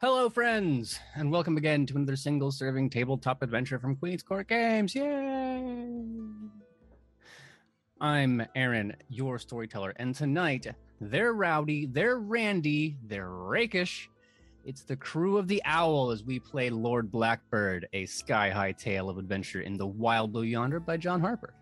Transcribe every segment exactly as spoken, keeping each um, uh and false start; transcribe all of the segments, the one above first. Hello, friends, and welcome again to another single-serving tabletop adventure from Queen's Court Games. Yay! I'm Aaron, your storyteller, and tonight, they're rowdy, they're randy, they're rakish. It's the crew of The Owl as we play Lord Blackbird, a sky-high tale of adventure in the wild blue yonder by John Harper.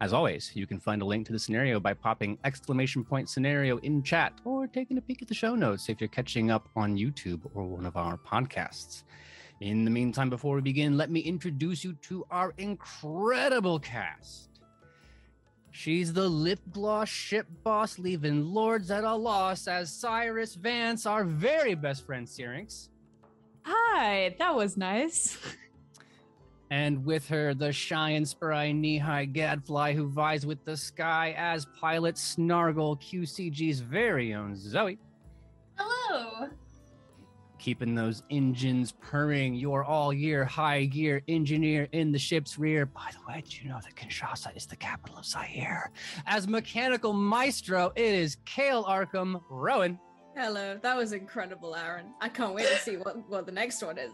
As always, you can find a link to the scenario by popping exclamation point scenario in chat or taking a peek at the show notes if you're catching up on YouTube or one of our podcasts. In the meantime, before we begin, let me introduce you to our incredible cast. She's the lip gloss ship boss, leaving lords at a loss as Cyrus Vance, our very best friend Syrinx. Hi, that was nice. And with her, the shy and spry knee-high gadfly who vies with the sky as pilot Snargle, Q C G's very own Zoe. Hello! Keeping those engines purring, your all-year high-gear engineer in the ship's rear. By the way, do you know that Kinshasa is the capital of Zaire? As mechanical maestro, it is Kale Arkham, Rowan. Hello, that was incredible, Aaron. I can't wait to see what, what the next one is.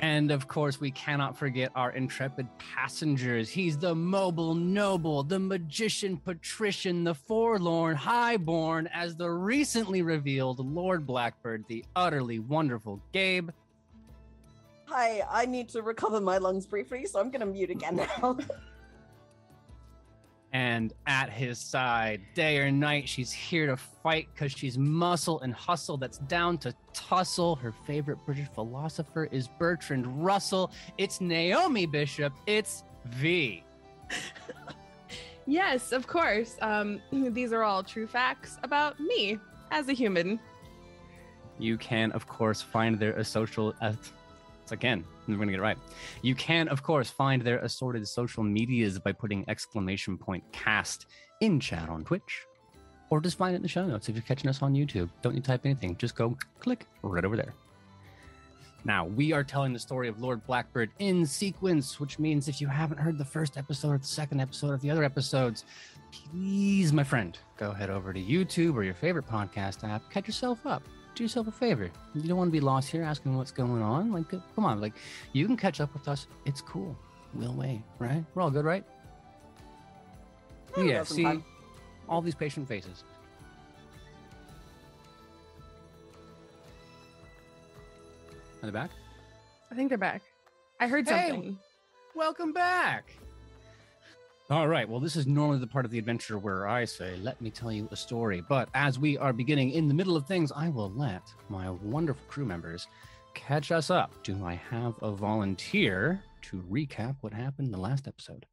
And of course, we cannot forget our intrepid passengers. He's the mobile noble, the magician patrician, the forlorn highborn, as the recently revealed Lord Blackbird, the utterly wonderful Gabe. Hi, I need to recover my lungs briefly, so I'm going to mute again now. And at his side, day or night, she's here to fight because she's muscle and hustle that's down to tussle. Her favorite British philosopher is Bertrand Russell. It's Naomi Bishop. It's V. Yes, of course. Um, these are all true facts about me as a human. You can, of course, find their social... Uh, again, we're going to get it right. You can, of course, find their assorted social medias by putting exclamation point cast in chat on Twitch, or just find it in the show notes if you're catching us on YouTube. Don't need to type anything. Just go click right over there. Now, we are telling the story of Lord Blackbird in sequence, which means if you haven't heard the first episode or the second episode or the other episodes, please, my friend, go head over to YouTube or your favorite podcast app. Catch yourself up. Do yourself a favor. You don't want to be lost here asking what's going on. Like, come on, like, you can catch up with us. It's cool. We'll wait, right? We're all good, right? Yeah, see fun. All these patient faces. Are they back? I think they're back. I heard hey, something. Welcome back. All right, well, this is normally the part of the adventure where I say, let me tell you a story. But as we are beginning in the middle of things, I will let my wonderful crew members catch us up. Do I have a volunteer to recap what happened in the last episode?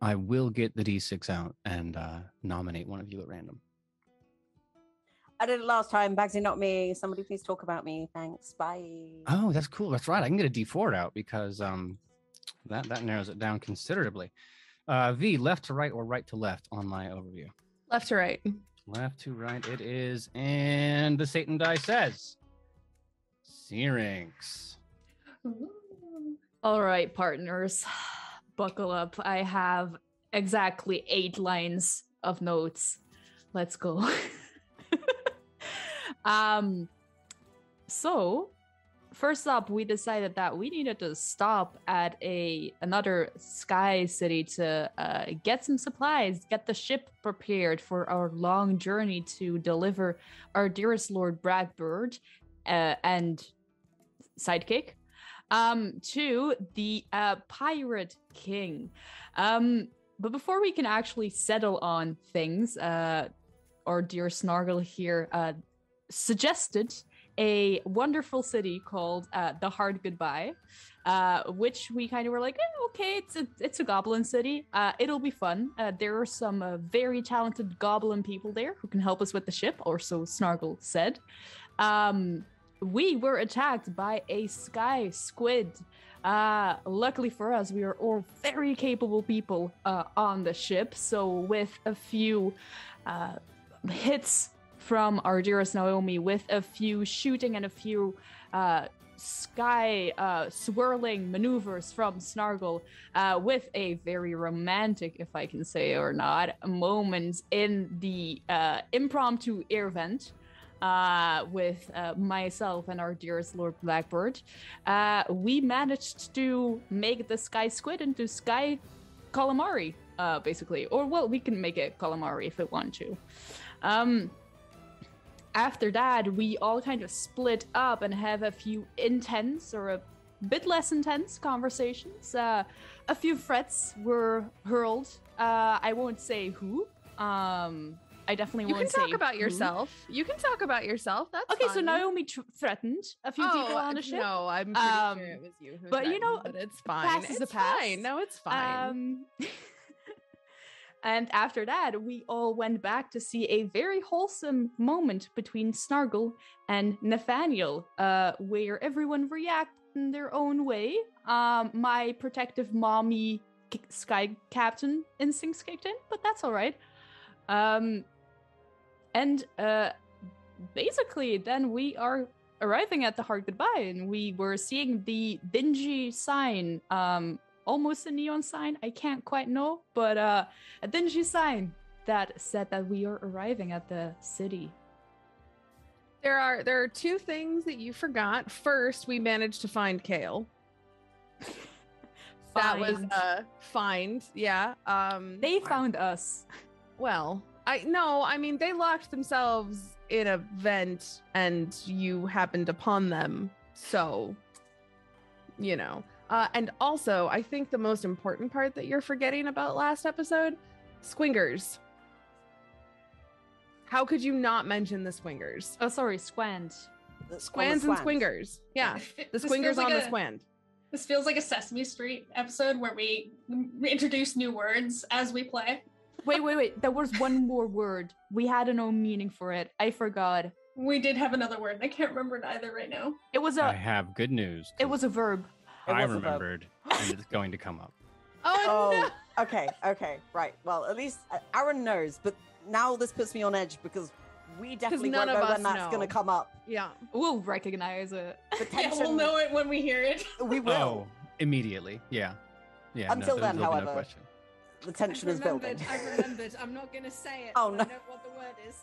I will get the D six out and uh, nominate one of you at random. I did it last time. Bagsy, not me. Somebody please talk about me. Thanks. Bye. Oh, that's cool. That's right. I can get a D four out because... um. That that narrows it down considerably. Uh, V, left to right or right to left on my overview? Left to right. Left to right it is. And the Satan die says, Syrinx. All right, partners, buckle up. I have exactly eight lines of notes. Let's go. um. So... First up, we decided that we needed to stop at a another sky city to uh, get some supplies, get the ship prepared for our long journey to deliver our dearest Lord Blackbird uh, and sidekick um, to the uh, Pirate King. Um, but before we can actually settle on things, uh, our dear Snargle here uh, suggested a wonderful city called uh, The Hard Goodbye, uh, which we kind of were like, eh, okay, it's a, it's a goblin city. Uh, it'll be fun. Uh, there are some uh, very talented goblin people there who can help us with the ship, or so Snargle said. Um, we were attacked by a sky squid. Uh, luckily for us, we are all very capable people uh, on the ship. So with a few uh, hits from our dearest Naomi, with a few shooting and a few uh, sky uh, swirling maneuvers from Snargle, uh, with a very romantic, if I can say or not, moment in the uh, impromptu air vent, uh, with uh, myself and our dearest Lord Blackbird, uh, we managed to make the sky squid into sky calamari, uh, basically. Or, well, we can make it calamari if we want to. Um, after that, we all kind of split up and have a few intense or a bit less intense conversations. Uh, a few threats were hurled. Uh, I won't say who. Um, I definitely you won't say You can talk about who. yourself. You can talk about yourself. That's okay, fine. So Naomi tr- threatened a few oh, people on the ship. No, I'm pretty um, sure it was you who But you know, but it's fine. It's, it's fine. No, it's fine. Um, and after that, we all went back to see a very wholesome moment between Snargle and Nathaniel, uh, where everyone reacted in their own way. Um, my protective mommy k- sky captain instincts kicked in, but that's all right. Um, and uh, basically, then we are arriving at the Hard Goodbye, and we were seeing the dingy sign, um, almost a neon sign. I can't quite know, but uh, a dingy sign that said that we are arriving at the city. There are there are two things that you forgot. First, we managed to find Kale. That was uh, find, yeah. Um, they found us. Well, I no, I mean, they locked themselves in a vent and you happened upon them. So, you know. Uh, and also, I think the most important part that you're forgetting about last episode, Squingers. How could you not mention the Squingers? Oh, sorry, Squand. Squands and Squingers. Yeah, the Squingers on the Squand. This feels like a Sesame Street episode where we introduce new words as we play. Wait, wait, wait. There was one more word. We had no meaning for it. I forgot. We did have another word. I can't remember it either right now. It was a... I have good news. It was a verb. It I remembered. And it's going to come up. Oh, oh no. okay, okay, right. Well, at least Aaron knows, but now this puts me on edge because we definitely won't know when that's going to come up. Yeah, we'll recognize it. Yeah, we'll know it when we hear it. We will. Oh, immediately, yeah. yeah. Until no, then, however, no question. The tension is building. I remembered. I'm not going to say it. Oh, no. I know what the word is.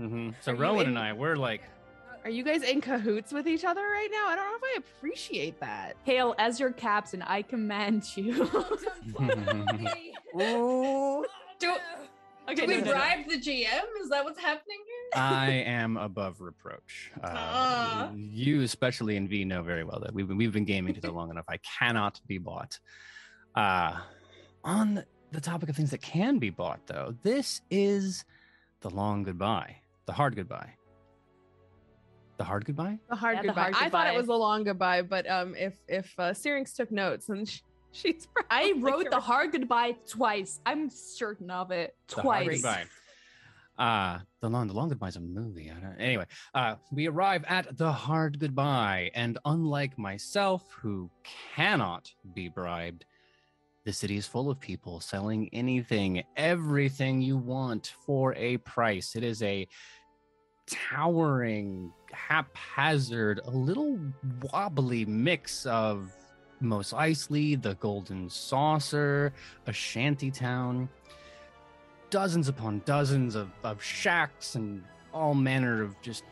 Mm-hmm. So Are Rowan in- and I, we're like... Yeah. Are you guys in cahoots with each other right now? I don't know if I appreciate that. Kale, as your captain, I command you. Oh, don't me. Ooh. Do, okay, do we no, no, bribe no. the G M? Is that what's happening here? I am above reproach. Uh, uh. You, especially in V, know very well that we've been, we've been gaming together long enough. I cannot be bought. Uh, on the topic of things that can be bought, though, this is the long goodbye, the hard goodbye. The hard goodbye? The hard yeah, goodbye. The hard I goodbye. thought it was the long goodbye, but um, if if uh, Syrinx took notes, and she, she's probably I wrote correct. The hard goodbye twice. I'm certain of it. Twice. The hard goodbye. Uh, the long the long goodbye is a movie. I don't, anyway, uh, we arrive at the hard goodbye, and unlike myself, who cannot be bribed, the city is full of people selling anything, everything you want for a price. It is a towering, haphazard, a little wobbly mix of Mos Eisley, the Golden Saucer, a shanty town, dozens upon dozens of, of shacks and all manner of just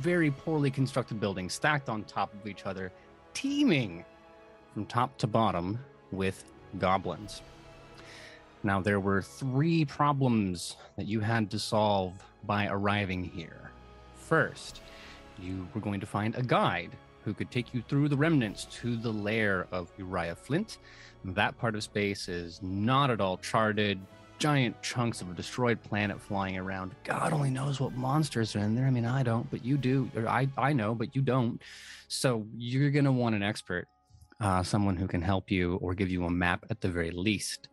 very poorly constructed buildings stacked on top of each other, teeming from top to bottom with goblins. Now, there were three problems that you had to solve by arriving here. First, you were going to find a guide who could take you through the remnants to the lair of Uriah Flint. That part of space is not at all charted. Giant chunks of a destroyed planet flying around. God only knows what monsters are in there. I mean, I don't, but you do. Or I, I know, but you don't. So you're going to want an expert, uh, someone who can help you or give you a map at the very least.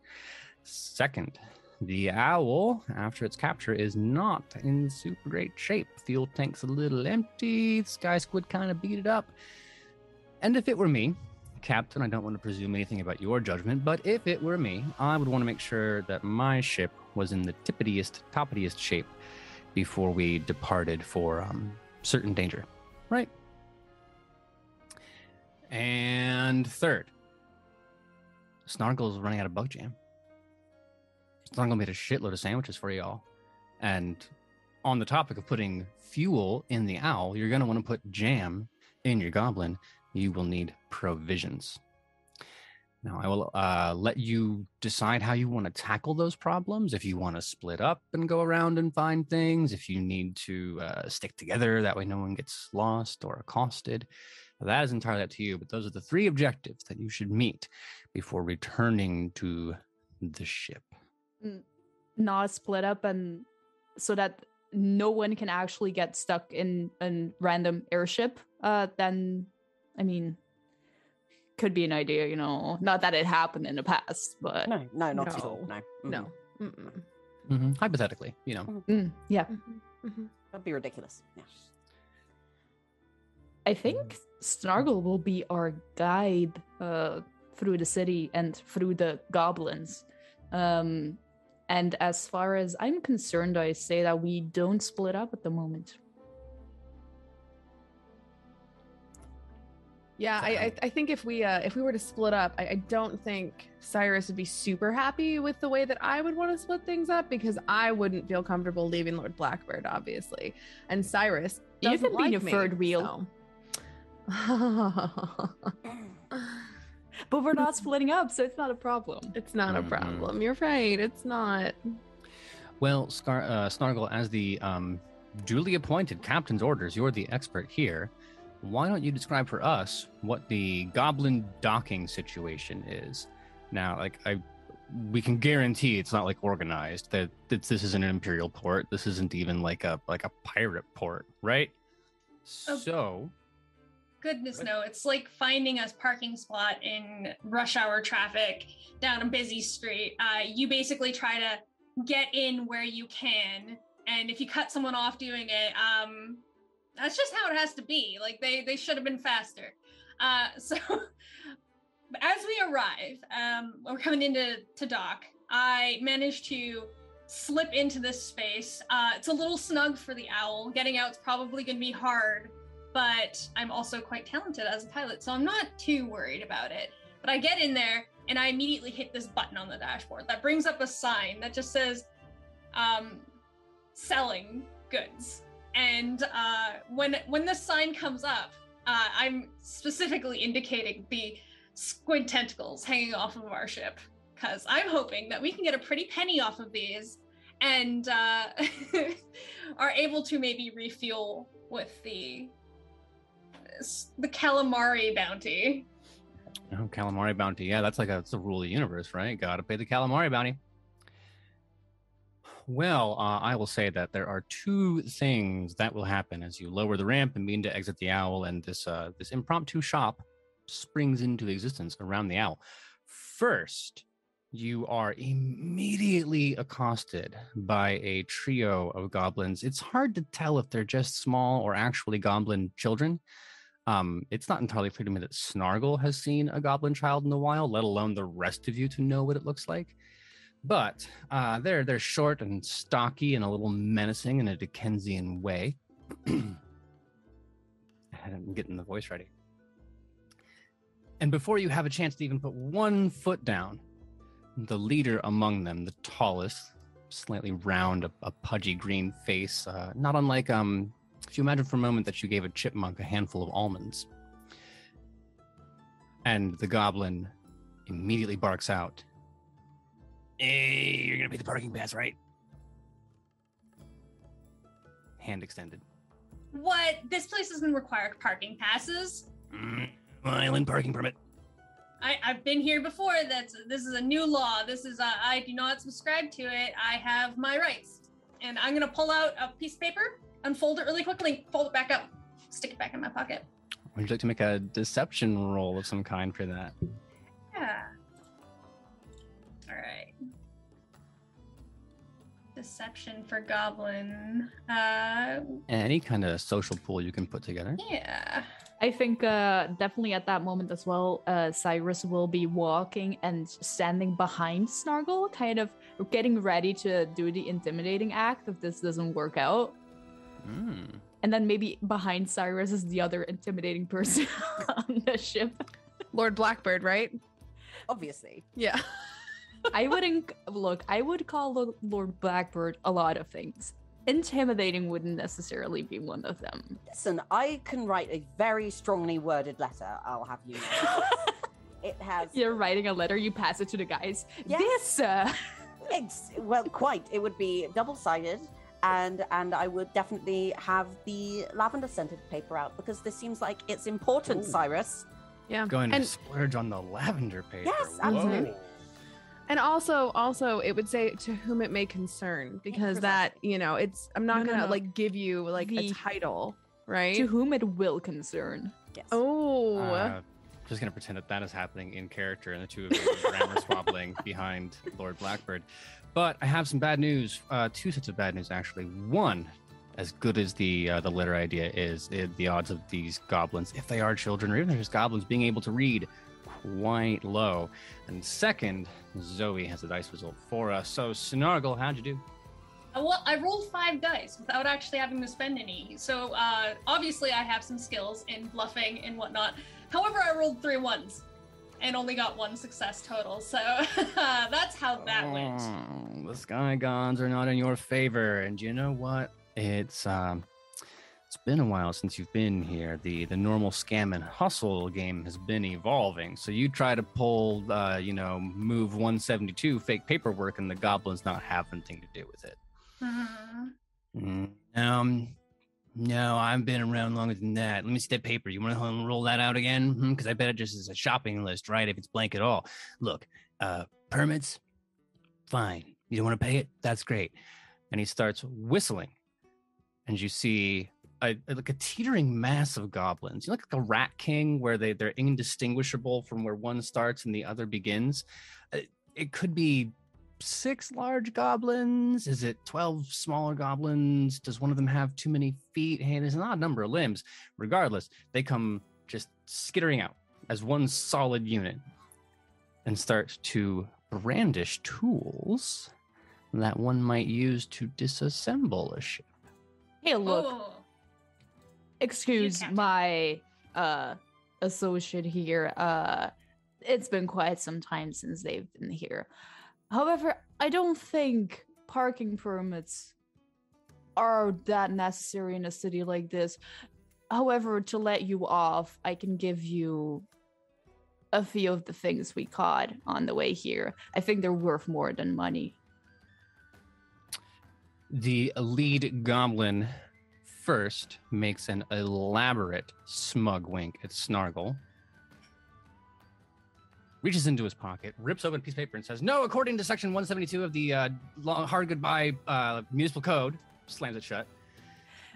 Second, the owl, after its capture, is not in super great shape. Fuel tank's a little empty. Sky Squid kind of beat it up. And if it were me, Captain, I don't want to presume anything about your judgment, but if it were me, I would want to make sure that my ship was in the tippitiest, toppitiest shape before we departed for um, certain danger, right? And third, Snargle's running out of bug jam. Snargle made a shitload of sandwiches for y'all. And on the topic of putting fuel in the owl, you're going to want to put jam in your goblin. You will need provisions. Now, I will uh, let you decide how you want to tackle those problems. If you want to split up and go around and find things, if you need to uh, stick together, that way no one gets lost or accosted. That is entirely up to you, but those are the three objectives that you should meet before returning to the ship. Not split up, and so that no one can actually get stuck in a random airship, uh, then, I mean... could be an idea, you know. Not that it happened in the past, but no, no, not at all. No, no. Mm. no. Mm-hmm. Hypothetically, you know. Mm-hmm. Mm, yeah, mm-hmm. Mm-hmm. That'd be ridiculous. Yeah. I think Snargle will be our guide uh, through the city and through the goblins. Um, and as far as I'm concerned, I say that we don't split up at the moment. Yeah, I I think if we uh, if we were to split up, I, I don't think Cyrus would be super happy with the way that I would want to split things up, because I wouldn't feel comfortable leaving Lord Blackbird, obviously. And Cyrus doesn't you can like be the third wheel. So. But we're not splitting up, so it's not a problem. It's not mm-hmm. a problem. You're right. It's not. Well, Scar- uh, Snargle, as the um, duly appointed captain's orders, you're the expert here. Why don't you describe for us what the goblin docking situation is? Now, like I, we can guarantee it's not like organized. That it's, this isn't an imperial port. This isn't even like a like a pirate port, right? Oh, so, goodness what? No, it's like finding a parking spot in rush hour traffic down a busy street. Uh, you basically try to get in where you can, and if you cut someone off doing it, um. That's just how it has to be. Like, they, they should have been faster. Uh, so, as we arrive, um, we're coming into to dock. I managed to slip into this space. Uh, it's a little snug for the owl. Getting out's probably going to be hard, but I'm also quite talented as a pilot, so I'm not too worried about it. But I get in there, and I immediately hit this button on the dashboard that brings up a sign that just says, um, selling goods. And uh, when when this sign comes up, uh, I'm specifically indicating the squid tentacles hanging off of our ship, because I'm hoping that we can get a pretty penny off of these and uh, are able to maybe refuel with the the calamari bounty. Oh, calamari bounty. Yeah, that's like a, that's the rule of the universe, right? Gotta pay the calamari bounty. Well, uh, I will say that there are two things that will happen as you lower the ramp and mean to exit the owl, and this uh, this impromptu shop springs into existence around the owl. First, you are immediately accosted by a trio of goblins. It's hard to tell if they're just small or actually goblin children. Um, it's not entirely clear to me that Snargle has seen a goblin child in a while, let alone the rest of you to know what it looks like. But uh, they're they're short and stocky and a little menacing in a Dickensian way. I'm getting the voice ready. And before you have a chance to even put one foot down, the leader among them, the tallest, slightly round, a, a pudgy green face, uh, not unlike um, if you imagine for a moment that you gave a chipmunk a handful of almonds, and the goblin immediately barks out. Hey, you're gonna pay the parking pass, right? Hand extended. What? This place doesn't require parking passes. Mm, island parking permit. I, I've been here before. That's this is a new law. This is a, I do not subscribe to it. I have my rights, and I'm gonna pull out a piece of paper, unfold it really quickly, fold it back up, stick it back in my pocket. Would you like to make a deception roll of some kind for that? Yeah. All right. Deception for goblin. Uh, Any kind of social pool you can put together. Yeah. I think uh, definitely at that moment as well, uh, Cyrus will be walking and standing behind Snargle, kind of getting ready to do the intimidating act if this doesn't work out. Mm. And then maybe behind Cyrus is the other intimidating person on the ship. Lord Blackbird, right? Obviously. Yeah. I wouldn't, look, I would call Lord Blackbird a lot of things. intimidating wouldn't necessarily be one of them. Listen, I can write a very strongly worded letter, I'll have you know. It has... You're writing a letter, you pass it to the guys. Yes. This, sir! It's, well, quite. It would be double-sided, and and I would definitely have the lavender-scented paper out, because this seems like it's important, Ooh. Cyrus. Yeah. Going and, to splurge on the lavender paper. Yes, absolutely. Whoa. And also, also, it would say to whom it may concern, because that, you know, it's, I'm not no, going to, no, no. like, give you, like, the, a title, right? To whom it will concern. Yes. Oh. Uh, just going to pretend that that is happening in character and the two of you are grammar squabbling behind Lord Blackbird. But I have some bad news, uh, two sets of bad news, actually. One, as good as the uh, the letter idea is, it, the odds of these goblins, if they are children, or even if they're just goblins, being able to read quite low. And second, Zoe has the dice result for us. So, Snargle, how'd you do? Well, I rolled five dice without actually having to spend any. So, uh, obviously, I have some skills in bluffing and whatnot. However, I rolled three ones and only got one success total. So, that's how that oh, went. The Skygons are not in your favor. And you know what? It's... Um... It's been a while since you've been here. The the normal scam and hustle game has been evolving. So you try to pull, uh, you know, move one seventy-two fake paperwork, and the goblins not have anything to do with it. Mm-hmm. Um, no, I've been around longer than that. Let me see that paper. You want to roll that out again? Because mm-hmm, I bet it just is a shopping list, right? If it's blank at all. Look, uh, permits, fine. You don't want to pay it? That's great. And he starts whistling, and you see... A, like a teetering mass of goblins. You look like a Rat King, where they, they're indistinguishable from where one starts and the other begins. It, it could be six large goblins. Is it twelve smaller goblins? Does one of them have too many feet? Hey, there's an odd number of limbs. Regardless, they come just skittering out as one solid unit and start to brandish tools that one might use to disassemble a ship. Hey, look. Oh. Excuse my uh, associate here. Uh, it's been quite some time since they've been here. However, I don't think parking permits are that necessary in a city like this. However, to let you off, I can give you a few of the things we caught on the way here. I think they're worth more than money. The lead goblin... first makes an elaborate smug wink at Snargle, reaches into his pocket, rips open a piece of paper and says, no, according to section one seventy-two of the uh, Hard Goodbye uh, municipal code, slams it shut.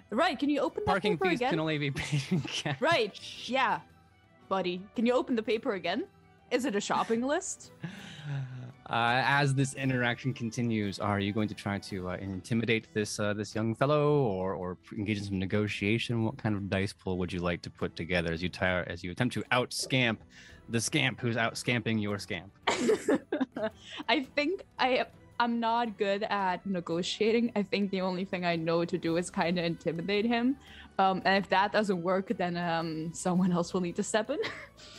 Right, can you open that Parking paper fees again? Can only be paid in cash. Right, yeah, buddy. Can you open the paper again? Is it a shopping list? Uh, as this interaction continues, are you going to try to uh, intimidate this uh, this young fellow, or, or engage in some negotiation? What kind of dice pool would you like to put together as you tire, as you attempt to out scamp the scamp who's out scamping your scamp? I think I I'm not good at negotiating. I think the only thing I know to do is kind of intimidate him, um, and if that doesn't work, then um, someone else will need to step in.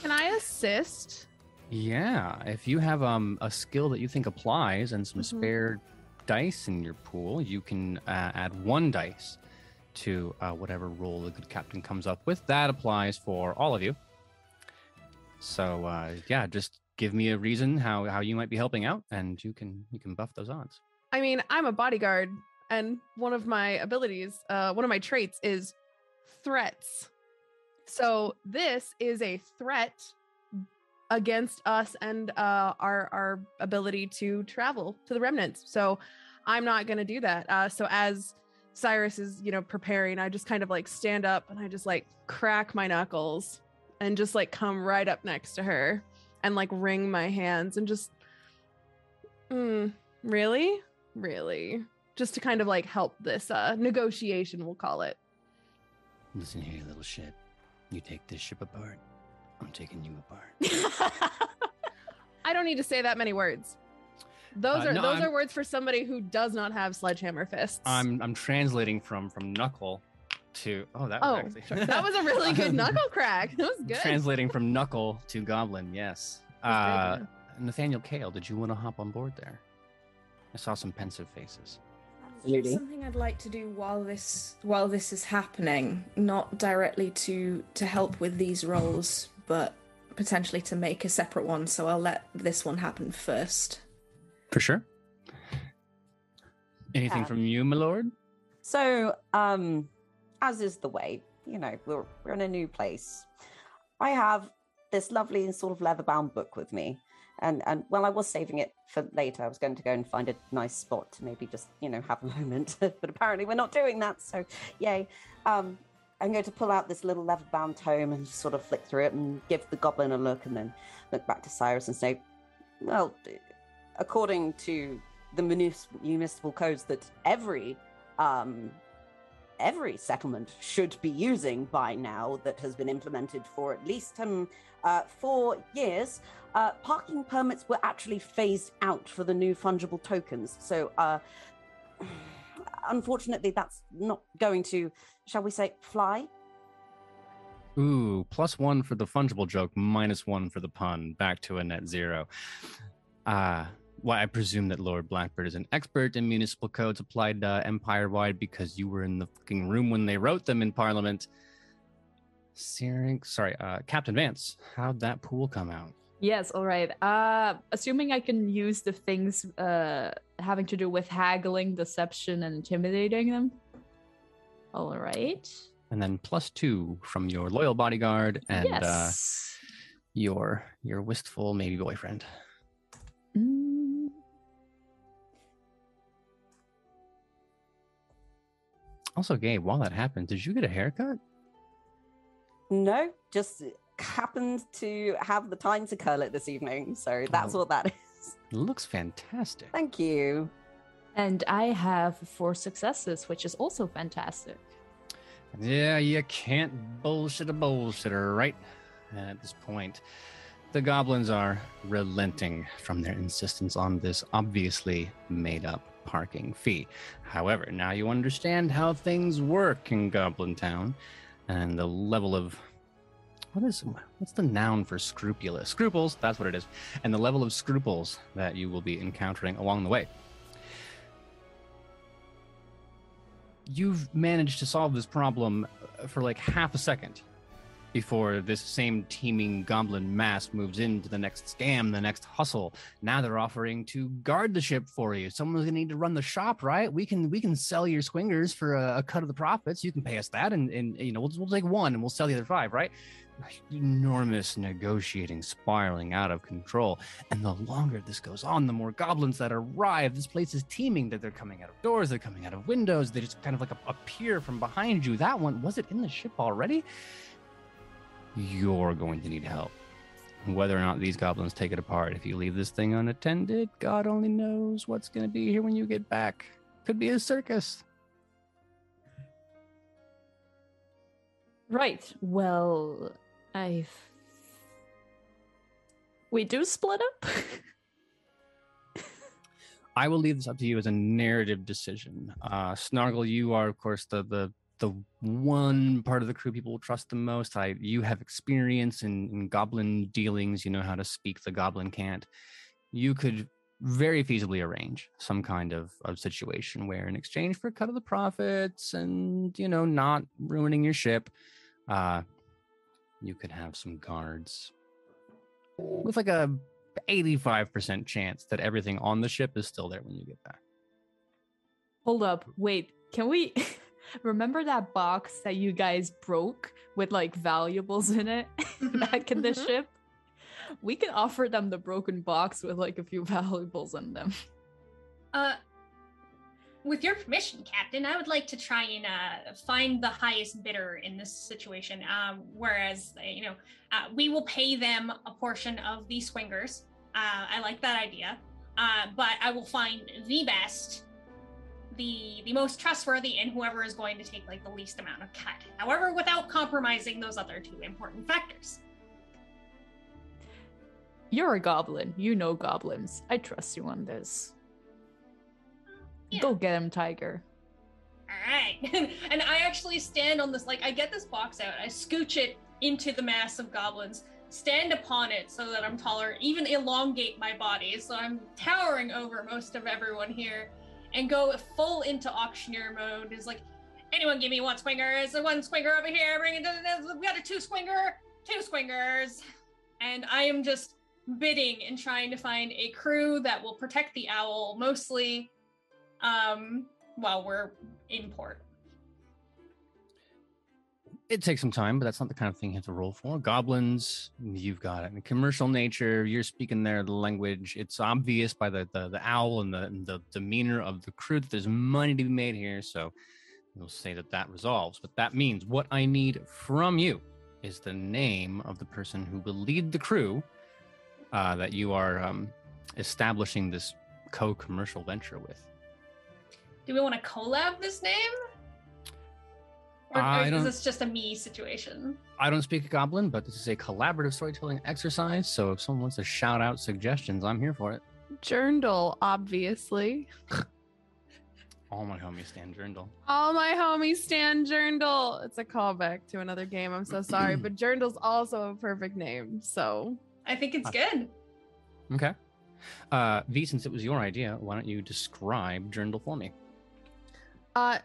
Can I assist? Yeah, if you have um, a skill that you think applies and some mm-hmm. spare dice in your pool, you can uh, add one dice to uh, whatever roll the good captain comes up with. That applies for all of you. So uh, yeah, just give me a reason how, how you might be helping out, and you can you can buff those odds. I mean, I'm a bodyguard, and one of my abilities, uh, one of my traits is threats. So this is a threat against us and uh, our our ability to travel to the remnants. So I'm not going to do that. Uh, so as Cyrus is, you know, preparing, I just kind of like stand up and I just like crack my knuckles and just like come right up next to her and like wring my hands and just, mm, really? Really? Just to kind of like help this uh, negotiation, we'll call it. Listen here, little shit. You take this ship apart, I'm taking you apart. I don't need to say that many words. Those uh, are no, those I'm, are words for somebody who does not have sledgehammer fists. I'm I'm translating from from knuckle to oh that oh, was actually that was a really good knuckle crack. That was good. Translating from knuckle to goblin, yes. Uh, Nathaniel Kale, did you want to hop on board there? I saw some pensive faces. Absolutely. Something I'd like to do while this while this is happening, not directly to to help with these roles, but potentially to make a separate one. So I'll let this one happen first. For sure. Anything um, from you, my lord? So, um, as is the way, you know, we're we're in a new place. I have this lovely sort of leather-bound book with me. And, and well, I was saving it for later. I was going to go and find a nice spot to maybe just, you know, have a moment. But apparently we're not doing that, so yay. Um, I'm going to pull out this little leather-bound tome and just sort of flick through it and give the goblin a look and then look back to Cyrus and say, well, according to the municipal codes that every um, every settlement should be using by now that has been implemented for at least um, uh, four years, uh, parking permits were actually phased out for the new fungible tokens. So uh, unfortunately, that's not going to, shall we say, fly? Ooh, plus one for the fungible joke, minus one for the pun, back to a net zero. Ah. Uh... Well, I presume that Lord Blackbird is an expert in municipal codes applied uh, empire-wide because you were in the fucking room when they wrote them in Parliament. Syrinx, sorry, uh, Captain Vance, how'd that pool come out? Yes, all right. Uh, assuming I can use the things uh, having to do with haggling, deception, and intimidating them. All right. And then plus two from your loyal bodyguard and yes. uh, your your wistful maybe boyfriend. Mm. Also, Gabe, while that happened, did you get a haircut? No, just happened to have the time to curl it this evening, so that's oh, what that is. It looks fantastic. Thank you. And I have four successes, which is also fantastic. Yeah, you can't bullshit a bullshitter, right? And at this point, the goblins are relenting from their insistence on this obviously made-up parking fee. However, now you understand how things work in Goblin Town and the level of what is what's the noun for scrupulous scruples that's what it is and the level of scruples that you will be encountering along the way. You've managed to solve this problem for like half a second before this same teeming goblin mass moves into the next scam, the next hustle. Now they're offering to guard the ship for you. Someone's gonna need to run the shop, right? We can we can sell your swingers for a, a cut of the profits. You can pay us that, and, and you know we'll, we'll take one and we'll sell the other five, right? Enormous negotiating, spiraling out of control. And the longer this goes on, the more goblins that arrive. This place is teeming. That they're coming out of doors, they're coming out of windows. They just kind of like appear from behind you. That one, was it in the ship already? You're going to need help. Whether or not these goblins take it apart, if you leave this thing unattended, God only knows what's going to be here when you get back. Could be a circus. Right. Well, I've... We do split up? I will leave this up to you as a narrative decision. Uh, Snargle, you are, of course, the... the the one part of the crew people will trust the most. I, you have experience in, in goblin dealings. You know how to speak the goblin can't. You could very feasibly arrange some kind of, of situation where in exchange for a cut of the profits and, you know, not ruining your ship, uh, you could have some guards with like a eighty-five percent chance that everything on the ship is still there when you get back. Hold up. Wait, can we... Remember that box that you guys broke with like valuables in it back in the ship? We can offer them the broken box with like a few valuables in them. Uh, with your permission, Captain, I would like to try and uh, find the highest bidder in this situation. Um, whereas, you know, uh, we will pay them a portion of the swingers. Uh, I like that idea. Uh, but I will find the best... the the most trustworthy and whoever is going to take like the least amount of cut, however without compromising those other two important factors. You're a goblin, you know goblins. I trust you on this. Yeah. Go get him, tiger. All right. And I actually stand on this, like I get this box out, I scooch it into the mass of goblins, stand upon it so that I'm taller, even elongate my body so I'm towering over most of everyone here. and go full into auctioneer mode. Is like, anyone give me one squinger? Is one squinger over here? Bring it. We got a two squinger, two swingers. And I am just bidding and trying to find a crew that will protect the owl, mostly um, while we're in port. It takes some time, but that's not the kind of thing you have to roll for. Goblins, you've got it. In commercial nature, you're speaking their language. It's obvious by the, the, the owl and the, and the demeanor of the crew that there's money to be made here. So we'll say that that resolves. But that means what I need from you is the name of the person who will lead the crew uh, that you are um, establishing this co-commercial venture with. Do we want to collab this name? Or, or is this just a me situation? I don't speak Goblin, but this is a collaborative storytelling exercise, so if someone wants to shout out suggestions, I'm here for it. Jirndal, obviously. All my homies stand Jirndal. All my homies stand Jirndal. It's a callback to another game, I'm so sorry, but Jirndal's also a perfect name, so... I think it's uh, good. Okay. Uh, V, since it was your idea, why don't you describe Jirndal for me? Uh,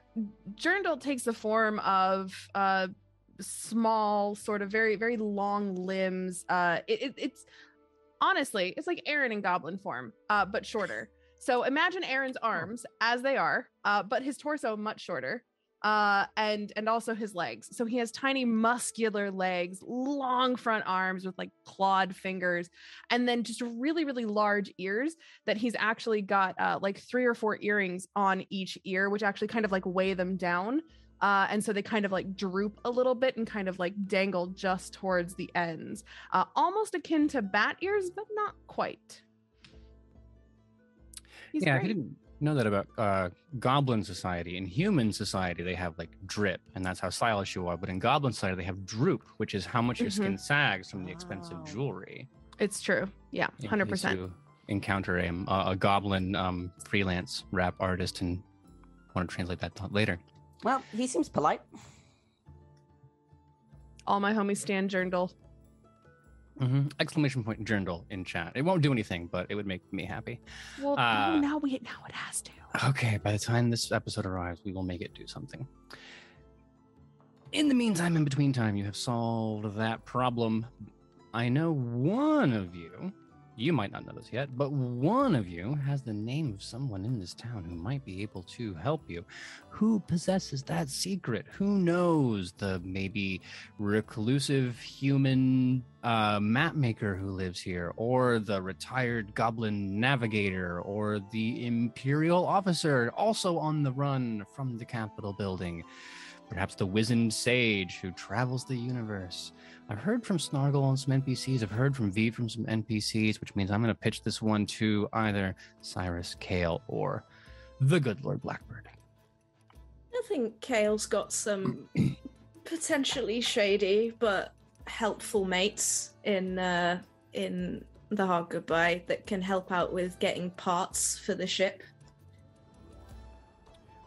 Jirndal takes the form of uh, small, sort of very, very long limbs. Uh, it, it, it's honestly, it's like Aaron in goblin form, uh, but shorter. So imagine Aaron's arms as they are, uh, but his torso much shorter, uh, and and also his legs. So he has tiny, muscular legs, long front arms with like clawed fingers, and then just really, really large ears that he's actually got uh, like three or four earrings on each ear, which actually kind of like weigh them down. Uh, and so they kind of like droop a little bit and kind of like dangle just towards the ends, uh, almost akin to bat ears, but not quite. He's yeah, great. I didn't know that about uh, goblin society. In human society, they have like drip, and that's how stylish you are. But in goblin society, they have droop, which is how much your mm-hmm. skin sags from the expensive jewelry. It's true. Yeah, one hundred percent. You encounter a, a goblin um, freelance rap artist and want to translate that thought later. Well, he seems polite. All my homies stand Jirndal. Mm-hmm. Exclamation point Jirndal in chat. It won't do anything, but it would make me happy. Well, uh, now we now it has to. Okay, by the time this episode arrives, we will make it do something. In the meantime, in between time, you have solved that problem. I know one of you, you might not know this yet, but one of you has the name of someone in this town who might be able to help you. Who possesses that secret? Who knows? The maybe reclusive human uh, map maker who lives here, or the retired goblin navigator, or the imperial officer also on the run from the Capitol building. Perhaps the wizened sage who travels the universe. I've heard from Snargle on some N P Cs. I've heard from V from some N P Cs, which means I'm going to pitch this one to either Cyrus, Kale, or the good Lord Blackbird. I think Kale's got some potentially shady but helpful mates in uh, in The Hard Goodbye that can help out with getting parts for the ship.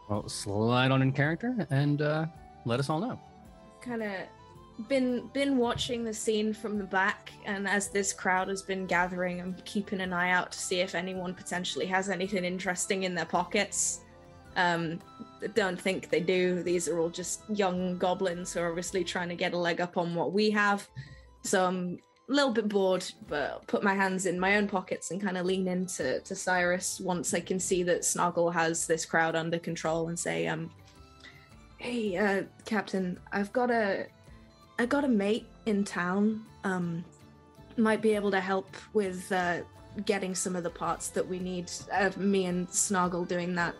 Well, slide on in character and uh, let us all know. Kind of... Been been watching the scene from the back, and as this crowd has been gathering, I'm keeping an eye out to see if anyone potentially has anything interesting in their pockets. Um, don't think they do. These are all just young goblins who are obviously trying to get a leg up on what we have. So I'm a little bit bored, but I'll put my hands in my own pockets and kind of lean into to Cyrus once I can see that Snargle has this crowd under control and say, um, "Hey, uh, Captain, I've got a." I got a mate in town, um, might be able to help with uh, getting some of the parts that we need. Uh, me and Snargle doing that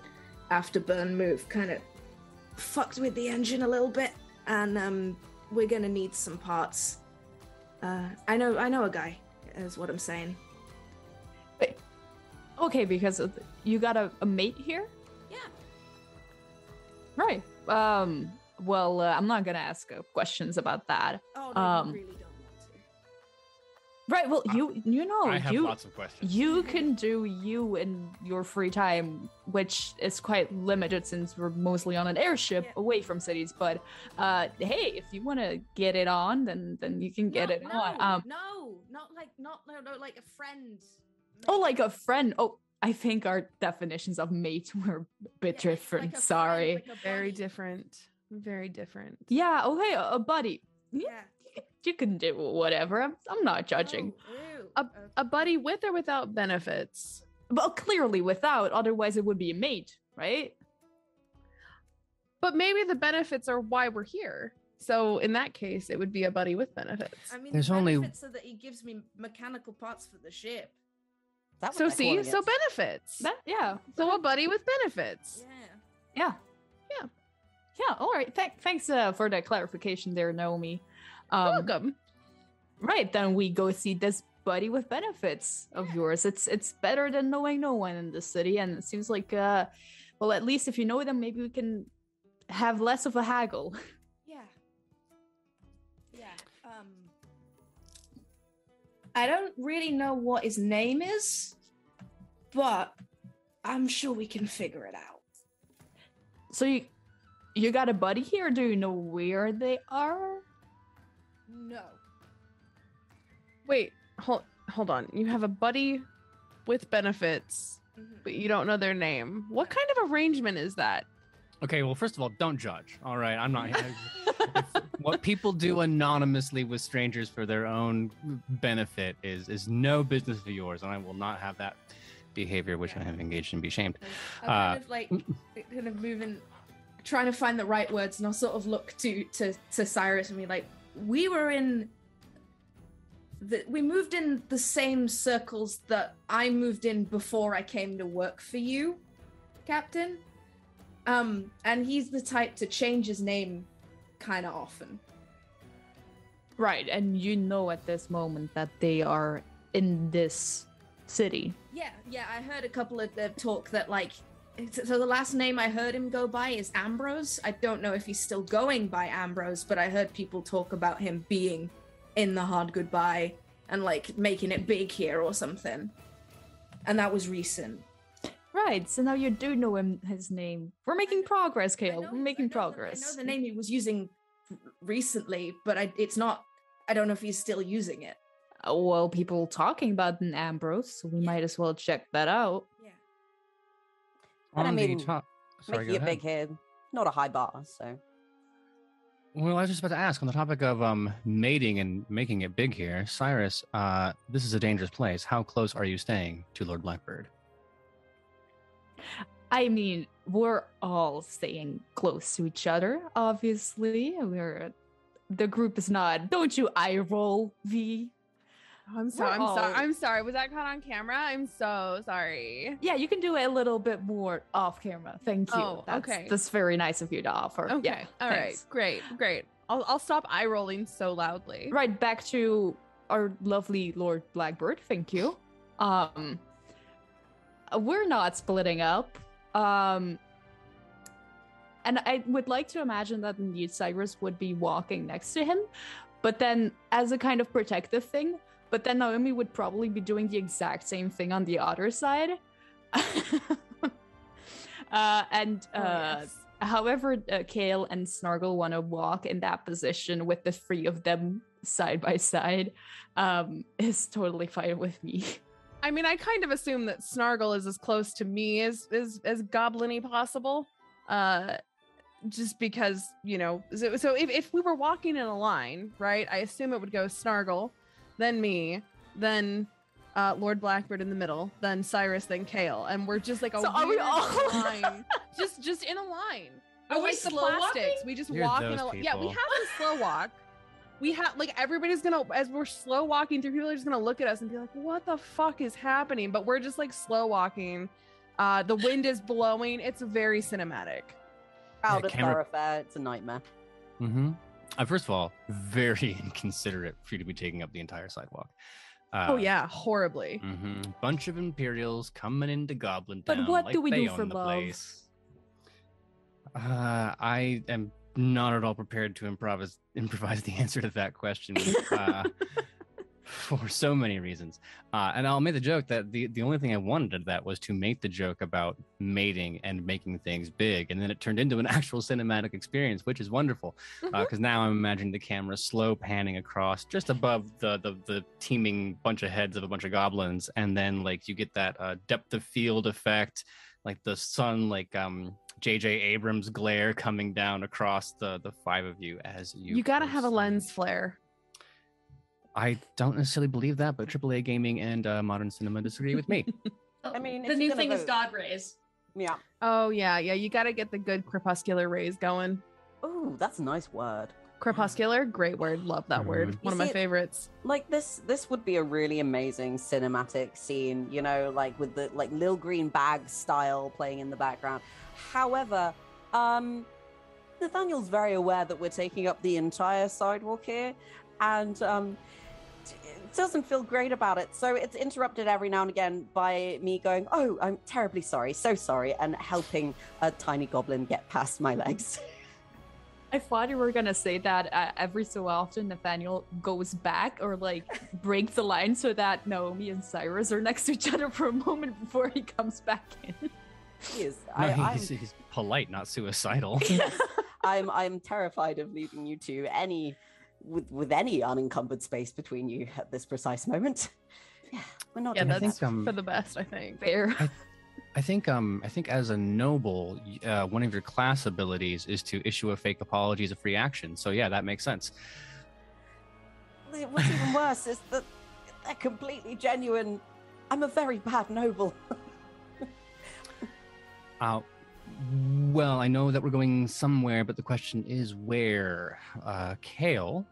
afterburn move kind of fucked with the engine a little bit, and um, we're gonna need some parts. Uh, I know, I know a guy, is what I'm saying. Wait, okay, because you got a, a mate here? Yeah. Right. Um. Well, uh, I'm not going to ask uh, questions about that. Oh, no, um, you really don't want to. Right, well, uh, you you know. I have you, lots of questions. You can do you in your free time, which is quite limited since we're mostly on an airship yeah. away from cities. But, uh, hey, if you want to get it on, then then you can get no, it no, on. Um, no, not like, not, no, no, like a friend. No. Oh, like a friend. Oh, I think our definitions of mate were a bit yeah, different. Like a, Sorry. Like very different. Very different. Yeah. Okay. A buddy. Yeah. You can do whatever. I'm, I'm not judging. Oh, a, okay. a buddy with or without benefits? Well, clearly without. Otherwise, it would be a mate, right? But maybe the benefits are why we're here. So in that case, it would be a buddy with benefits. I mean, there's the only benefits are that he gives me mechanical parts for the ship. That so see, so benefits. That, yeah. So a buddy with benefits. Yeah. Yeah. Yeah. Yeah. All right. Th- thanks uh, for that clarification there, Naomi. Um, Welcome. Right. Then we go see this buddy with benefits yeah. of yours. It's it's better than knowing no one in the city. And it seems like, uh, well, at least if you know them, maybe we can have less of a haggle. Yeah. Yeah. Um. I don't really know what his name is, but I'm sure we can figure it out. So you you got a buddy here? Do you know where they are? No. Wait, hold hold on. You have a buddy with benefits, mm-hmm. but you don't know their name. What kind of arrangement is that? Okay, well, first of all, don't judge. All right, I'm not... What people do anonymously with strangers for their own benefit is is no business of yours, and I will not have that behavior, which yeah. I have engaged in, be shamed. I'm uh, kind of, like, kind of moving, trying to find the right words, and I'll sort of look to, to, to Cyrus and be like, we were in... The, we moved in the same circles that I moved in before I came to work for you, Captain. Um, and he's the type to change his name kind of often. Right, and you know at this moment that they are in this city. Yeah, yeah, I heard a couple of the talk that, like, so the last name I heard him go by is Ambrose. I don't know if he's still going by Ambrose, but I heard people talk about him being in The Hard Goodbye and, like, making it big here or something. And that was recent. Right, so now you do know him, his name. We're making progress, Kale. Know, We're making I know, progress. I know the name he was using recently, but I, it's not... I don't know if he's still using it. Uh, well, people talking about an Ambrose, so we yeah. might as well check that out. Yeah. And I mean, top... Sorry, making a big head. Not a high bar, so... Well, I was just about to ask, on the topic of um mating and making it big here, Cyrus, uh, this is a dangerous place. How close are you staying to Lord Blackbird? I mean, we're all staying close to each other, obviously. We're the group is not. Don't you eye roll, V? Oh, I'm sorry. I'm sorry. I'm sorry. Was that caught on camera? I'm so sorry. Yeah, you can do it a little bit more off camera. Thank you. Oh, that's, okay. That's very nice of you to offer. Okay. Yeah, all thanks. Right. Great. Great. I'll I'll stop eye rolling so loudly. Right back to our lovely Lord Blackbird. Thank you. Um. We're not splitting up. Um, and I would like to imagine that indeed Cyrus would be walking next to him, but then as a kind of protective thing, but then Naomi would probably be doing the exact same thing on the other side. uh, and uh, oh, yes. However, uh, Kale and Snargle want to walk in that position with the three of them side by side um, is totally fine with me. I mean, I kind of assume that Snargle is as close to me as as, as goblin-y possible, uh, just because, you know, so, so if, if we were walking in a line, right, I assume it would go Snargle, then me, then uh, Lord Blackbird in the middle, then Cyrus, then Kale, and we're just like a so are we all line, just just in a line. Are we like slow the plastics. Walking? We just You're walk in a line. Yeah, we have to slow walk. We have, like, everybody's gonna, as we're slow walking through, people are just gonna look at us and be like, what the fuck is happening? But we're just, like, slow walking. Uh, the wind is blowing. It's very cinematic. Out of thoroughfare. It's a nightmare. Mm-hmm. Uh, first of all, very inconsiderate for you to be taking up the entire sidewalk. Uh, oh, yeah. Horribly. Mm-hmm. Bunch of Imperials coming into Goblin Town. But what like do we do for love? Uh, I am... Not at all prepared to improvise improvise the answer to that question. Uh, for so many reasons. Uh, and I'll make the joke that the, the only thing I wanted of that was to make the joke about mating and making things big. And then it turned into an actual cinematic experience, which is wonderful. Because mm-hmm. uh, now I'm imagining the camera slow panning across just above the, the, the teeming bunch of heads of a bunch of goblins. And then like you get that uh, depth of field effect, like the sun, like um, J J Abrams glare coming down across the, the five of you as you. You got to have a lens flare. I don't necessarily believe that, but triple A gaming and uh, modern cinema disagree with me. I mean, the new thing vote. Is God rays. Yeah. Oh yeah, yeah. You got to get the good crepuscular rays going. Oh, that's a nice word. Crepuscular, great word. Love that mm-hmm. word. One you of my see, favorites. Like this, this would be a really amazing cinematic scene. You know, like with the like Lil Green Bag style playing in the background. However, um, Nathaniel's very aware that we're taking up the entire sidewalk here, and. Um, It doesn't feel great about it, so it's interrupted every now and again by me going, oh, I'm terribly sorry, so sorry, and helping a tiny goblin get past my legs. I thought you were gonna say that uh, every so often Nathaniel goes back or like breaks the line so that Naomi and Cyrus are next to each other for a moment before he comes back in. He is, no, I, he's, he's polite, not suicidal. Yes, I'm I'm terrified of leaving you two any With, with any unencumbered space between you at this precise moment. Yeah, we're not. Yeah, that's think, um, for the best, I think. Fair. I, I think. Um, I think as a noble, uh, one of your class abilities is to issue a fake apology as a free action. So yeah, that makes sense. What's even worse is that they're completely genuine. I'm a very bad noble. uh, Well, I know that we're going somewhere, but the question is where. Uh, Kale,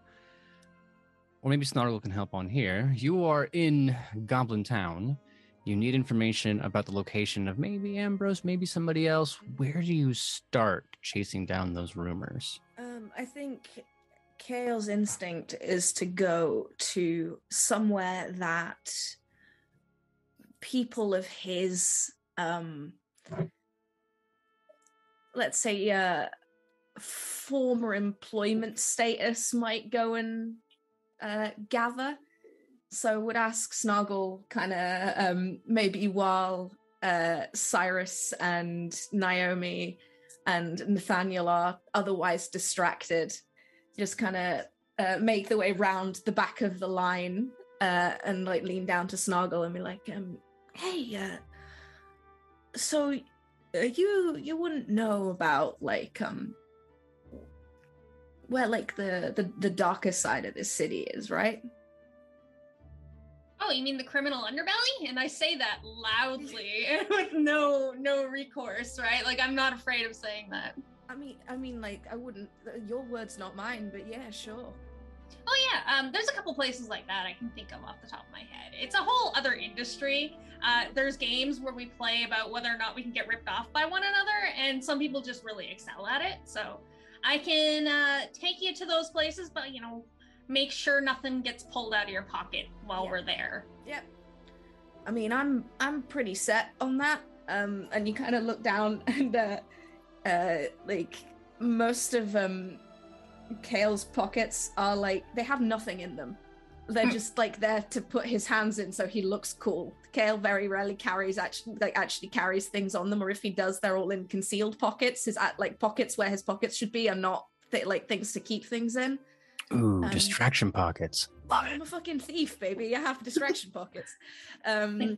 or maybe Snargle can help on here. You are in Goblin Town. You need information about the location of maybe Ambrose, maybe somebody else. Where do you start chasing down those rumors? Um, I think Kale's instinct is to go to somewhere that people of his... Um, let's say uh, former employment status might go and uh, gather. So would ask Snargle kind of um, maybe while uh, Cyrus and Naomi and Nathaniel are otherwise distracted, just kind of uh, make the way round the back of the line uh, and like lean down to Snargle and be like, um, hey, uh, so... Uh, you you wouldn't know about like um where like the, the the darker side of this city is, right? Oh, you mean the criminal underbelly? And I say that loudly and with no no recourse, right? Like I'm not afraid of saying that. I mean I mean like I wouldn't. Your word's not mine, but yeah, sure. Oh yeah, um, there's a couple places like that I can think of off the top of my head. It's a whole other industry. Uh, there's games where we play about whether or not we can get ripped off by one another, and some people just really excel at it. So I can uh, take you to those places, but you know, make sure nothing gets pulled out of your pocket while yep. we're there. Yep. I mean, I'm I'm pretty set on that. Um, and you kind of look down, and uh, uh, like most of um. Kale's pockets are like they have nothing in them. They're just like there to put his hands in so he looks cool. Kale very rarely carries actually like actually carries things on them, or if he does, they're all in concealed pockets. His at like pockets where his pockets should be are not th- like things to keep things in. Ooh, um, distraction pockets. Love it. I'm a fucking thief, baby. I have distraction pockets. Um,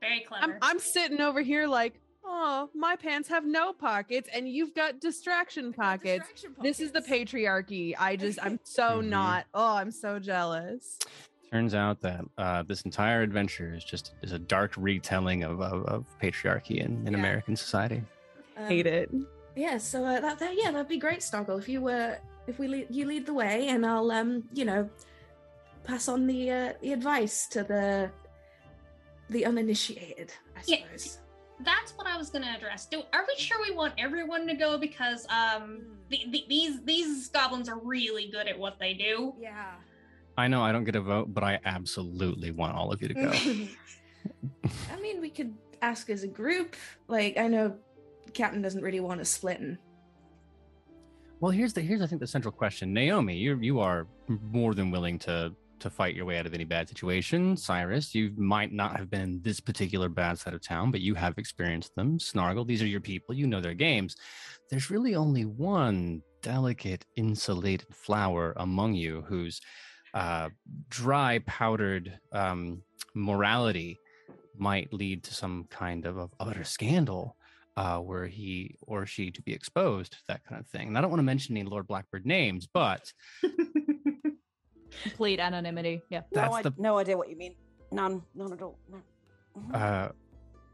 very clever. I'm, I'm sitting over here like. Oh, my pants have no pockets, and you've got distraction pockets. Distraction pockets. This is the patriarchy. I just, I'm so mm-hmm. not. Oh, I'm so jealous. Turns out that uh, this entire adventure is just is a dark retelling of of, of patriarchy in, in yeah. American society. Um, Hate it. Yeah. So uh, that, that yeah, that'd be great, Snuggle. If you were, if we lead, you lead the way, and I'll um, you know, pass on the uh, the advice to the the uninitiated, I suppose. Yeah. That's what I was going to address. Do are we sure we want everyone to go? Because um, the, the, these these goblins are really good at what they do. Yeah. I know I don't get a vote, but I absolutely want all of you to go. I mean, we could ask as a group. Like, I know Captain doesn't really want us splitting. Well, here's the here's I think the central question. Naomi, you you are more than willing to to fight your way out of any bad situation. Cyrus, you might not have been in this particular bad side of town, but you have experienced them. Snargle, these are your people. You know their games. There's really only one delicate, insulated flower among you whose uh, dry, powdered um, morality might lead to some kind of, of utter scandal. Uh, were he or she to be exposed, that kind of thing. And I don't want to mention any Lord Blackbird names, but... Complete anonymity, yeah. That's no, I, the... no idea what you mean. None, none at all, no. Mm-hmm. uh,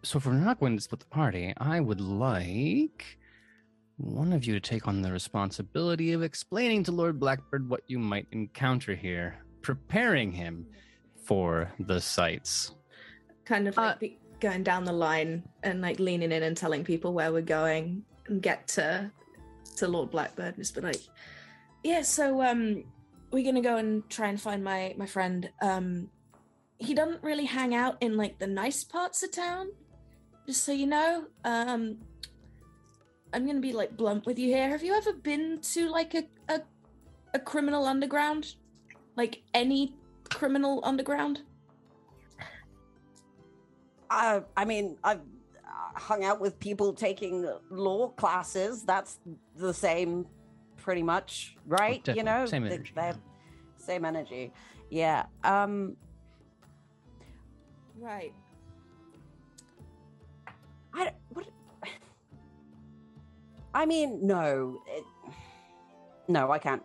so if we're not going to split the party, I would like one of you to take on the responsibility of explaining to Lord Blackbird what you might encounter here, preparing him for the sights. Kind of like uh, the... going down the line and like leaning in and telling people where we're going and get to to Lord Blackbird and just be like, yeah, so um we're gonna go and try and find my my friend. Um he doesn't really hang out in like the nice parts of town, just so you know. um I'm gonna be like blunt with you here. Have you ever been to like a a, a criminal underground, like any criminal underground? I, I mean, I've hung out with people taking law classes. That's the same, pretty much, right? Oh, you know, same energy. They, same energy. Yeah. Um, right. I what? I mean, no, it, no, I can't.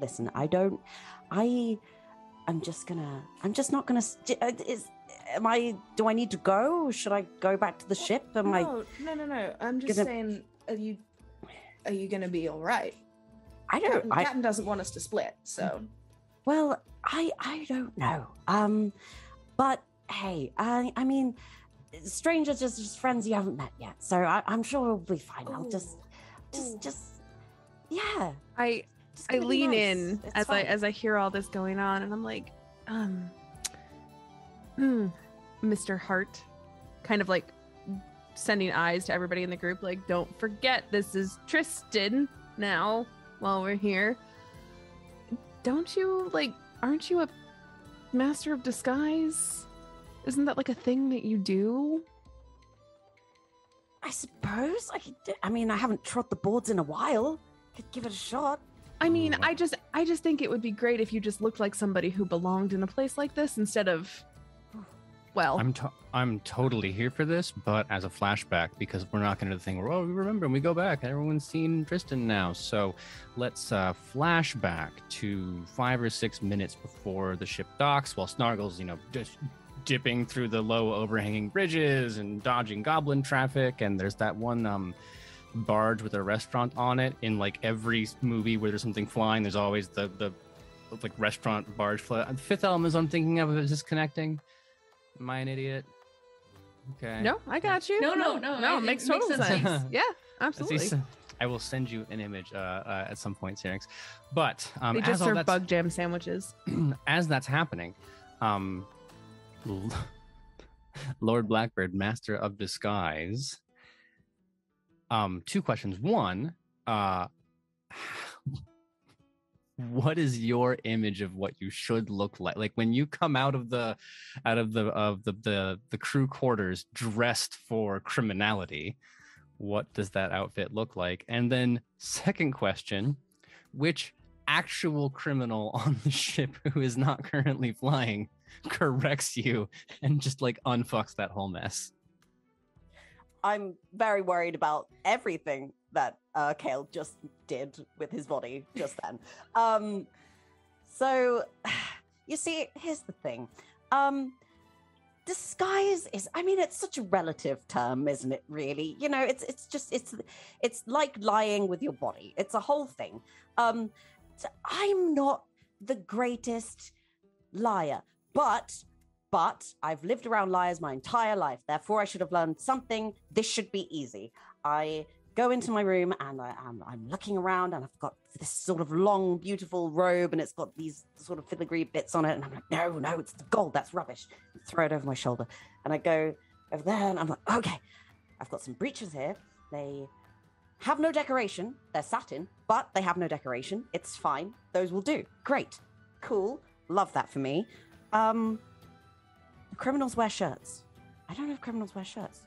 Listen, I don't. I. I'm just gonna. I'm just not gonna. Is. Am I? Do I need to go? Should I go back to the ship? Am no, I? No, no, no. I'm just gonna... saying, are you? Are you going to be all right? I don't. Captain, I... Captain doesn't want us to split, so. Well, I I don't know. Um, but hey, I I mean, strangers just, just friends you haven't met yet, so I, I'm sure we'll be fine. Ooh. I'll just, just, Ooh. just, yeah. I I lean nice. in it's as fine. I as I hear all this going on, and I'm like, um. Mm. Mister Hart, kind of like sending eyes to everybody in the group, like, don't forget this is Tristan now while we're here. Don't you, like, aren't you a master of disguise? Isn't that like a thing that you do? I suppose I could do, I mean, I haven't trod the boards in a while. Could give it a shot. I mean, I just, I just think it would be great if you just looked like somebody who belonged in a place like this instead of... Well, I'm to- I'm totally here for this, but as a flashback, because we're not going to do the thing where, oh, we remember and we go back and everyone's seen Tristan now. So let's uh, flash back to five or six minutes before the ship docks while Snargle's, you know, just dipping through the low overhanging bridges and dodging goblin traffic. And there's that one um, barge with a restaurant on it. In like every movie where there's something flying, there's always the, the like restaurant barge. Fly- the Fifth Element is I'm thinking of is disconnecting. Am I an idiot? Okay. No, I got you. No, no, no, no. no it, it makes total sense. sense. Yeah, absolutely. I will send you an image uh, uh, at some point, Syrinx. But um, they just as serve bug jam sandwiches. As that's happening, um, Lord Blackbird, master of disguise. Um, two questions. One, uh, what is your image of what you should look like? Like when you come out of the, out of the of the the, the crew quarters dressed for criminality, what does that outfit look like? And then second question, which actual criminal on the ship who is not currently flying corrects you and just like unfucks that whole mess? I'm very worried about everything that uh, Kale just did with his body just then. Um, so, you see, here's the thing. Um, disguise is, I mean, it's such a relative term, isn't it, really? You know, it's it's just, it's it's like lying with your body. It's a whole thing. Um, so I'm not the greatest liar, but... But I've lived around liars my entire life. Therefore, I should have learned something. This should be easy. I go into my room and I, I'm, I'm looking around and I've got this sort of long, beautiful robe and it's got these sort of filigree bits on it. And I'm like, no, no, it's the gold. That's rubbish. I throw it over my shoulder. And I go over there and I'm like, okay, I've got some breeches here. They have no decoration. They're satin, but they have no decoration. It's fine. Those will do. Great. Cool. Love that for me. Um, criminals wear shirts. I don't know if criminals wear shirts.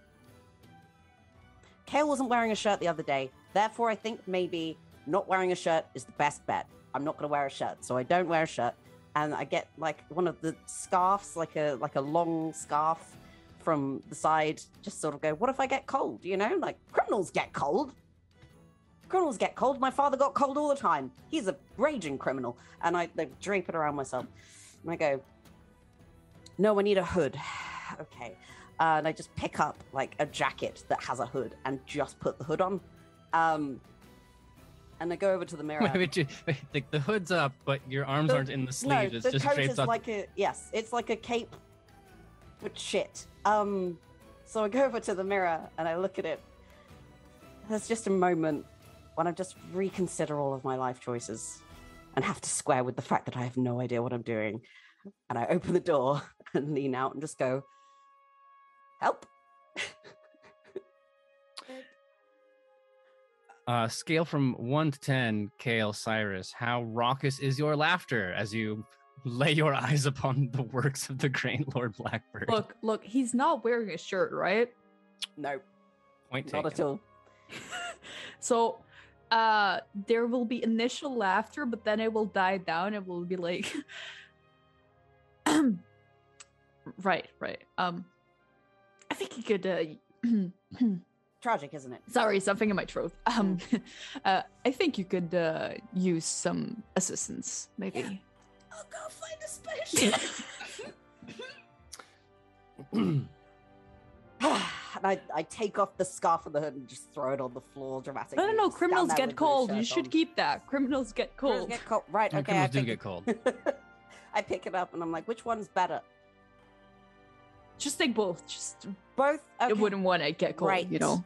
Kale wasn't wearing a shirt the other day. Therefore, I think maybe not wearing a shirt is the best bet. I'm not going to wear a shirt, so I don't wear a shirt. And I get like one of the scarves, like a like a long scarf from the side, just sort of go, what if I get cold? You know, like criminals get cold. Criminals get cold. My father got cold all the time. He's a raging criminal. And I like, drape it around myself. And I go, no, I need a hood. Okay. Uh, and I just pick up like a jacket that has a hood and just put the hood on. Um, and I go over to the mirror. Wait, wait, you, wait, the, the hood's up, but your arms the, aren't in the sleeve. No, it's the just coat is up. Like a, yes, it's like a cape with shit. Um, so I go over to the mirror and I look at it. There's just a moment when I just reconsider all of my life choices and have to square with the fact that I have no idea what I'm doing. And I open the door and lean out and just go, help. Uh, scale from one to ten, Kale Cyrus, how raucous is your laughter as you lay your eyes upon the works of the great Lord Blackbird? Look, look, he's not wearing a shirt, right? No. Point taken. Not at all. So, uh, there will be initial laughter, but then it will die down. It will be like... right, right. Um, I think you could... Uh... Tragic, isn't it? Sorry, something in my throat. Um, uh, I think you could uh, use some assistance, maybe. Yeah. I'll go find a special. And I, I take off the scarf and the hood and just throw it on the floor dramatically. No, no, no. Criminals get cold. You should on. keep that. Criminals get cold. Criminals get cold. Right, no, okay. Criminals do get cold. I pick it up and I'm like, which one's better? Just take both. Just both? Okay. It wouldn't want to get cold, right. You know?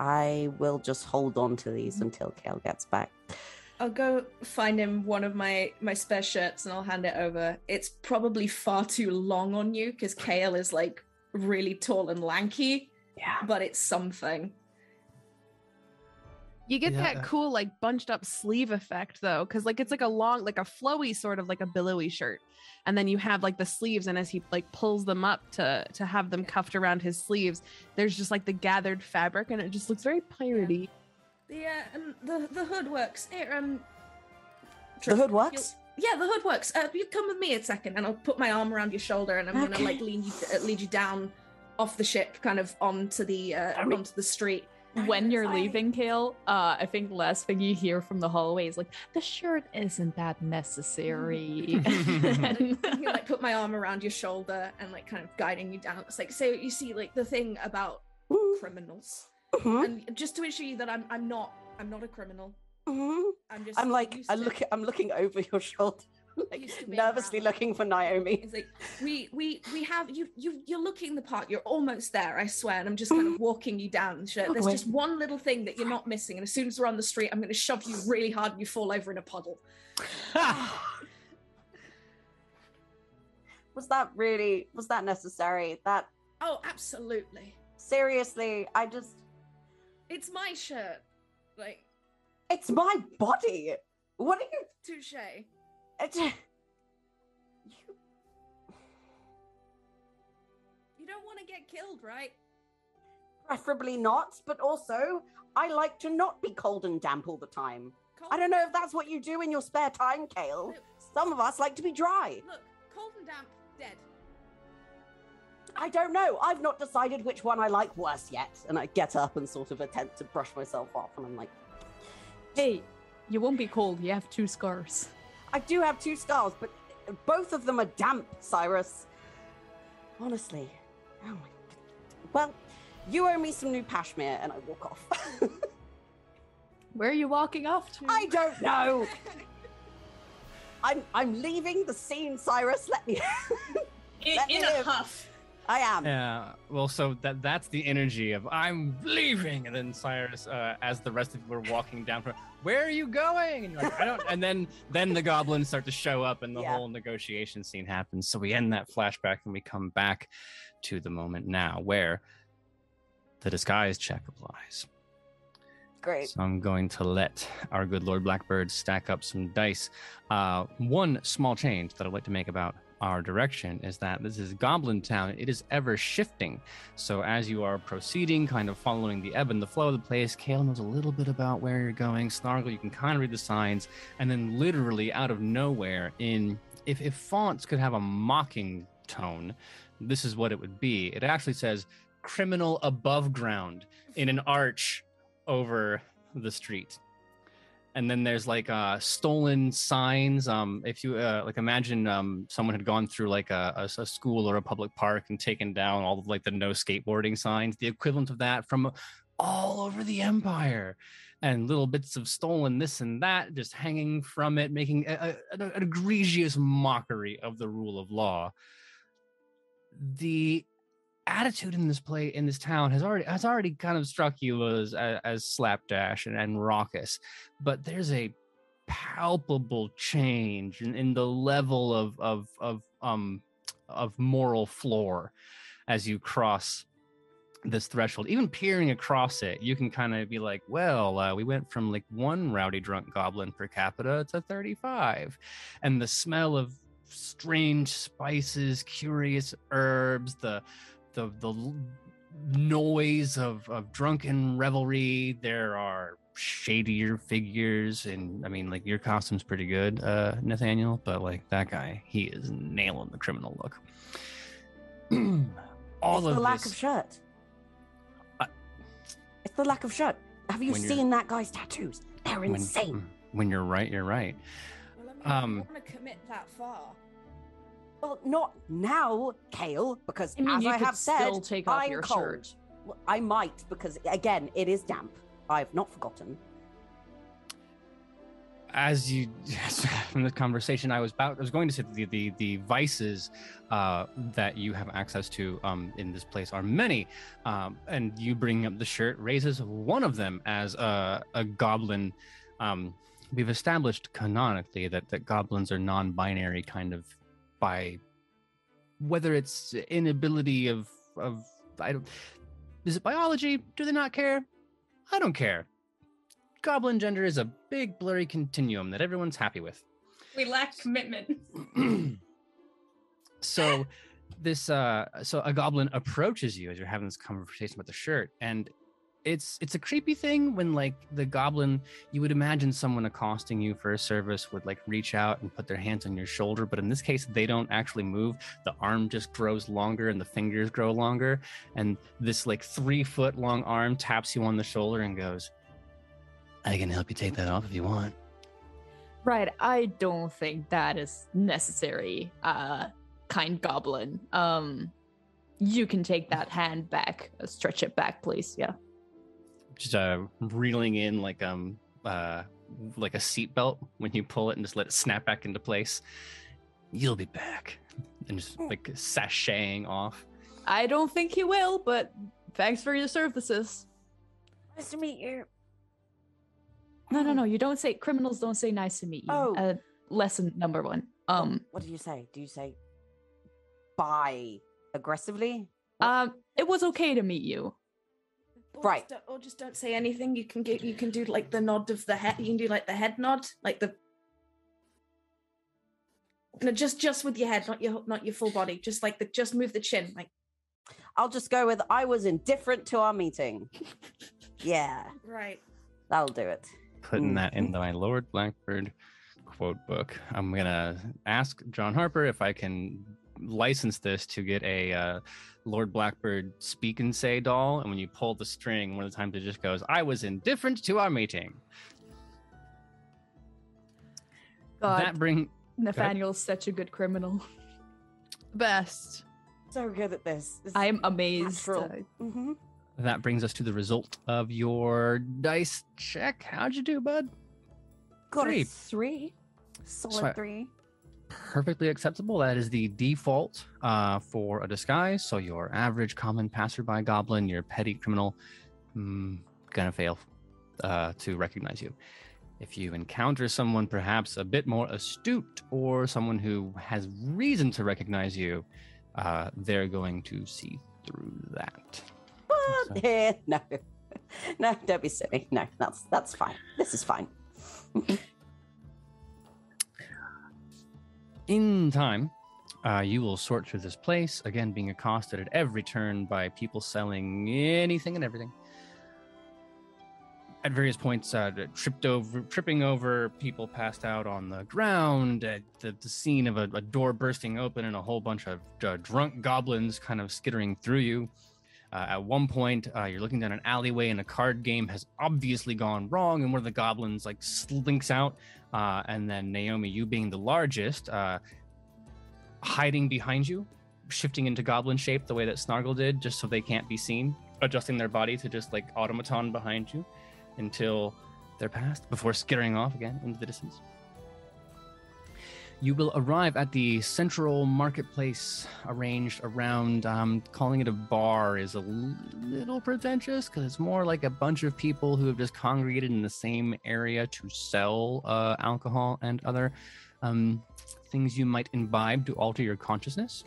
I will just hold on to these until Kale gets back. I'll go find him one of my, my spare shirts and I'll hand it over. It's probably far too long on you because Kale is like really tall and lanky. Yeah. But it's something. You get yeah. that cool like bunched up sleeve effect though, because like it's like a long, like a flowy sort of like a billowy shirt. And then you have like the sleeves, and as he like pulls them up to to have them cuffed around his sleeves, there's just like the gathered fabric, and it just looks very piratey. Yeah, the, uh, and the the hood works. Here, um, the hood works. You'll, yeah, the hood works. Uh, you come with me a second, and I'll put my arm around your shoulder, and I'm okay. gonna like lead you uh, lead you down off the ship, kind of onto the uh, onto mean- the street. When you're leaving, Kale, uh, I think the last thing you hear from the hallway is like, the shirt isn't that necessary. And you like put my arm around your shoulder and like kind of guiding you down. It's like, so you see like the thing about mm-hmm. criminals. Mm-hmm. And just to assure you that I'm I'm not I'm not a criminal. Mm-hmm. I'm just I'm like I look to... I'm looking over your shoulder. Like, nervously around. Looking for Naomi. It's like we we we have you you you're looking the part. You're almost there, I swear. And I'm just kind of walking you down. There's just one little thing that you're not missing. And as soon as we're on the street, I'm going to shove you really hard, and you fall over in a puddle. Was that really? Was that necessary? That? Oh, absolutely. Seriously, I just. It's my shirt. Like. It's my body. What are you? Touché. You... you don't want to get killed, right? Preferably not, but also I like to not be cold and damp all the time. Cold. I don't know if that's what you do in your spare time, Kale. Look, some of us like to be dry. Look, cold and damp, dead. I don't know. I've not decided which one I like worse yet. And I get up and sort of attempt to brush myself off, and I'm like, hey, you won't be cold. You have two scars. I do have two scars, but both of them are damp, Cyrus. Honestly. Oh my God. Well, you owe me some new pashmere, and I walk off. Where are you walking off to? I don't know. I'm I'm leaving the scene, Cyrus. Let me. in Let me in a huff. I am. Yeah. Well, so that that's the energy of I'm leaving, and then Cyrus, uh, as the rest of you are walking down from, where are you going? And you're like, I don't. And then then the goblins start to show up, and the yeah. whole negotiation scene happens. So we end that flashback, and we come back to the moment now where the disguise check applies. Great. So I'm going to let our good Lord Blackbird stack up some dice. Uh, one small change that I'd like to make about our direction is that this is Goblin Town. It is ever shifting. So as you are proceeding, kind of following the ebb and the flow of the place, Kale knows a little bit about where you're going. Snargle, you can kind of read the signs. And then literally out of nowhere, in if, if fonts could have a mocking tone, this is what it would be. It actually says criminal above ground in an arch over the street. And then there's like uh, stolen signs. Um, if you uh, like, imagine um, someone had gone through like a, a, a school or a public park and taken down all of like the no skateboarding signs, the equivalent of that from all over the empire, and little bits of stolen this and that just hanging from it, making a, a, an egregious mockery of the rule of law. The attitude in this play in this town has already has already kind of struck you as as, as slapdash and, and raucous, but there's a palpable change in, in the level of of of um of moral floor as you cross this threshold. Even peering across it, you can kind of be like, well, uh, we went from like one rowdy drunk goblin per capita to thirty-five, and the smell of strange spices, curious herbs, the The, the noise of, of drunken revelry. There are shadier figures, and I mean, like, your costume's pretty good, uh, Nathaniel, but like that guy, he is nailing the criminal look. All it's of the lack this... of shirt. Uh, it's the lack of shirt. Have you seen that guy's tattoos? They're when, insane. When you're right, you're right. Well, I mean, um, I don't want to commit that far. Well, not now, Kale, because I mean, as I have said, take off I'm your cold. Shirt. Well, I might, because again, it is damp. I've not forgotten. As you, from the conversation, I was about, I was going to say the the, the vices uh, that you have access to um, in this place are many, um, and you bringing up the shirt raises one of them as a, a goblin. Um, we've established canonically that that goblins are non-binary, kind of. By whether it's inability of of I don't is it biology? Do they not care? I don't care. Goblin gender is a big blurry continuum that everyone's happy with. We lack commitment. So this uh, so a goblin approaches you as you're having this conversation about the shirt, and It's it's a creepy thing when, like, the goblin, you would imagine someone accosting you for a service would, like, reach out and put their hands on your shoulder. But in this case, they don't actually move. The arm just grows longer and the fingers grow longer. And this, like, three-foot-long arm taps you on the shoulder and goes, I can help you take that off if you want. Right. I don't think that is necessary, uh, kind goblin. Um, you can take that hand back. Stretch it back, please. Yeah. Just uh, reeling in like um uh like a seatbelt when you pull it and just let it snap back into place. You'll be back, and just like sashaying off. I don't think he will, but thanks for your services. Nice to meet you. No, no, no. You don't say criminals don't say nice to meet you. Oh, uh, lesson number one. Um, what do you say? Do you say bye aggressively? Um, uh, it was okay to meet you. Or right, just or just don't say anything. You can get, you can do like the nod of the head. You can do like the head nod, like the no, just just with your head, not your not your full body. Just like the just move the chin. Like, I'll just go with I was indifferent to our meeting. Yeah, right. That'll do it. Putting mm. that in my Lord Blackbird quote book. I'm gonna ask John Harper if I can license this to get a uh, Lord Blackbird speak and say doll, and when you pull the string, one of the times it just goes, I was indifferent to our meeting. God, that bring Nathaniel's such a good criminal. Best. So good at this. This I'm amazed. Uh, mm-hmm. That brings us to the result of your dice check. How'd you do, bud? Got three. Three. Solid so I- three. Perfectly acceptable. That is the default uh, for a disguise. So your average common passerby goblin, your petty criminal, mm, gonna fail uh, to recognize you. If you encounter someone perhaps a bit more astute or someone who has reason to recognize you, uh, they're going to see through that. Well, so. Yeah, no. No, don't be silly. No, that's that's fine. This is fine. In time, uh, you will sort through this place, again being accosted at every turn by people selling anything and everything. At various points, uh, tripped over, tripping over people passed out on the ground, at the, the scene of a, a door bursting open and a whole bunch of uh, drunk goblins kind of skittering through you. Uh, at one point, uh, you're looking down an alleyway and a card game has obviously gone wrong, and one of the goblins like slinks out, uh, and then Naomi, you being the largest, uh, hiding behind you, shifting into goblin shape the way that Snargle did, just so they can't be seen, adjusting their body to just like automaton behind you until they're passed, before skittering off again into the distance. You will arrive at the central marketplace arranged around, um, calling it a bar is a little pretentious because it's more like a bunch of people who have just congregated in the same area to sell uh, alcohol and other um, things you might imbibe to alter your consciousness.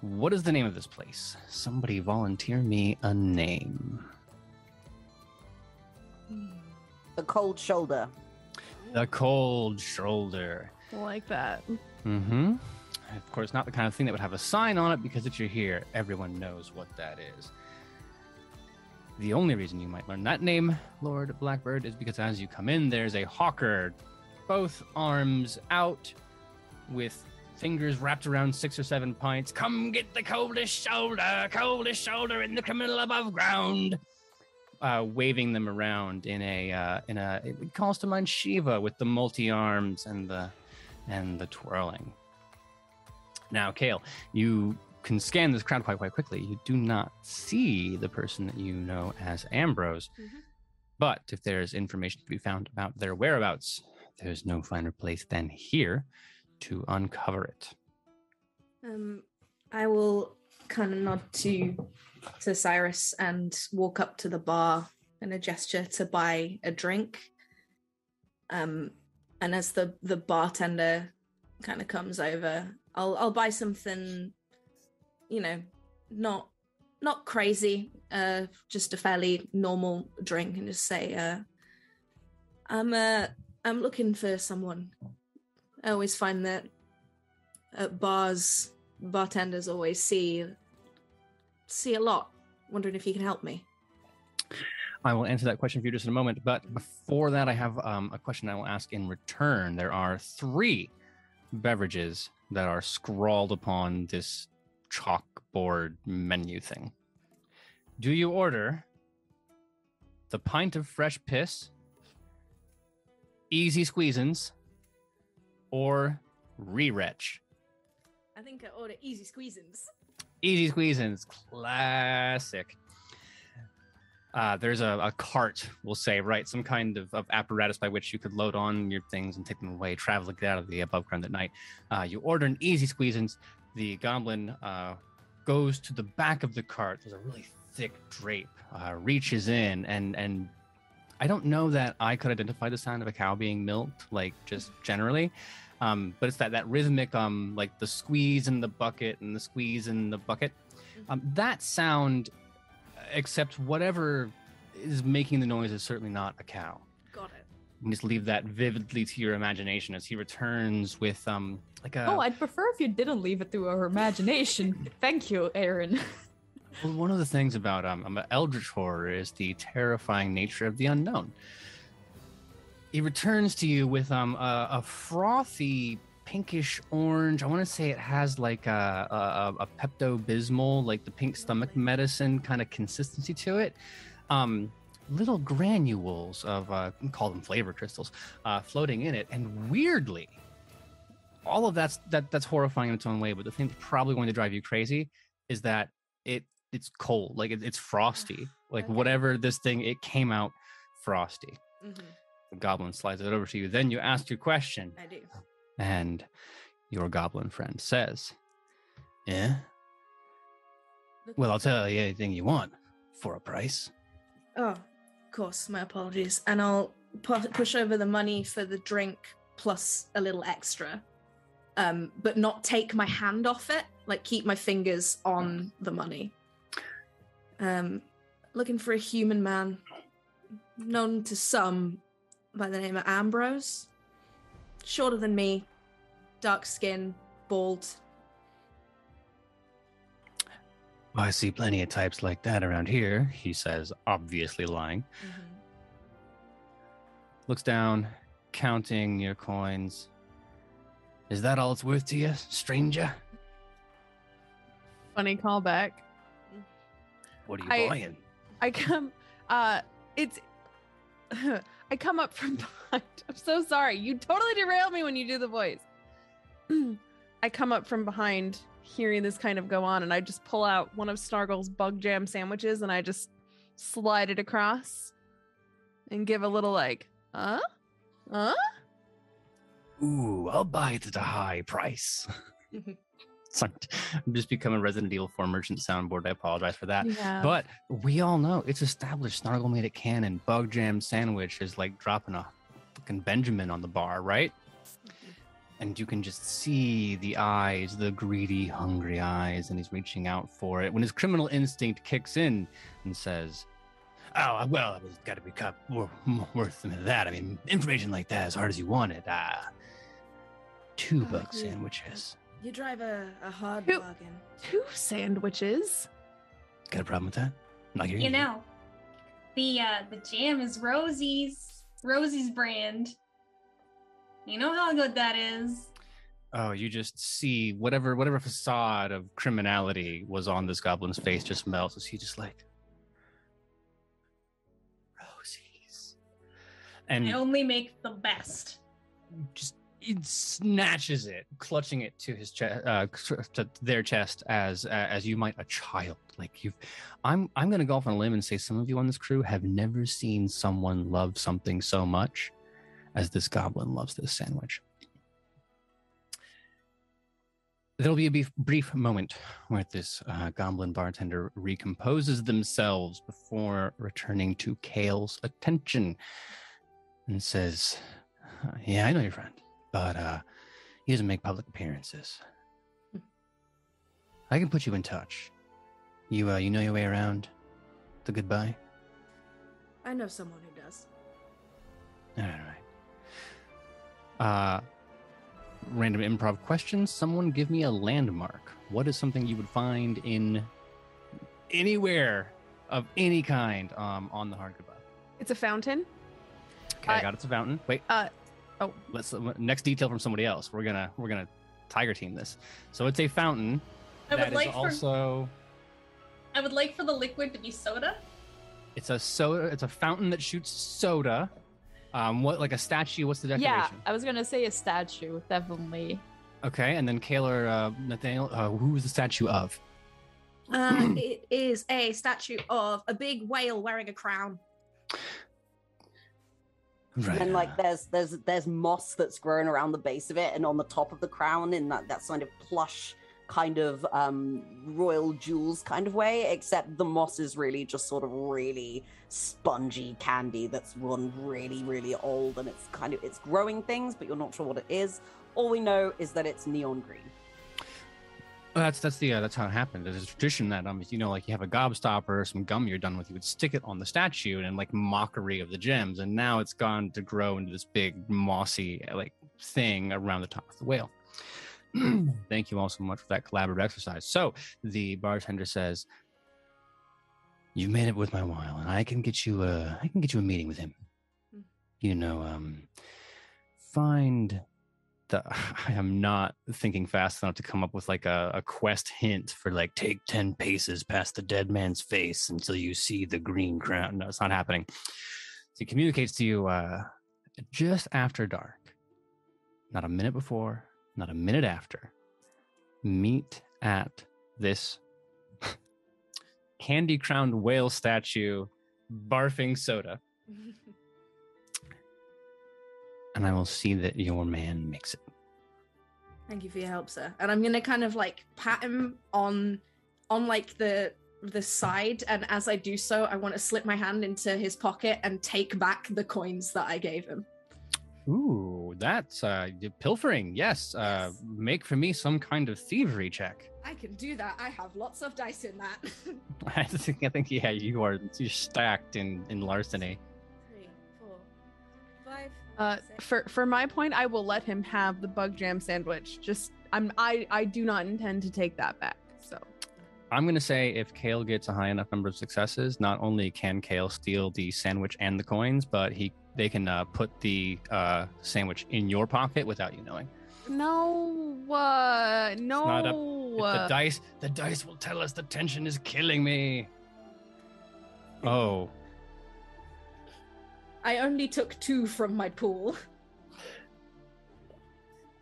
What is the name of this place? Somebody volunteer me a name. The Cold Shoulder. The Cold Shoulder. Like that. Mm-hmm. Of course, not the kind of thing that would have a sign on it, because if you're here, everyone knows what that is. The only reason you might learn that name, Lord Blackbird, is because as you come in, there's a hawker, both arms out, with fingers wrapped around six or seven pints. Come get the coldest shoulder, coldest shoulder in the criminal above ground. Uh, waving them around in a uh, in a it calls to mind Shiva with the multi arms and the and the twirling. Now, Kale, you can scan this crowd quite quite quickly. You do not see the person that you know as Ambrose, mm-hmm. but if there's information to be found about their whereabouts, there's no finer place than here to uncover it. Um, I will kind of nod to. to Cyrus and walk up to the bar in a gesture to buy a drink. Um, and as the, the bartender kind of comes over, I'll I'll buy something, you know, not not crazy, uh, just a fairly normal drink, and just say, uh, I'm uh, I'm looking for someone. I always find that at bars, bartenders always see. see a lot. Wondering if you can help me. I will answer that question for you just in a moment, but before that I have um, a question I will ask in return. There are three beverages that are scrawled upon this chalkboard menu thing. Do you order the pint of fresh piss, easy squeezins, or re-retch? I think I order easy squeezins. Easy squeezins, classic. Uh, there's a, a cart, we'll say, right? Some kind of, of apparatus by which you could load on your things and take them away, travel out of the above ground at night. Uh, you order an easy squeezins. The goblin uh, goes to the back of the cart. There's a really thick drape, uh, reaches in, and and I don't know that I could identify the sound of a cow being milked, like just generally. Um, but it's that, that rhythmic, um, like the squeeze in the bucket and the squeeze in the bucket. Um, that sound, except whatever is making the noise, is certainly not a cow. Got it. You just leave that vividly to your imagination as he returns with um, like a... Oh, I'd prefer if you didn't leave it to our imagination. Thank you, Aaron. Well, one of the things about um, Eldritch horror is the terrifying nature of the unknown. He returns to you with um, a, a frothy pinkish orange. I want to say it has like a, a, a Pepto-Bismol, like the pink stomach medicine kind of consistency to it. Um, little granules of, uh, call them flavor crystals, uh, floating in it. And weirdly, all of that's that that's horrifying in its own way. But the thing that's probably going to drive you crazy is that it it's cold, like it, it's frosty. Like whatever this thing, it came out frosty. Mm-hmm. The goblin slides it over to you. Then you ask your question. I do. And your goblin friend says, "Yeah? Well, I'll tell you anything you want for a price." Oh, of course. My apologies. And I'll pu- push over the money for the drink plus a little extra, um, but not take my hand off it. Like, keep my fingers on the money. Um, looking for a human man, known to some by the name of Ambrose. Shorter than me, dark skin, bald. Well, I see plenty of types like that around here, he says, obviously lying. Mm-hmm. Looks down, counting your coins. Is that all it's worth to you, stranger? Funny callback. What are you I, buying? I come, uh, it's, I come up from behind. I'm so sorry. You totally derail me when you do the voice. I come up from behind hearing this kind of go on, and I just pull out one of Snargle's bug jam sandwiches and I just slide it across and give a little like, huh? Huh? Ooh, I'll buy it at a high price. I'm just becoming a Resident Evil four merchant soundboard. I apologize for that. Yeah. But we all know it's established. Snargle made it canon. Bug jam sandwich is like dropping a fucking Benjamin on the bar, right? And you can just see the eyes, the greedy, hungry eyes, and he's reaching out for it when his criminal instinct kicks in and says, oh, well, it's got to be cut more, more worth than that. I mean, information like that, as hard as you want it. Ah, two oh, bug you, sandwiches. You drive a, a hard two, bargain. Two sandwiches? Got a problem with that? Not here. You either. know, the uh, the jam is Rosie's, Rosie's brand. You know how good that is. Oh, you just see whatever whatever facade of criminality was on this goblin's face just melts. Is he just like, Rosie's? And I only make the best. Just it snatches it, clutching it to his chest, uh, to their chest, as uh, as you might a child. Like you've, I'm I'm gonna go off on a limb and say some of you on this crew have never seen someone love something so much as this goblin loves this sandwich. There'll be a brief moment where this uh, goblin bartender recomposes themselves before returning to Kale's attention and says, yeah, I know your friend, but uh, he doesn't make public appearances. I can put you in touch. You, uh, you know your way around the goodbye? I know someone who does. All right, all right. Uh, random improv questions. Someone give me a landmark. What is something you would find in anywhere of any kind um, on the Hard Goodbye? It's a fountain. Okay, uh, I got it's a fountain. Wait. Uh, oh, let's next detail from somebody else. We're gonna we're gonna tiger team this. So it's a fountain. I that would like is for, also. I would like for the liquid to be soda. It's a soda. It's a fountain that shoots soda. Um, what, like a statue? What's the decoration? Yeah, I was gonna say a statue, definitely. Okay, and then Kaylor, uh, Nathaniel, uh, who is the statue of? Uh, it is a statue of a big whale wearing a crown. Right. And like, there's there's there's moss that's grown around the base of it, and on the top of the crown, in that that kind of plush, kind of um, royal jewels kind of way, except the moss is really just sort of really spongy candy that's run really, really old, and it's kind of, it's growing things, but you're not sure what it is. All we know is that it's neon green. Well, that's that's the uh, that's how it happened. There's a tradition that um, you know, like you have a gobstopper or some gum you're done with, you would stick it on the statue and like mockery of the gems, and now it's gone to grow into this big mossy like thing around the top of the whale. Thank you all so much for that collaborative exercise. So the bartender says, "You've made it worth my while, and I can get you a, I can get you a meeting with him. You know, um, find the. I am not thinking fast enough to come up with like a, a quest hint for like take ten paces past the dead man's face until you see the green crown. No, it's not happening. So he communicates to you uh, just after dark, not a minute before." Not a minute after, meet at this candy-crowned whale statue barfing soda. And I will see that your man makes it. Thank you for your help, sir. And I'm going to kind of like pat him on, on like the, the side. And as I do so, I want to slip my hand into his pocket and take back the coins that I gave him. Ooh, that's uh, pilfering. Yes. Uh, yes. Make for me some kind of thievery check. I can do that. I have lots of dice in that. I think, I think, yeah, you are you're stacked in, in larceny. Three, four, five. Uh, six. For for my point, I will let him have the bug jam sandwich. Just I'm I I do not intend to take that back. So I'm gonna say if Kale gets a high enough number of successes, not only can Kale steal the sandwich and the coins, but he. They can uh, put the uh, sandwich in your pocket without you knowing. No, uh, no. Not up. The dice, the dice will tell us the tension is killing me. Oh. I only took two from my pool.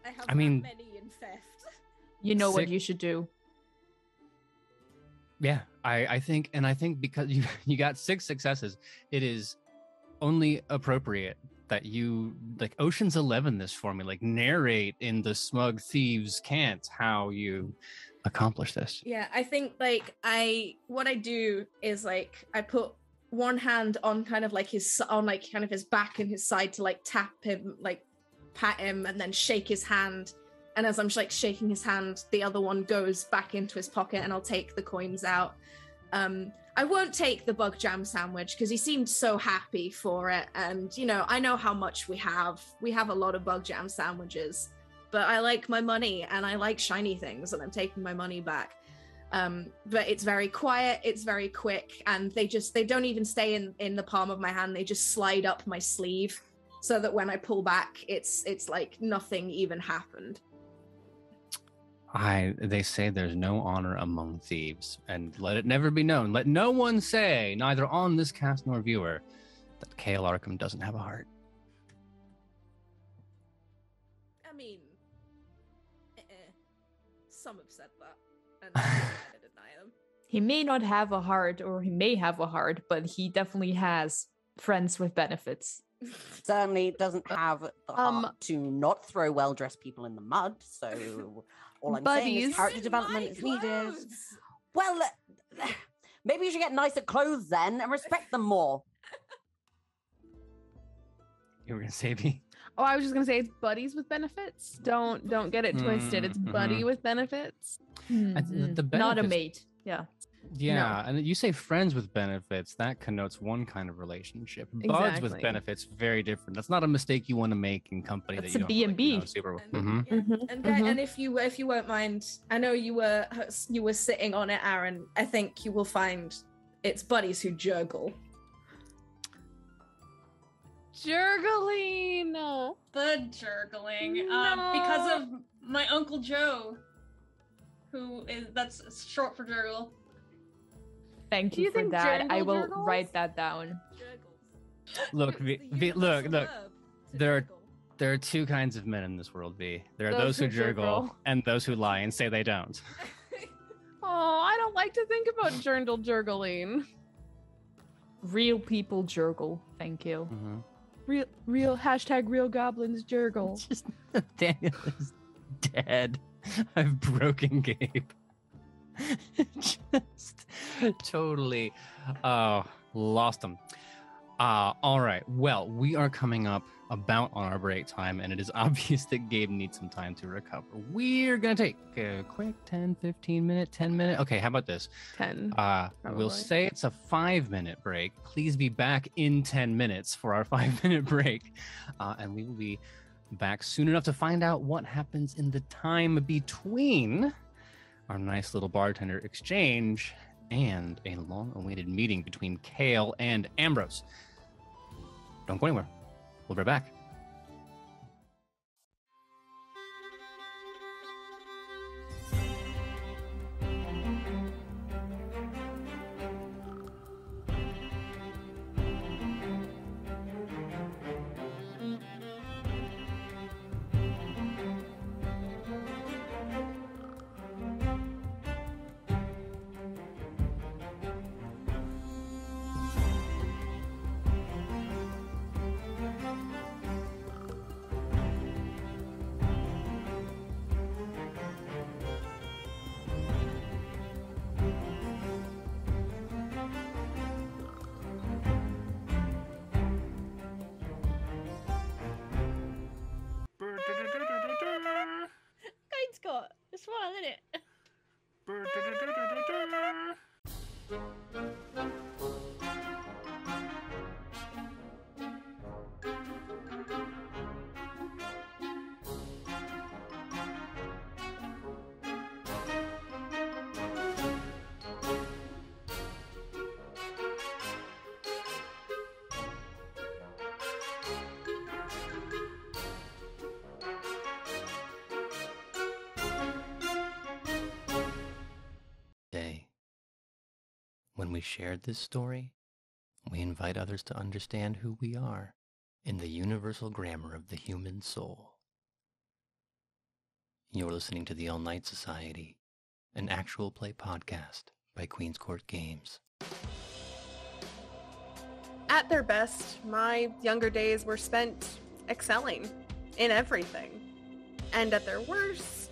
I have I mean, that many in theft. You know six, what you should do. Yeah, I, I think, and I think because you you got six successes, it is. Only appropriate that you like Ocean's Eleven this for me, like narrate in the smug thieves can't how you accomplish this. Yeah, I think like I what I do is like I put one hand on kind of like his on like kind of his back and his side to like tap him, like pat him and then shake his hand. And as I'm like shaking his hand, the other one goes back into his pocket and I'll take the coins out. Um, I won't take the bug jam sandwich because he seemed so happy for it. And, you know, I know how much we have. We have a lot of bug jam sandwiches, but I like my money and I like shiny things and I'm taking my money back. Um, but it's very quiet. It's very quick. And they just, they don't even stay in, in the palm of my hand. They just slide up my sleeve so that when I pull back, it's, it's like nothing even happened. I, they say there's no honor among thieves, and let it never be known. Let no one say, neither on this cast nor viewer, that Kale Arkham doesn't have a heart. I mean, uh-uh. Some have said that, and I deny them. He may not have a heart, or he may have a heart, but he definitely has friends with benefits. Certainly doesn't have the um, heart to not throw well-dressed people in the mud, so... All I'm Buddies. saying is character development is needed. Well, maybe you should get nicer clothes then and respect them more. You were gonna say me? Oh, I was just gonna say it's buddies with benefits. Don't don't get it twisted. It's buddy mm-hmm. with benefits. I, the benefits. Not a mate. Yeah. Yeah, no. And you say friends with benefits, that connotes one kind of relationship. Exactly. Buds with benefits, very different. That's not a mistake you want to make in company. That's that you a don't B and B. Really know super well. And, mm-hmm. yeah. mm-hmm. and, mm-hmm. and if you if you won't mind, I know you were you were sitting on it, Aaron. I think you will find it's buddies who jurgle. Jurgling, the jurgling, no. um, because of my Uncle Joe, who is that's short for jurgle. Thank you, you for that. I will jurgles? write that down. Jurgles. Look, v, v, look, look. There are there are two kinds of men in this world, V. There are those, those who jurgle, jurgle and those who lie and say they don't. Oh, I don't like to think about Jirndal jurgling. Real people jurgle. Thank you. Mm-hmm. Real, real hashtag real goblins jurgle. Just Daniel is dead. I've broken Gabe. Just totally uh, lost them. Uh, all right. Well, we are coming up about on our break time, and it is obvious that Gabe needs some time to recover. We're going to take a quick ten, fifteen minute, ten minute. Okay, how about this? ten. Uh, we'll say it's a five minute break. Please be back in ten minutes for our five minute break, uh, and we will be back soon enough to find out what happens in the time between our nice little bartender exchange, and a long-awaited meeting between Kale and Ambrose. Don't go anywhere. We'll be right back. It's wild, isn't it? When we share this story, we invite others to understand who we are in the universal grammar of the human soul. You're listening to the All Night Society, an actual play podcast by Queen's Court Games. At their best, my younger days were spent excelling in everything. And at their worst,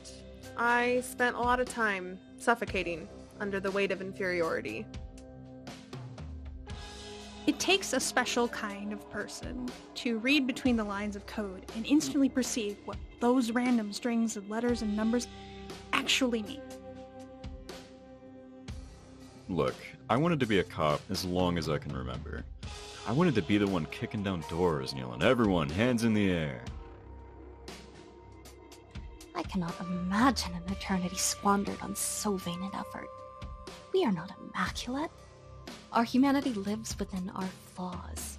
I spent a lot of time suffocating under the weight of inferiority. It takes a special kind of person to read between the lines of code and instantly perceive what those random strings of letters and numbers actually mean. Look, I wanted to be a cop as long as I can remember. I wanted to be the one kicking down doors, yelling, "Everyone, hands in the air!" I cannot imagine an eternity squandered on so vain an effort. We are not immaculate. Our humanity lives within our flaws.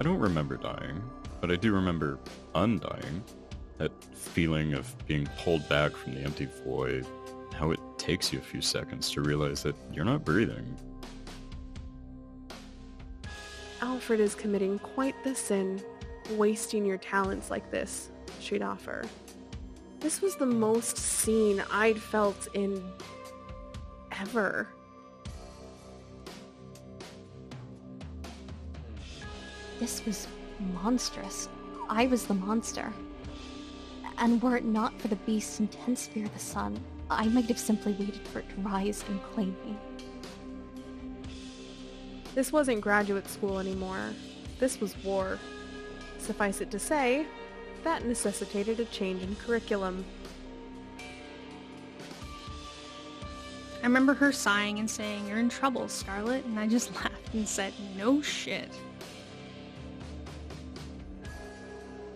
I don't remember dying, but I do remember undying. That feeling of being pulled back from the empty void, how it takes you a few seconds to realize that you're not breathing. Alfred is committing quite the sin, wasting your talents like this, she'd offer. This was the most seen I'd felt in... ever. This was monstrous. I was the monster. And were it not for the beast's intense fear of the sun, I might have simply waited for it to rise and claim me. This wasn't graduate school anymore. This was war. Suffice it to say, that necessitated a change in curriculum. I remember her sighing and saying, "You're in trouble, Scarlet," and I just laughed and said, "No shit."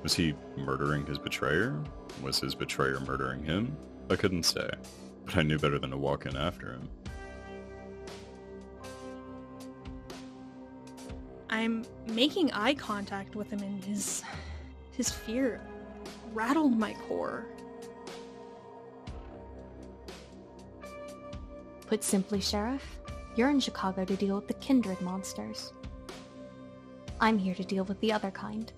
Was he murdering his betrayer? Was his betrayer murdering him? I couldn't say, but I knew better than to walk in after him. I'm making eye contact with him, and his, his fear rattled my core. Put simply, Sheriff, you're in Chicago to deal with the kindred monsters. I'm here to deal with the other kind.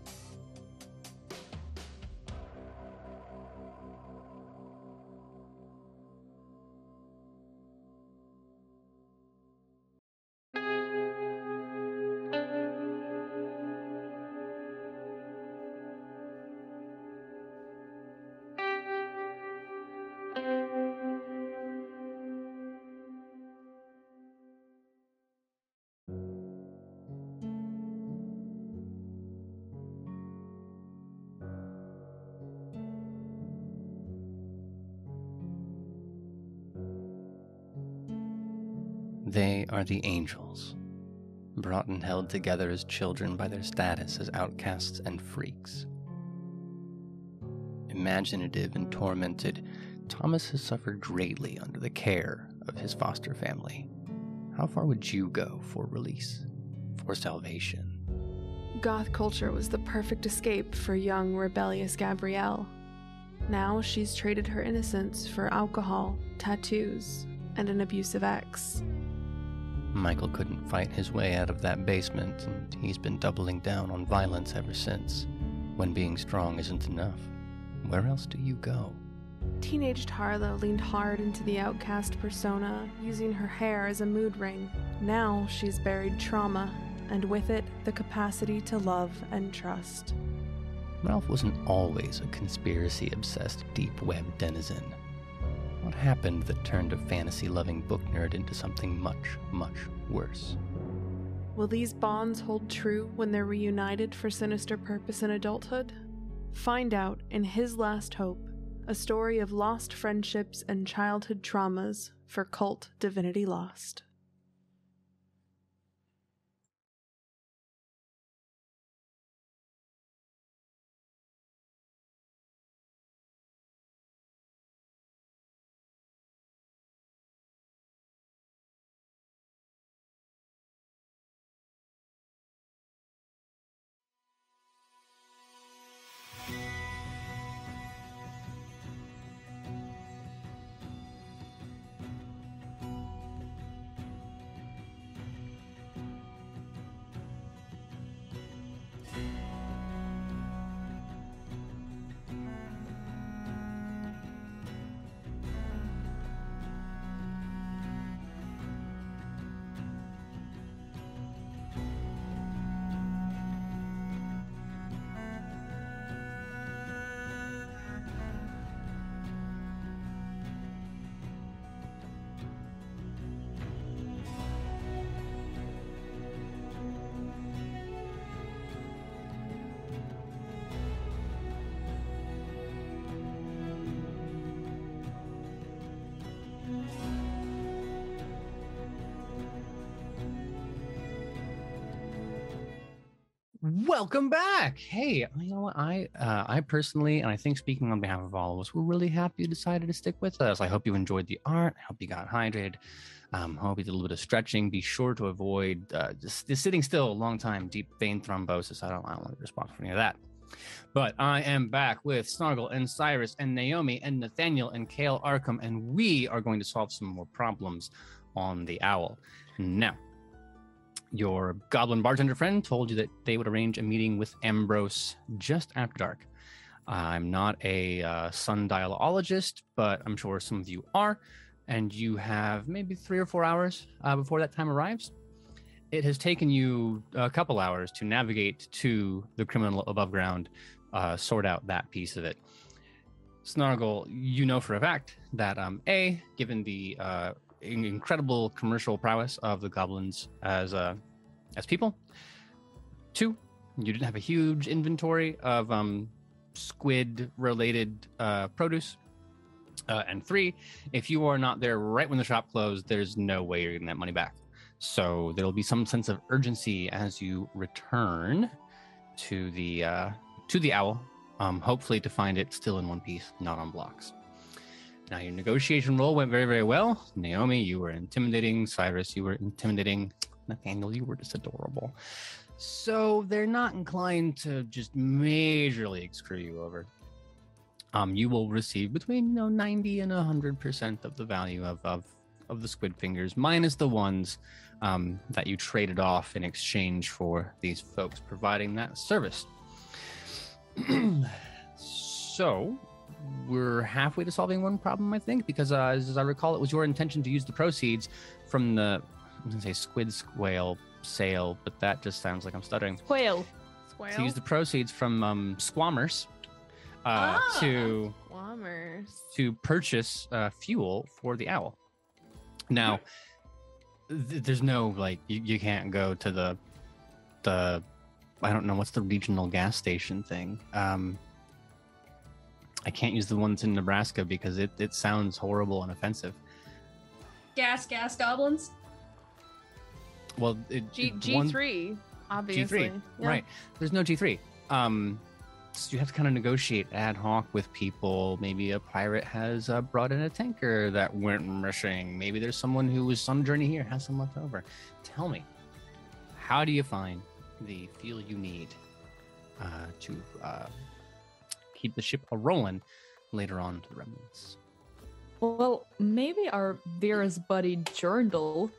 They are the angels, brought and held together as children by their status as outcasts and freaks. Imaginative and tormented, Thomas has suffered greatly under the care of his foster family. How far would you go for release, for salvation? Goth culture was the perfect escape for young, rebellious Gabrielle. Now she's traded her innocence for alcohol, tattoos, and an abusive ex. Michael couldn't fight his way out of that basement, and he's been doubling down on violence ever since, when being strong isn't enough. Where else do you go? Teenage Tarla leaned hard into the outcast persona, using her hair as a mood ring. Now she's buried trauma, and with it, the capacity to love and trust. Ralph wasn't always a conspiracy-obsessed deep web denizen. What happened that turned a fantasy-loving book nerd into something much, much worse? Will these bonds hold true when they're reunited for sinister purpose in adulthood? Find out, in his last hope, a story of lost friendships and childhood traumas for cult Divinity Lost. Welcome back. Hey, you know what? I uh, I personally, and I think speaking on behalf of all of us, we're really happy you decided to stick with us. I hope you enjoyed the art. I hope you got hydrated. Um, I hope you did a little bit of stretching. Be sure to avoid uh, just, just sitting still a long time, deep vein thrombosis. I don't, I don't want to respond for any of that. But I am back with Snargle and Cyrus and Naomi and Nathaniel and Kale Arkham, and we are going to solve some more problems on The Owl. Now, your goblin bartender friend told you that they would arrange a meeting with Ambrose just after dark. I'm not a uh, sundialologist, but I'm sure some of you are, and you have maybe three or four hours uh, before that time arrives. It has taken you a couple hours to navigate to the criminal above ground, uh, sort out that piece of it. Snargle, you know for a fact that, um, A, given the uh, incredible commercial prowess of the goblins as uh, as people. Two, you didn't have a huge inventory of um, squid-related uh, produce. Uh, and three, if you are not there right when the shop closed, there's no way you're getting that money back. So there'll be some sense of urgency as you return to the uh, to the Owl, um, hopefully to find it still in one piece, not on blocks. Now, your negotiation role went very, very well. Naomi, you were intimidating. Cyrus, you were intimidating. Nathaniel, you were just adorable. So they're not inclined to just majorly screw you over. Um, you will receive between you know, ninety and one hundred percent of the value of, of, of the squid fingers, minus the ones um, that you traded off in exchange for these folks providing that service. So... we're halfway to solving one problem, I think, because uh, as I recall, it was your intention to use the proceeds from the, I'm going to say squid squale sale, but that just sounds like I'm stuttering. Squale. Squale. To use the proceeds from um, Squammers uh, ah, to Squammers. to purchase uh, fuel for the Owl. Now, th there's no, like, you, you can't go to the, the, I don't know, what's the regional gas station thing? Um... I can't use the ones in Nebraska because it, it sounds horrible and offensive. Gas, gas goblins? Well, it, G, it G three, one, obviously. G three, yeah. Right. There's no G three. Um, so you have to kind of negotiate ad hoc with people. Maybe a pirate has uh, brought in a tanker that went missing. Maybe there's someone who was some journey here, has some left over. Tell me, how do you find the fuel you need uh, to... Uh, keep the ship a rolling later on to the remnants? Well, maybe our Vera's buddy Jirndal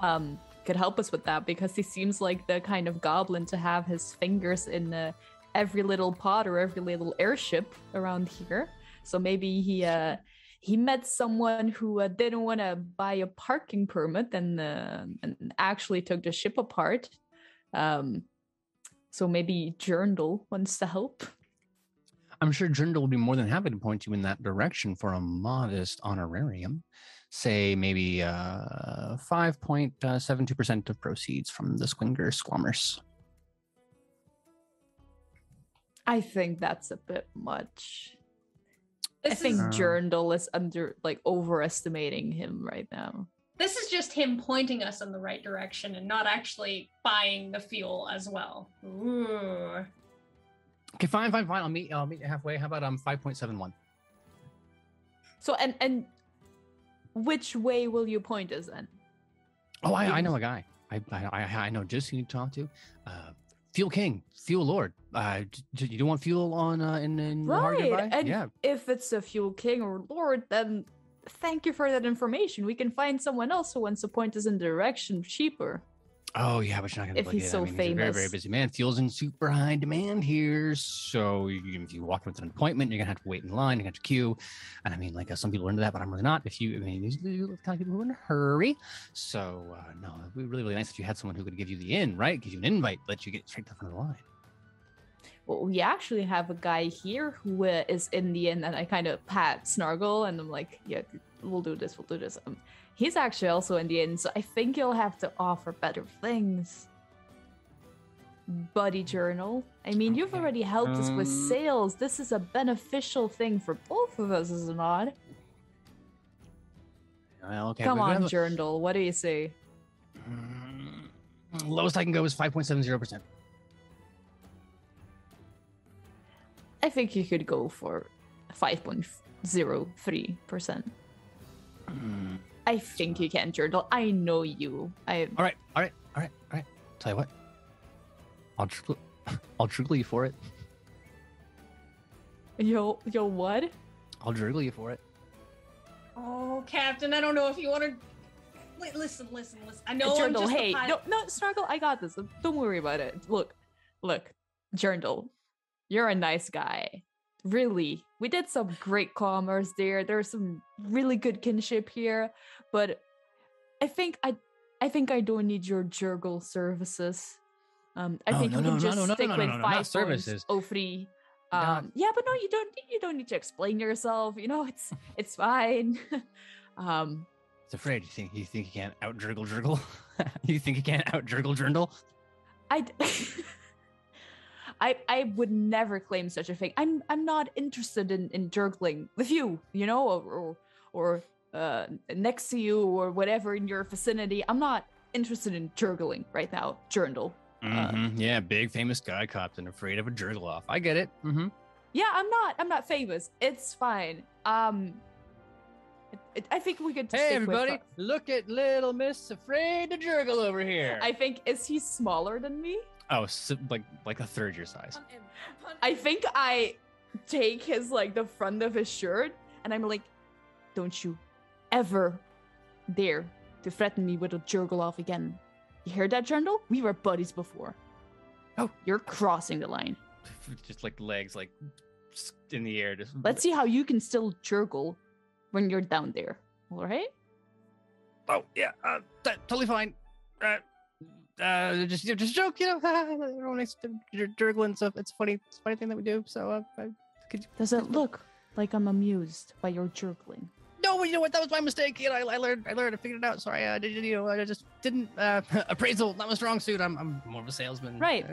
um, could help us with that, because he seems like the kind of goblin to have his fingers in uh, every little pod or every little airship around here. So maybe he uh, he met someone who uh, didn't want to buy a parking permit and, uh, and actually took the ship apart. Um, so maybe Jirndal wants to help. I'm sure Jirndal will be more than happy to point you in that direction for a modest honorarium. Say maybe uh, five point seven two percent of proceeds from the Squinger Squammers. I think that's a bit much. This I think is, Jirndal is under, like, overestimating him right now. This is just him pointing us in the right direction and not actually buying the fuel as well. Ooh. Okay, fine, fine, fine. I'll meet. I'll meet you halfway. How about um five point seven one? So and and which way will you point us then? Oh, I, I know a guy. I I I know just who you talk to. Uh, Fuel King, Fuel Lord. Uh, do you want fuel on uh, in in right. Hard Goodbye? And yeah. If it's a Fuel King or Lord, then thank you for that information. We can find someone else who wants to point us in direction cheaper. Oh yeah, but you're not gonna. If he's it. so I mean, famous, he's a very very busy man. Fuel's in super high demand here, so you, if you walk with an appointment, you're gonna have to wait in line. You're gonna have to queue, and I mean, like uh, some people are into that, but I'm really not. If you, I mean, these are the kind of people who are in a hurry. So uh, no, it'd be really really nice if you had someone who could give you the in, right? Give you an invite, let you get straight to the front of the line. Well, we actually have a guy here who uh, is in the inn, and I kind of pat Snargle, and I'm like, yeah, we'll do this, we'll do this. Um, He's actually also in the end, so I think you'll have to offer better things. Buddy Jirndal. I mean, okay. You've already helped um, us with sales. This is a beneficial thing for both of us, is it not? Well, okay. Come We're on, Jirndal. What do you say? Um, lowest I can go is five point seven zero percent. I think you could go for five point zero three percent. Um, I think you can, Jirndal. I know you. I. All right, all right, all right, all right. Tell you what, I'll tr- I'll jiggle you for it. Yo, yo, what? I'll jiggle you for it. Oh, Captain, I don't know if you want to. Wait, listen, listen, listen. I know Jirndal, I'm just hey, no, no, Snargle, I got this. Don't worry about it. Look, look, Jirndal, you're a nice guy. Really, we did some great commerce there. There's some really good kinship here, but I think I, I think I don't need your Jirndal services. Um, I no, think no, you can no, just no, no, stick no, no, with no, no, five services. Oh, free. Um, yeah, but no, you don't. You don't need to explain yourself. You know, it's it's fine. um, it's afraid you think you think you can't out Jirndal Jirndal. You think you can't out Jirndal Jirndal? I. D- I, I would never claim such a thing. I'm I'm not interested in, in jirgling with you, you know, or or, or uh, next to you or whatever in your vicinity. I'm not interested in jirgling right now, Jirndal. Mm-hmm. Uh, yeah, big famous guy cop and afraid of a jirgle off. I get it. Mm-hmm. Yeah, I'm not. I'm not famous. It's fine. Um, it, it, I think we could. Hey, everybody! With, uh, look at little Miss Afraid to Jirgle over here. I think is he smaller than me? Oh, so like like a third your size. I think I take his like the front of his shirt, and I'm like, "Don't you ever dare to threaten me with a jirgle off again. You hear that, Jirndal? We were buddies before. Oh, you're crossing the line." Just like legs, like in the air. Just let's see how you can still jirgle when you're down there. All right? Oh yeah, uh, t- totally fine. Uh, Uh, just, just joke, you know. Everyone's jirgling stuff. It's funny, it's a funny thing that we do. So, uh, I, could, does it look like I'm amused by your jirgling? No, you know what? That was my mistake. You know, I, I learned, I learned, I figured it out. Sorry, I didn't. You know, I just didn't. Uh, appraisal, not my strong suit. I'm, I'm more of a salesman. Right,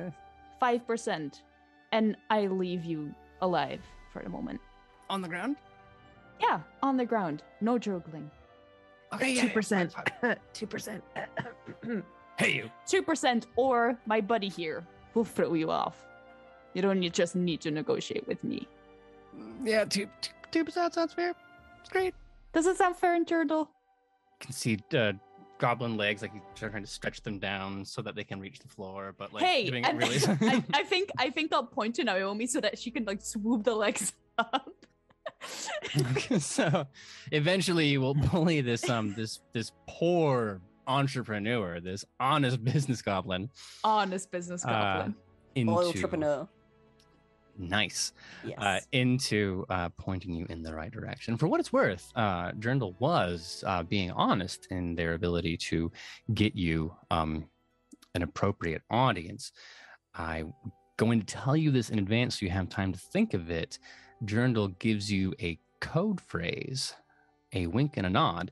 five percent, and I leave you alive for the moment. On the ground? Yeah, on the ground. No jirgling. Okay, two percent. Two percent. Hey, you. two percent or my buddy here will throw you off. You don't need, just need to negotiate with me. Yeah, two, two, two percent sounds fair. It's great. Does it sound fair, Jirndal? You can see uh, goblin legs, like you're trying to stretch them down so that they can reach the floor, but like hey, doing it really... I, I, think, I think I'll point to Naomi so that she can like swoop the legs up. So eventually you will bully this, um, this, this poor... entrepreneur, this honest business goblin, honest business goblin, uh, into loyal entrepreneur. Nice, yes. Uh, into uh, pointing you in the right direction. For what it's worth, uh, Jirndal was uh, being honest in their ability to get you um, an appropriate audience. I'm going to tell you this in advance so you have time to think of it. Jirndal gives you a code phrase, a wink and a nod,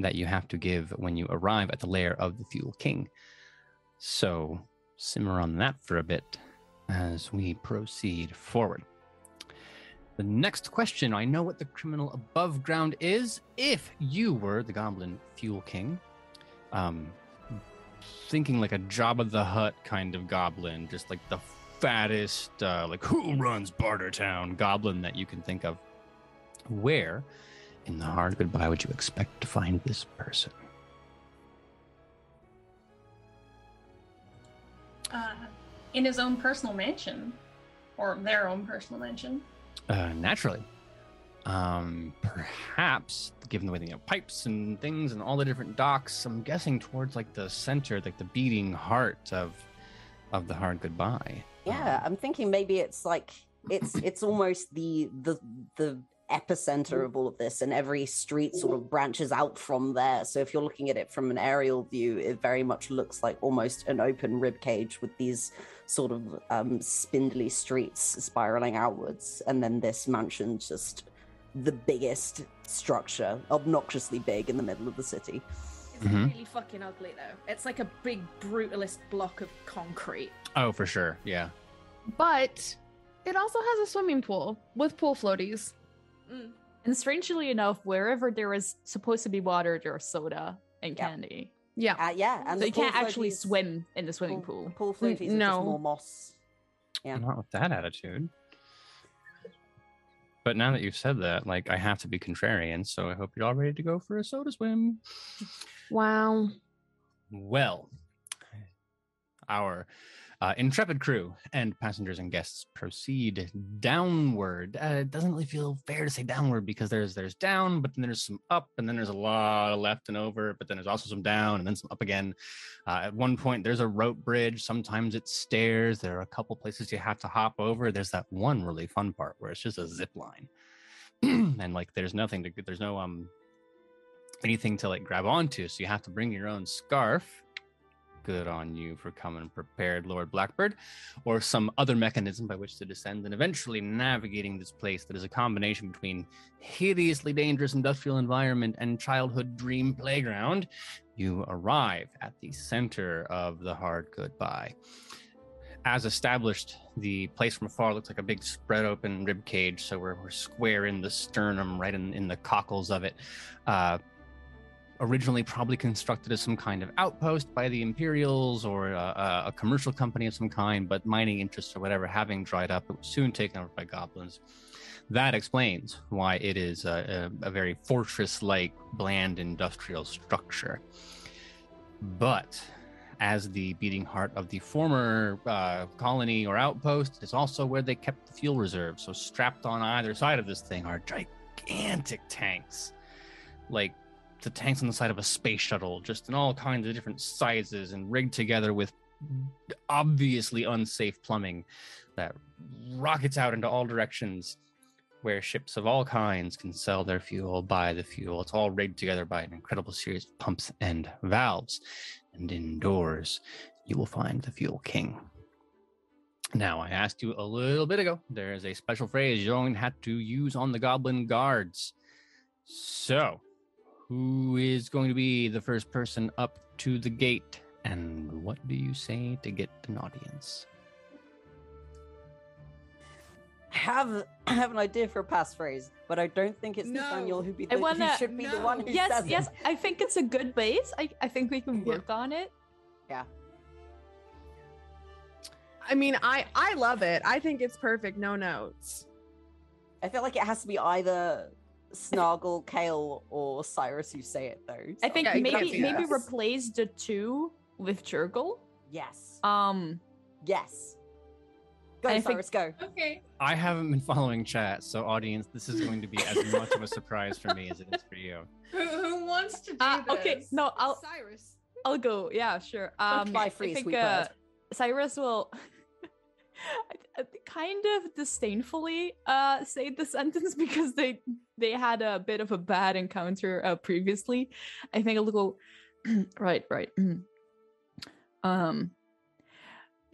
that you have to give when you arrive at the lair of the Fuel King. So simmer on that for a bit. as we proceed forward. The next question, I know what the criminal above ground is. If you were the Goblin Fuel King, um, thinking like a Jabba the Hutt kind of goblin, just like the fattest, uh, like who runs Bartertown goblin that you can think of, where in The Hard Goodbye would you expect to find this person? Uh, in his own personal mansion, or their own personal mansion. Uh, naturally. Um, perhaps, given the way they have pipes and things and all the different docks, I'm guessing towards like the center, like the beating heart of of The Hard Goodbye. Yeah, um, I'm thinking maybe it's like, it's it's almost the the the epicenter of all of this, and every street sort of branches out from there. So if you're looking at it from an aerial view, it very much looks like almost an open rib cage with these sort of um, spindly streets spiraling outwards, and then this mansion, just the biggest structure, obnoxiously big, in the middle of the city. It's mm-hmm. really fucking ugly, though. It's like a big brutalist block of concrete. Oh, for sure, yeah. But it also has a swimming pool with pool floaties. Mm. And strangely enough, wherever there is supposed to be water, there's soda and candy. Yeah, yeah. Uh, yeah. And so you can't actually is... swim in the swimming pool. Pool, pool floaties mm, no. Just more moss. Yeah. Not with that attitude. But now that you've said that, like, I have to be contrarian, so I hope you're all ready to go for a soda swim. Wow. Well, our Uh, intrepid crew and passengers and guests proceed downward. Uh, it doesn't really feel fair to say downward, because there's there's down, but then there's some up, and then there's a lot of left and over, but then there's also some down and then some up again. Uh, at one point, there's a rope bridge. Sometimes it's stairs. There are a couple places you have to hop over. There's that one really fun part where it's just a zip line. And like, there's nothing to, there's no um anything to like grab onto. So you have to bring your own scarf. Good on you for coming prepared, Lord Blackbird, or some other mechanism by which to descend and eventually navigating this place that is a combination between hideously dangerous industrial environment and childhood dream playground. You arrive at the center of The Hard Goodbye. As established, the place from afar looks like a big spread open rib cage, so we're, we're square in the sternum, right in, in the cockles of it. Uh, Originally probably constructed as some kind of outpost by the Imperials or a, a commercial company of some kind, but mining interests or whatever having dried up, it was soon taken over by goblins. That explains why it is a, a, a very fortress-like, bland industrial structure. But as the beating heart of the former uh, colony or outpost, it's also where they kept the fuel reserve. So strapped on either side of this thing are gigantic tanks, like the tanks on the side of a space shuttle, just in all kinds of different sizes and rigged together with obviously unsafe plumbing that rockets out into all directions, where ships of all kinds can sell their fuel, buy the fuel. It's all rigged together by an incredible series of pumps and valves. And indoors, you will find the Fuel King. Now, I asked you a little bit ago, there is a special phrase you don't have to use on the goblin guards. So, who is going to be the first person up to the gate? And what do you say to get an audience? I have, I have an idea for a passphrase, but I don't think it's no. Nathaniel who, be the, wanna, who should be no. the one who yes, says Yes, yes, I think it's a good base. I, I think we can work yeah. on it. Yeah. I mean, I, I love it. I think it's perfect. No notes. I feel like it has to be either Snargle, Kale, or Cyrus who say it, though. So. I think yeah, maybe maybe us. replace the two with Jirndal. Yes. Um. Yes. Go, I Cyrus, think... go. Okay. I haven't been following chat, so audience, this is going to be as much of a surprise for me as it is for you. Who, who wants to do uh, this? Okay, no, I'll... Cyrus. I'll go, yeah, sure. Um, okay. I think uh, Cyrus will... kind of disdainfully uh, say the sentence because they they had a bit of a bad encounter uh, previously. I think a little, right, right. um,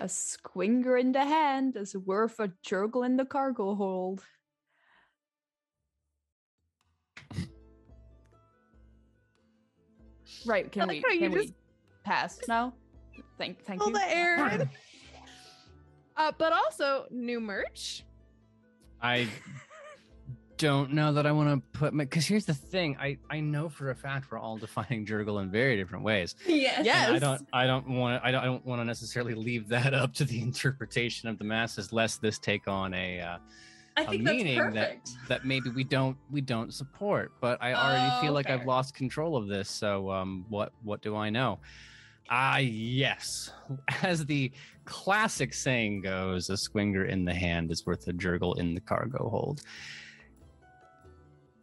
a squinger in the hand is worth a jurgle in the cargo hold. Right, can we, can we just... pass now? Thank, thank you. Hold the air. Uh, but also new merch. I don't know that I want to put my, because here's the thing. I, I know for a fact we're all defining Jirndal in very different ways. Yes. yes. I don't I don't want I don't I don't want to necessarily leave that up to the interpretation of the masses, lest this take on a uh, I think a that's meaning perfect. that that maybe we don't we don't support. But I already oh, feel like fair. I've lost control of this. So um what what do I know? Ah, uh, yes. As the classic saying goes, a swinger in the hand is worth a Jirndal in the cargo hold.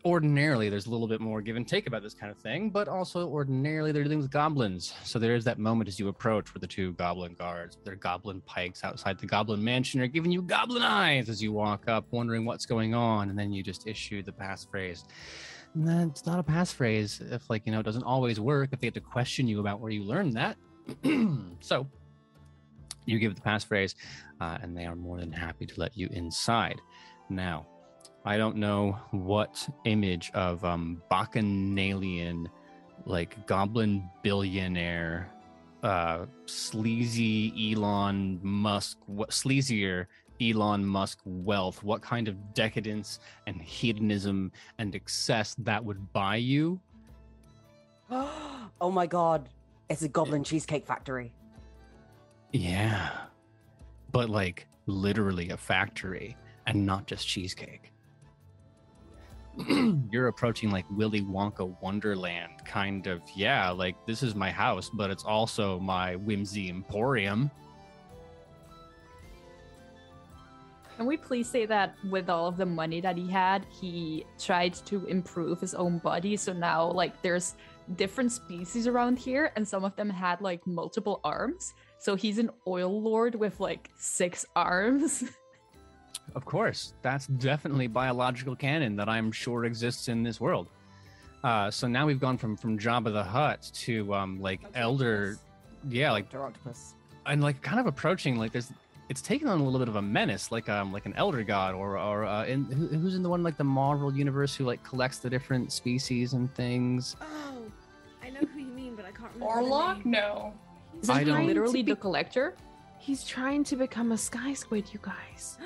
Ordinarily, there's a little bit more give and take about this kind of thing, but also ordinarily they're dealing with goblins. So there is that moment as you approach where the two goblin guards, their goblin pikes outside the goblin mansion, are giving you goblin eyes as you walk up, wondering what's going on, and then you just issue the passphrase. And then it's not a passphrase if, like, you know, it doesn't always work, if they have to question you about where you learned that. So you give the passphrase, uh, and they are more than happy to let you inside. Now, I don't know what image of um, bacchanalian, like, goblin billionaire, uh, sleazy Elon Musk, what, sleazier Elon Musk wealth, what kind of decadence and hedonism and excess that would buy you. Oh my God, it's a goblin it, cheesecake factory. Yeah, but like literally a factory and not just cheesecake. You're approaching like Willy Wonka Wonderland kind of, yeah, like this is my house, but it's also my whimsy emporium. Can we please say that with all of the money that he had, he tried to improve his own body, so now like there's different species around here and some of them had like multiple arms, so he's an oil lord with like six arms. Of course, that's definitely biological canon that I'm sure exists in this world. Uh, so now we've gone from from Jabba the Hutt to um, like Octopus. Elder, yeah, like Doctor Octopus, and like kind of approaching like there's it's taking on a little bit of a menace, like um like an elder god or or uh, in, who, who's in the one like the Marvel universe who like collects the different species and things. Oh, I know who you mean, but I can't remember. Orlok? No, is he literally the collector? He's trying to become a sky squid, you guys.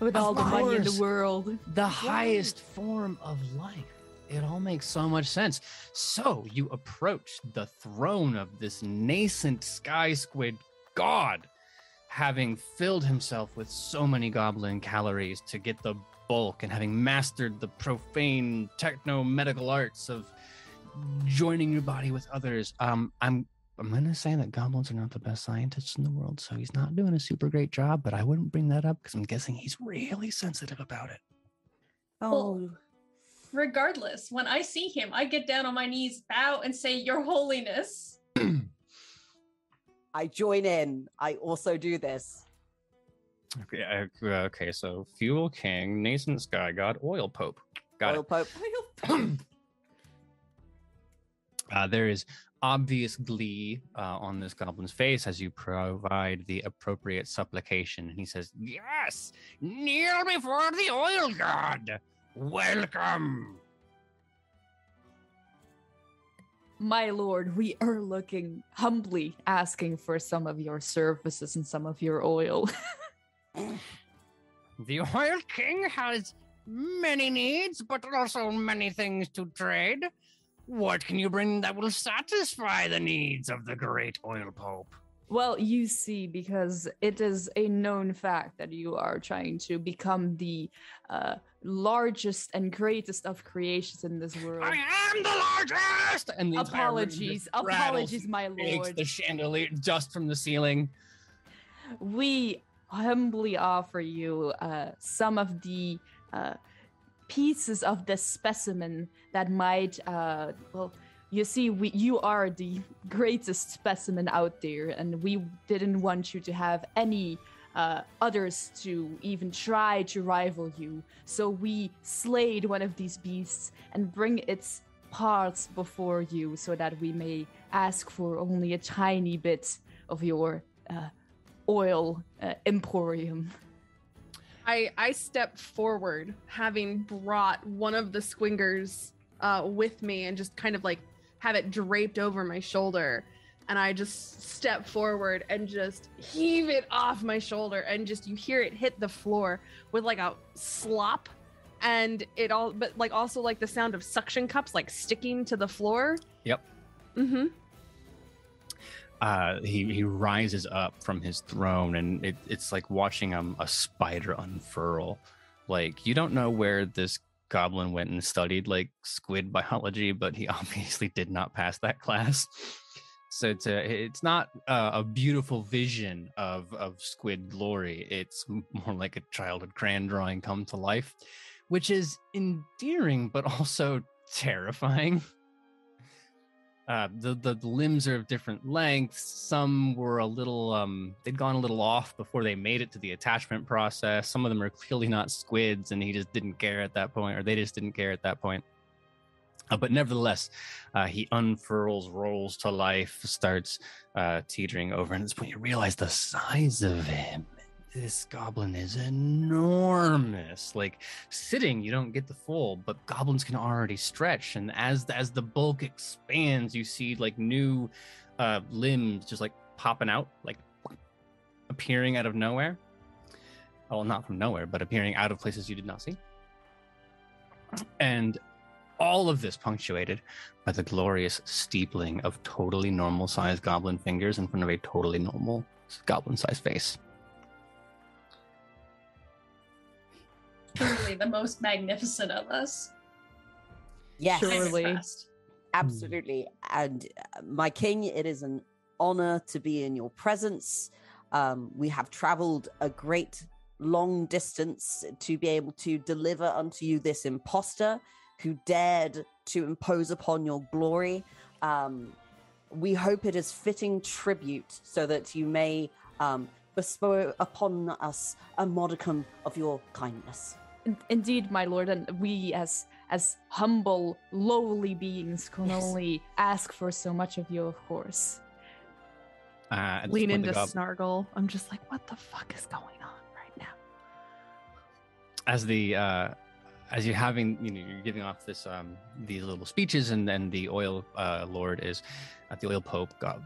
With all the money in the world. The highest form of life. It all makes so much sense. So you approach the throne of this nascent sky squid god, having filled himself with so many goblin calories to get the bulk and having mastered the profane techno-medical arts of joining your body with others. Um, I'm I'm going to say that goblins are not the best scientists in the world, so he's not doing a super great job, but I wouldn't bring that up because I'm guessing he's really sensitive about it. Oh. Well, regardless, when I see him, I get down on my knees, bow, and say, Your Holiness. I join in. I also do this. Okay, okay, so Fuel King, Nascent Sky God, Oil Pope. Got oil it. Pope. Oil Pope. uh, there is... obvious glee uh, on this goblin's face as you provide the appropriate supplication. And he says, Yes, kneel before the oil god. Welcome. My lord, we are looking humbly asking for some of your services and some of your oil. The oil king has many needs, but also many things to trade. What can you bring that will satisfy the needs of the great oil pope? Well, you see, because it is a known fact that you are trying to become the uh, largest and greatest of creations in this world. I am the largest! And the apologies, apologies, my lord. The chandelier dust from the ceiling. We humbly offer you uh, some of the... Uh, pieces of the specimen that might, uh, well, you see, we, you are the greatest specimen out there, and we didn't want you to have any uh, others to even try to rival you. So we slayed one of these beasts and bring its parts before you so that we may ask for only a tiny bit of your uh, oil uh, emporium. I, I stepped forward, having brought one of the swingers uh, with me, and just kind of like have it draped over my shoulder. And I just step forward and just heave it off my shoulder, and just you hear it hit the floor with like a slop, and it all, but like also like the sound of suction cups like sticking to the floor. Yep. Mm-hmm. Uh, he he rises up from his throne, and it, it's like watching um, a spider unfurl. Like, you don't know where this goblin went and studied like squid biology, but he obviously did not pass that class. So it's a, it's not uh, a beautiful vision of, of squid glory. It's more like a childhood crayon drawing come to life, which is endearing, but also terrifying. Uh, the, the limbs are of different lengths. Some were a little, um, they'd gone a little off before they made it to the attachment process. Some of them are clearly not squids, and he just didn't care at that point, or they just didn't care at that point. Uh, but nevertheless, uh, he unfurls, rolls to life, starts uh, teetering over. And at this point, you realize the size of him. This goblin is enormous. Like, sitting, you don't get the full, but goblins can already stretch. And as the, as the bulk expands, you see like new uh, limbs just like popping out, like appearing out of nowhere. Well, not from nowhere, but appearing out of places you did not see. And all of this punctuated by the glorious steepling of totally normal-sized goblin fingers in front of a totally normal goblin-sized face. Truly the most magnificent of us. Yes. Surely. Absolutely. And my king, it is an honor to be in your presence. Um, we have traveled a great long distance to be able to deliver unto you this imposter who dared to impose upon your glory. Um, we hope it is fitting tribute so that you may um, bestow upon us a modicum of your kindness. Indeed, my lord, and we as as humble, lowly beings can yes. only ask for so much of you, of course. Uh, Lean into Snargle. I'm just like, what the fuck is going on right now? As the... Uh... As you're having, you know, you're giving off this, um, these little speeches, and then the oil uh, lord is, uh, the oil pope. God,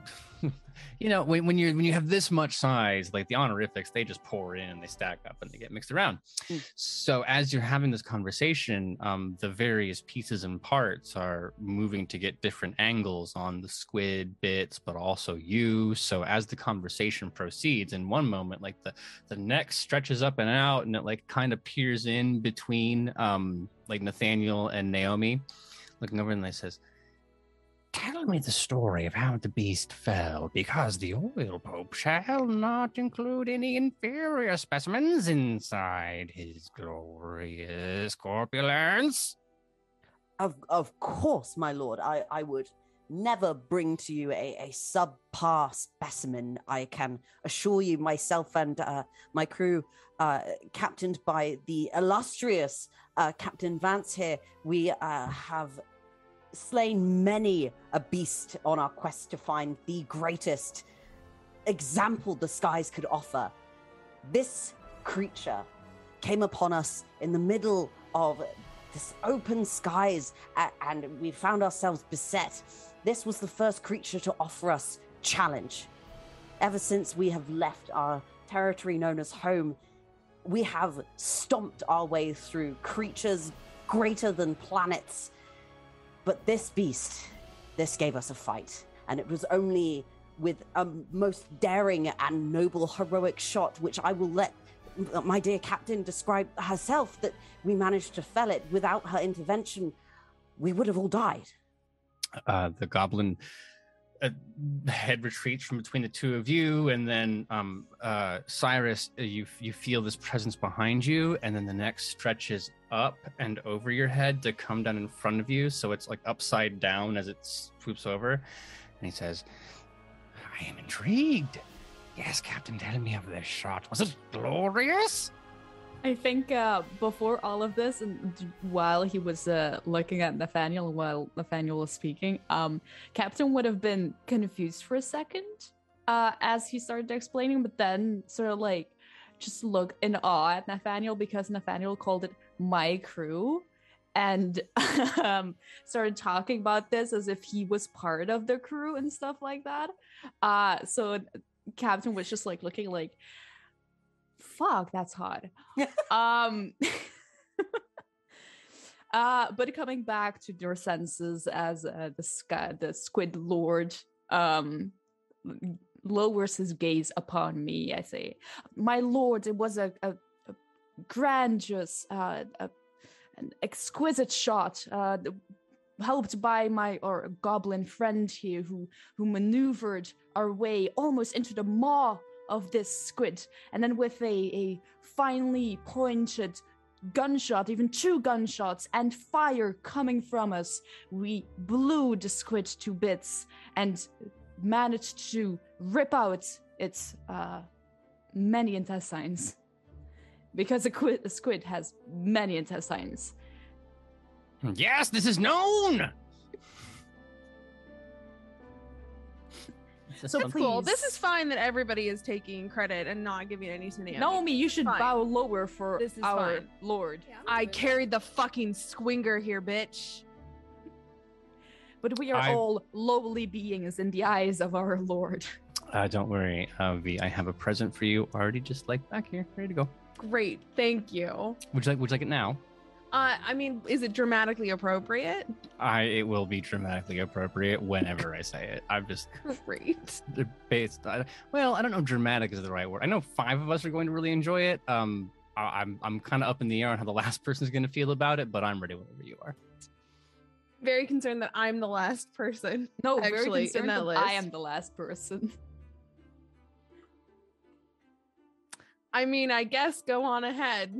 you know, when, when you're when you have this much size, like the honorifics, they just pour in and they stack up and they get mixed around. Mm. So as you're having this conversation, um, the various pieces and parts are moving to get different angles on the squid bits, but also you. So as the conversation proceeds, in one moment, like the the neck stretches up and out, and it like kind of peers in between. Um, Um, like Nathaniel and Naomi, looking over, and they says, "Tell me the story of how the beast fell, because the oil pope shall not include any inferior specimens inside his glorious corpulence." Of of course, my lord, I, I would never bring to you a, a subpar specimen. I can assure you, myself and uh, my crew, uh, captained by the illustrious Uh, Captain Vance here, we uh, have slain many a beast on our quest to find the greatest example the skies could offer. This creature came upon us in the middle of this open skies, uh, and we found ourselves beset. This was the first creature to offer us challenge. Ever since we have left our territory known as home, we have stomped our way through creatures greater than planets. But this beast, this gave us a fight. And it was only with a most daring and noble heroic shot, which I will let my dear captain describe herself, that we managed to fell it. Without her intervention, we would have all died. Uh, the goblin... A head retreats from between the two of you, and then um, uh, Cyrus, you you feel this presence behind you, and then the neck stretches up and over your head to come down in front of you, so it's like upside down as it swoops over, and he says, "I am intrigued. Yes, Captain, tell me of this shot. Was it glorious?" I think uh, before all of this, and while he was uh, looking at Nathaniel, while Nathaniel was speaking, um, Captain would have been confused for a second uh, as he started explaining, but then sort of like just looked in awe at Nathaniel, because Nathaniel called it my crew. and um, started talking about this as if he was part of the crew and stuff like that. Uh, so Captain was just like looking like, fuck, that's hot. um, uh, but coming back to your senses as uh, the, sc- the squid lord um, lowers his gaze upon me, I say, my lord, it was a, a, a grandiose, uh, a, an exquisite shot, uh, helped by my or goblin friend here who, who maneuvered our way almost into the maw of this squid. And then with a, a finely pointed gunshot, even two gunshots, and fire coming from us, we blew the squid to bits and managed to rip out its uh, many intestines. Because a, qu- a squid has many intestines. Yes, this is known! So it's cool. This is fine that everybody is taking credit and not giving any to Naomi. Naomi, you should fine. bow lower for this is our fine. lord. Yeah, I carried the fucking squinger here, bitch. But we are I've... all lowly beings in the eyes of our lord. Uh, don't worry, uh, V. I have a present for you already, just like back here, ready to go. Great, thank you. Would you like? Would you like it now? Uh, I mean, is it dramatically appropriate? I it will be dramatically appropriate whenever I say it. I'm just great. Based on, well, I don't know if dramatic is the right word. I know five of us are going to really enjoy it. Um, I, I'm I'm kind of up in the air on how the last person is going to feel about it, but I'm ready whenever you are. Very concerned that I'm the last person. No, actually, very concerned in that, that list. I am the last person. I mean, I guess go on ahead.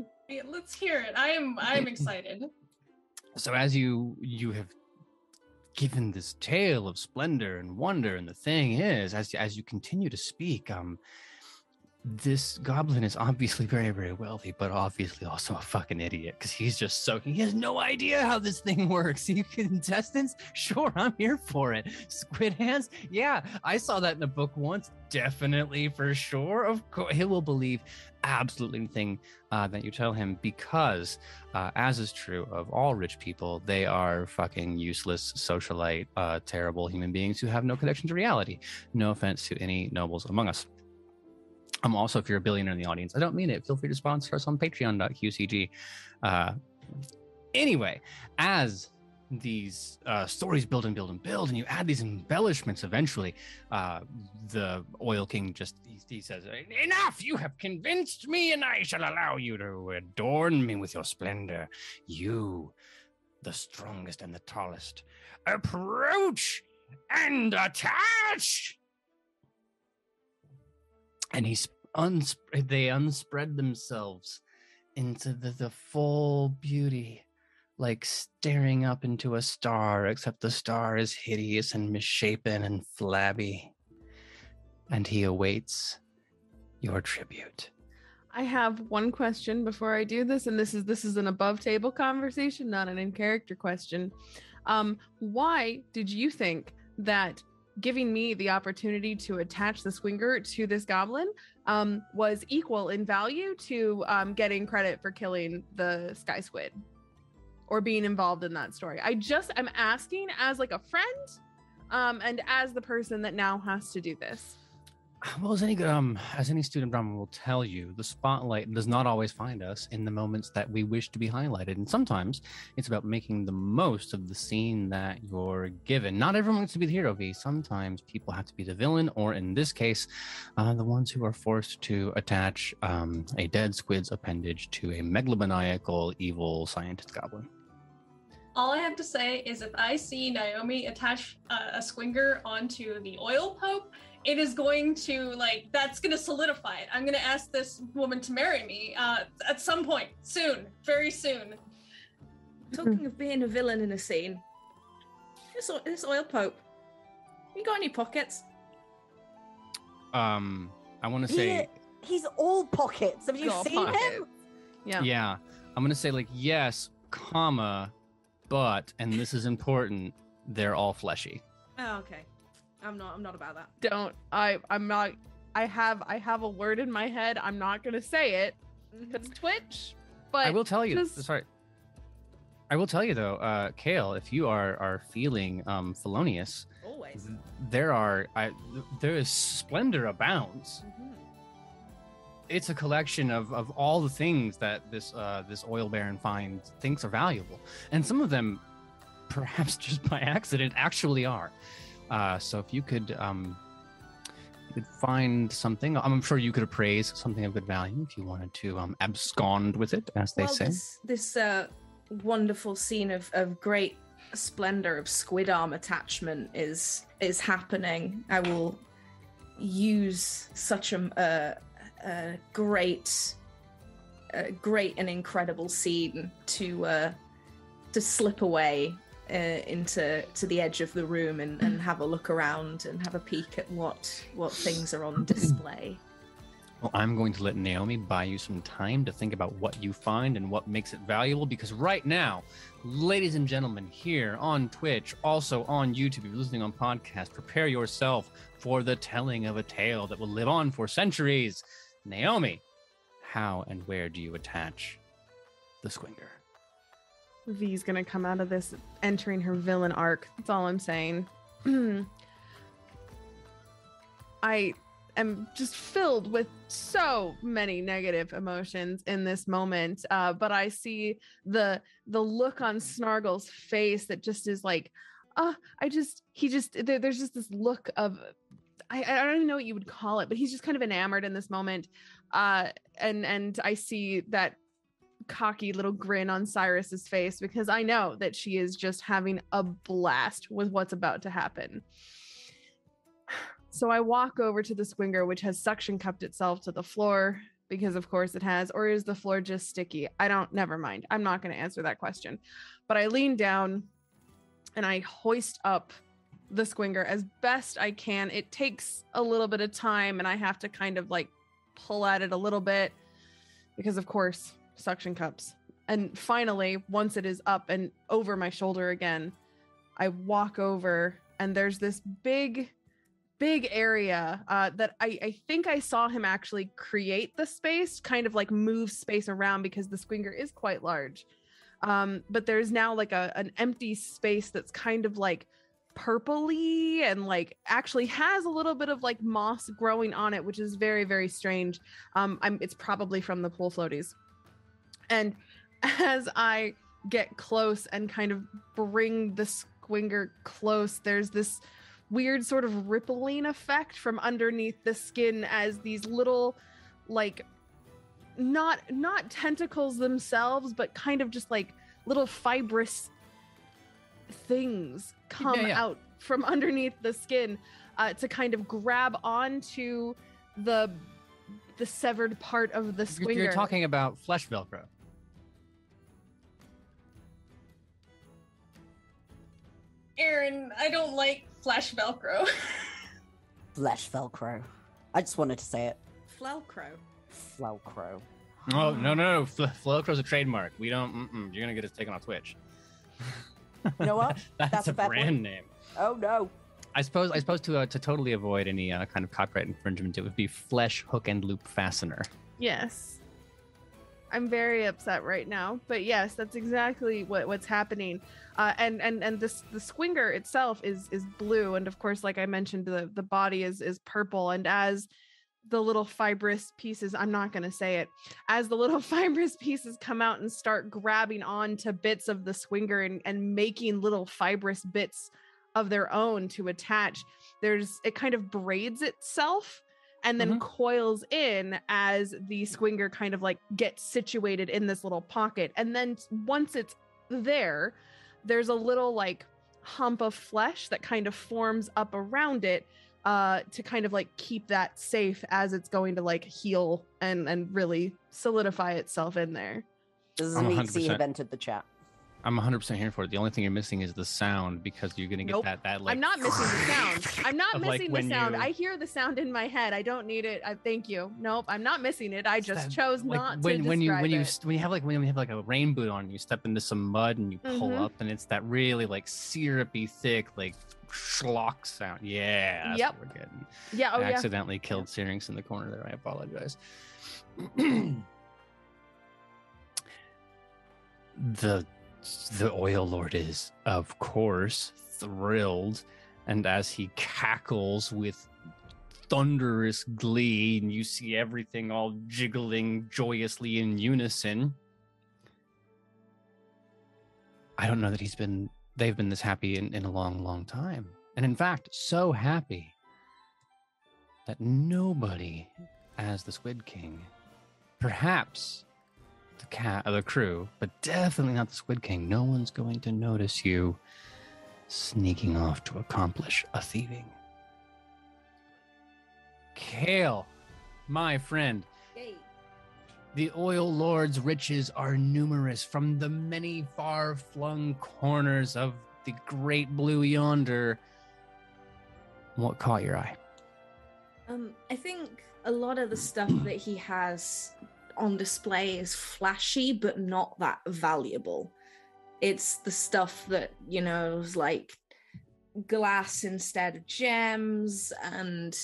Let's hear it. I am I am excited. So as you you have given this tale of splendor and wonder, and the thing is, as as you continue to speak, um, this goblin is obviously very, very wealthy, but obviously also a fucking idiot, because he's just soaking. He has no idea how this thing works. You get intestines? Sure, I'm here for it. Squid hands? Yeah, I saw that in a book once. Definitely, for sure. Of course, he will believe absolutely anything uh, that you tell him, because, uh, as is true of all rich people, they are fucking useless, socialite, uh, terrible human beings who have no connection to reality. No offense to any nobles among us. Um, also, if you're a billionaire in the audience, I don't mean it. Feel free to sponsor us on patreon dot q c g. Uh, anyway, as these uh, stories build and build and build, and you add these embellishments, eventually, uh, the oil king just he, he says, "Enough! You have convinced me, and I shall allow you to adorn me with your splendor. You, the strongest and the tallest, approach and attach!" And he unsp- they unspread themselves into the, the full beauty, like staring up into a star, except the star is hideous and misshapen and flabby. And he awaits your tribute. I have one question before I do this, and this is this is an above-table conversation, not an in-character question. Um, why did you think that giving me the opportunity to attach the swinger to this goblin um, was equal in value to um, getting credit for killing the sky squid or being involved in that story? I just am asking as like a friend um, and as the person that now has to do this. Well, as any, um, as any student drama will tell you, the spotlight does not always find us in the moments that we wish to be highlighted. And sometimes it's about making the most of the scene that you're given. Not everyone wants to be the hero, V. Sometimes people have to be the villain, or in this case, uh, the ones who are forced to attach um, a dead squid's appendage to a megalomaniacal, evil scientist goblin. All I have to say is if I see Naomi attach uh, a squinger onto the oil pope, it is going to, like, that's going to solidify it. I'm going to ask this woman to marry me uh, at some point, soon, very soon. Talking of being a villain in a scene, this, this oil pope, you got any pockets? Um, I want to say... Yeah, he's all pockets. Have you seen pockets. him? Yeah. Yeah. I'm going to say, like, yes, comma, but, and this is important, they're all fleshy. Oh, okay. I'm not I'm not about that. Don't I I'm not I have I have a word in my head. I'm not gonna say it. It's Twitch, but I will tell you. Just... Sorry. I will tell you though, uh, Kale, if you are are feeling um, felonious, always th- there are I, th- there is splendor abounds. Mm-hmm. It's a collection of, of all the things that this uh, this oil baron finds thinks are valuable, and some of them, perhaps just by accident, actually are. Uh, so if you could um, you could find something, I'm sure you could appraise something of good value if you wanted to um, abscond with it, as they well, say. This, this uh, wonderful scene of, of great splendor of squid arm attachment is is happening. I will use such a, a, a great, a great and incredible scene to uh, to slip away. Uh, into to the edge of the room and, and have a look around and have a peek at what what things are on display. Well, I'm going to let Naomi buy you some time to think about what you find and what makes it valuable, because right now, ladies and gentlemen, here on Twitch, also on YouTube, if you're listening on podcast, prepare yourself for the telling of a tale that will live on for centuries. Naomi, how and where do you attach the squinger? V's gonna come out of this entering her villain arc. That's all I'm saying. I am just filled with so many negative emotions in this moment. Uh, but I see the the look on Snargle's face that just is like, uh, I just he just there, there's just this look of I, I don't even know what you would call it, but he's just kind of enamored in this moment. Uh, and and I see that cocky little grin on Cyrus's face, because I know that she is just having a blast with what's about to happen. So I walk over to the swinger, which has suction cupped itself to the floor, because of course it has. Or is the floor just sticky? I don't, never mind. I'm not going to answer that question. But I lean down and I hoist up the swinger as best I can. It takes a little bit of time and I have to kind of like pull at it a little bit, because of course suction cups. And finally, once it is up and over my shoulder again, I walk over and there's this big, big area uh, that I, I think I saw him actually create the space, kind of like move space around, because the squinger is quite large. Um, but there's now like a an empty space that's kind of like purpley and like actually has a little bit of like moss growing on it, which is very, very strange. Um, I'm, it's probably from the pool floaties. And as I get close and kind of bring the squinger close, there's this weird sort of rippling effect from underneath the skin as these little, like, not not tentacles themselves, but kind of just like little fibrous things come yeah, yeah. out from underneath the skin uh, to kind of grab onto the... the severed part of the squinger. You're talking about flesh Velcro. Aaron, I don't like flesh Velcro. Flesh Velcro. I just wanted to say it. Flelcro. Flelcro. Oh, no, no, no. Flelcro's a trademark. We don't, mm-mm, you're going to get us taken off Twitch. You know what? That's, That's a, a brand one. Name. Oh, no. I suppose I suppose to uh, to totally avoid any uh, kind of copyright infringement, it would be flesh hook and loop fastener. Yes. I'm very upset right now, but yes, that's exactly what, what's happening. Uh, and and and this the squinger itself is is blue, and of course, like I mentioned, the, the body is is purple. And as the little fibrous pieces, I'm not going to say it, as the little fibrous pieces come out and start grabbing on to bits of the swinger and, and making little fibrous bits of their own to attach, there's it kind of braids itself and then mm-hmm. coils in as the squinger kind of like gets situated in this little pocket. And then once it's there, there's a little like hump of flesh that kind of forms up around it uh to kind of like keep that safe as it's going to like heal and and really solidify itself in there. This is me see invented the chat. I'm one hundred percent here for it. The only thing you're missing is the sound, because you're going to get nope. that, that like... I'm not missing the sound. I'm not missing like the sound. You... I hear the sound in my head. I don't need it. I, thank you. Nope, I'm not missing it. I just that, chose like, not when, to when describe you, when it. You, when you have like when you have like a rain boot on, you step into some mud and you pull mm-hmm. up and it's that really like syrupy, thick, like schlock sound. Yeah, that's yep. what we're getting. Yeah, oh, I accidentally yeah. killed Syrinx in the corner there. I apologize. The the oil lord is, of course, thrilled. And as he cackles with thunderous glee, and you see everything all jiggling joyously in unison. I don't know that he's been, they've been this happy in, in a long, long time. And in fact, so happy that nobody as the Squid King, perhaps the cat, the crew, but definitely not the Squid King. No one's going to notice you sneaking off to accomplish a thieving. Kale, my friend. Yay. The oil lord's riches are numerous from the many far-flung corners of the great blue yonder. What caught your eye? Um, I think a lot of the stuff that he has on display is flashy, but not that valuable. It's the stuff that, you know, is like glass instead of gems, and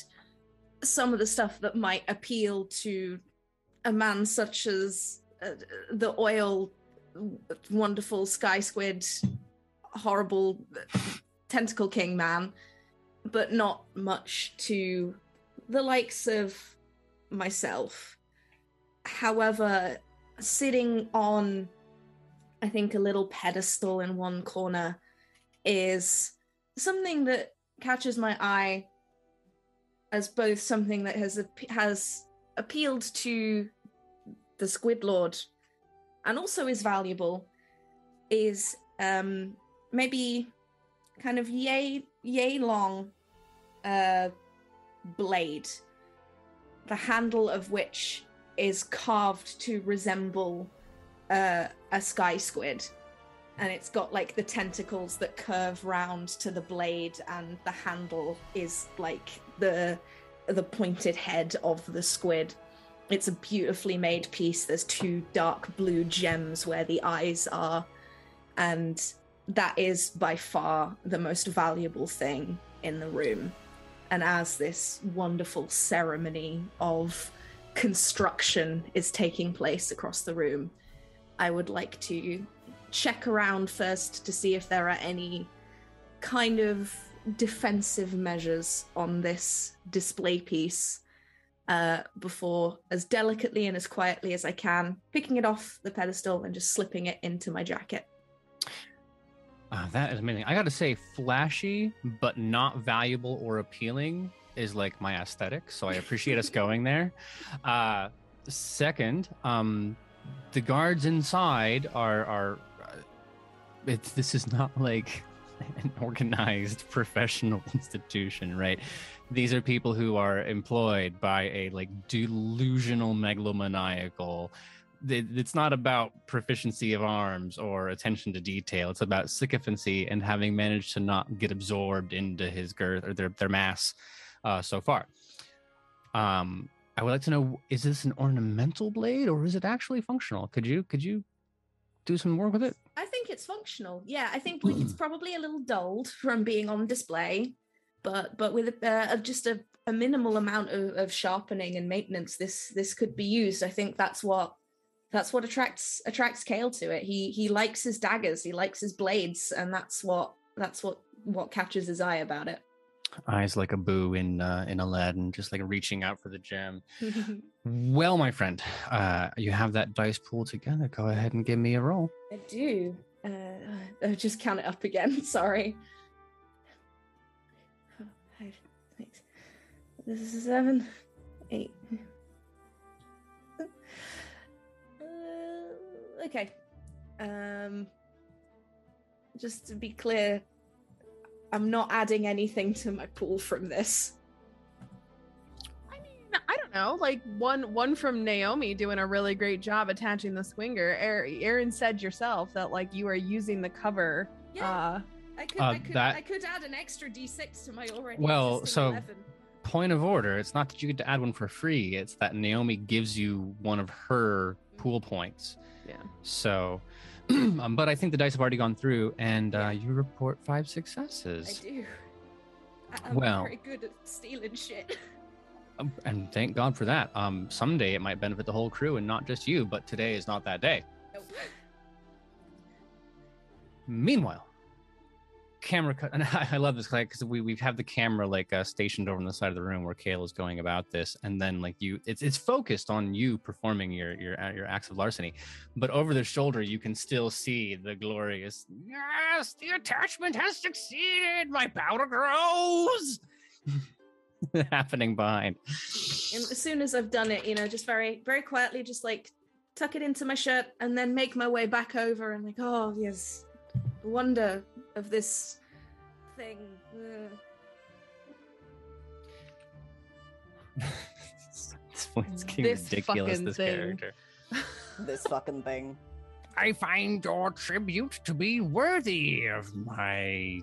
some of the stuff that might appeal to a man such as uh, the oil, wonderful sky squid, horrible tentacle king man, but not much to the likes of myself. However, sitting on, I think, a little pedestal in one corner is something that catches my eye as both something that has has appealed to the Squid Lord and also is valuable, is um, maybe kind of yay, yay long uh, blade, the handle of which is carved to resemble uh, a sky squid. And it's got like the tentacles that curve round to the blade, and the handle is like the the pointed head of the squid. It's a beautifully made piece. There's two dark blue gems where the eyes are, and that is by far the most valuable thing in the room. And as this wonderful ceremony of construction is taking place across the room, I would like to check around first to see if there are any kind of defensive measures on this display piece uh, before, as delicately and as quietly as I can, picking it off the pedestal and just slipping it into my jacket. Uh, that is amazing. I gotta say, flashy but not valuable or appealing is like my aesthetic, so I appreciate us going there. Uh, second, um, the guards inside are... are it's, this is not like an organized professional institution, right? These are people who are employed by a like delusional megalomaniacal... It's not about proficiency of arms or attention to detail. It's about sycophancy and having managed to not get absorbed into his girth or their, their mass. Uh, so far, um, I would like to know: is this an ornamental blade, or is it actually functional? Could you could you do some work with it? I think it's functional. Yeah, I think like, it's probably a little dulled from being on display, but but with uh, just a, a minimal amount of, of sharpening and maintenance, this this could be used. I think that's what that's what attracts attracts Kale to it. He he likes his daggers, he likes his blades, and that's what that's what what catches his eye about it. Eyes like a boo in uh, in Aladdin, just like reaching out for the gem. Well, my friend, uh, you have that dice pool together. Go ahead and give me a roll. I do. Uh, I'll just count it up again. Sorry. Oh, five, six. This is a seven, eight. Uh, okay. Um, just to be clear, I'm not adding anything to my pool from this. I mean, I don't know. Like one one from Naomi doing a really great job attaching the swinger. Erin said yourself that like you are using the cover. Yeah, uh, I, could, uh, I, could, that... I could add an extra d six to my already well, so eleven. Point of order, it's not that you get to add one for free. It's that Naomi gives you one of her pool points. Yeah. So... um, but I think the dice have already gone through, and uh, you report five successes. I do. I- I'm well, very good at stealing shit. um, and thank God for that. Um, someday it might benefit the whole crew and not just you, but today is not that day. Nope. Meanwhile, camera cut, and I, I love this because we we have the camera like uh, stationed over on the side of the room where Kale is going about this, and then like you, it's it's focused on you performing your your your acts of larceny, but over the shoulder you can still see the glorious yes, the attachment has succeeded, my powder grows, happening behind. And as soon as I've done it, you know, just very very quietly, just like tuck it into my shirt, and then make my way back over, and like, oh yes, the wonder of this thing. This point's getting ridiculous, this thing. Character. This fucking thing. I find your tribute to be worthy of my...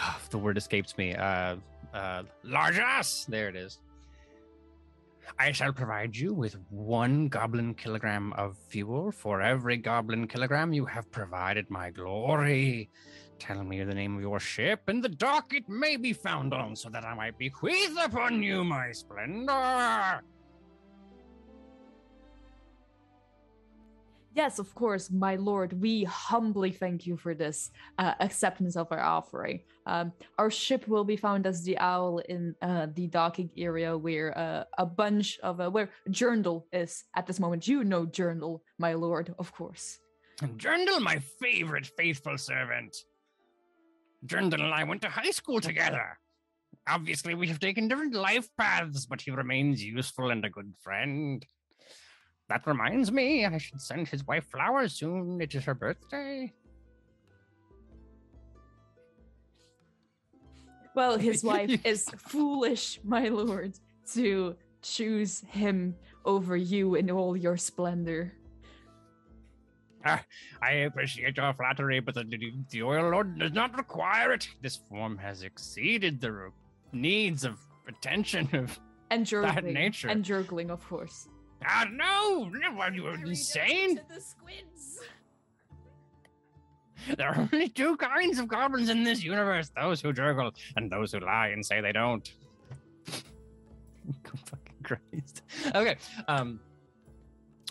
Oh, the word escapes me. Uh, uh, largesse! There it is. I shall provide you with one goblin kilogram of fuel for every goblin kilogram you have provided my glory. Tell me the name of your ship and the dock it may be found on, so that I might bequeath upon you my splendor. Yes, of course, my lord, we humbly thank you for this uh, acceptance of our offering. Um, our ship will be found as the Owl in uh, the docking area where uh, a bunch of, uh, where Jirndal is at this moment. You know Jirndal, my lord, of course. Jirndal, my favorite faithful servant. Jirndal and I went to high school together. Obviously, we have taken different life paths, but he remains useful and a good friend. That reminds me, I should send his wife flowers soon. It is her birthday. Well, his wife is foolish, my lord, to choose him over you in all your splendor. Ah, I appreciate your flattery, but the, the, the Royal Lord does not require it. This form has exceeded the re- needs of attention of and jergling, that nature. And jergling, of course. Ah, no! You were insane! The squids. There are only two kinds of goblins in this universe, those who juggle and those who lie and say they don't. I'm fucking crazed. Okay, um...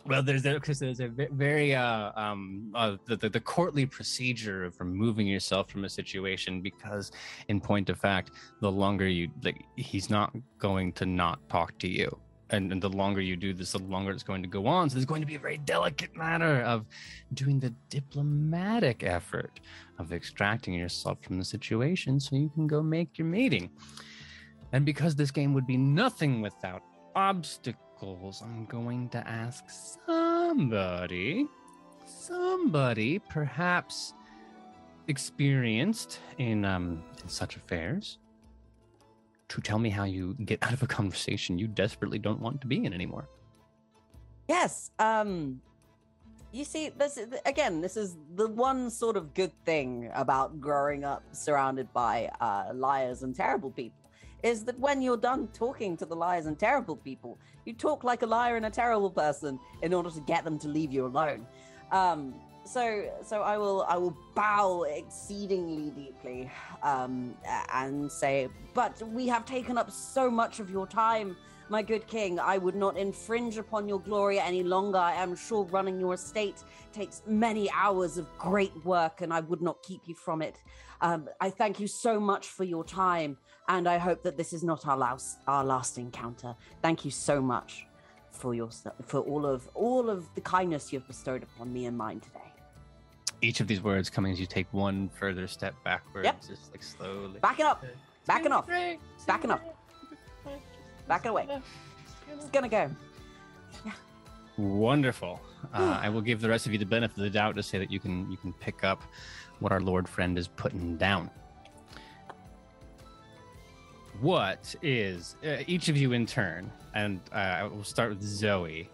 Well, there's because there's a very uh, um, uh, the, the the courtly procedure of removing yourself from a situation, because in point of fact, the longer you like, he's not going to not talk to you. And, and the longer you do this, the longer it's going to go on. So there's going to be a very delicate matter of doing the diplomatic effort of extracting yourself from the situation so you can go make your meeting. And because this game would be nothing without obstacles, I'm going to ask somebody, somebody perhaps experienced in, um, in such affairs, to tell me how you get out of a conversation you desperately don't want to be in anymore. Yes. Um, you see, this is, again, this is the one sort of good thing about growing up surrounded by uh, liars and terrible people, is that when you're done talking to the liars and terrible people, you talk like a liar and a terrible person in order to get them to leave you alone. Um, so so I will I will bow exceedingly deeply um, and say, but we have taken up so much of your time, my good king. I would not infringe upon your glory any longer. I am sure running your estate takes many hours of great work, and I would not keep you from it. Um, I thank you so much for your time, and I hope that this is not our last, our last encounter. Thank you so much for your for all of all of the kindness you've bestowed upon me and mine today. Each of these words coming as you take one further step backwards, yep. Just like slowly. Backing up, backing off, backing off, backing away. It's gonna go. Yeah. Wonderful. Uh, I will give the rest of you the benefit of the doubt to say that you can you can pick up what our Lord friend is putting down. What is uh, each of you in turn, and uh, I will start with Zoe.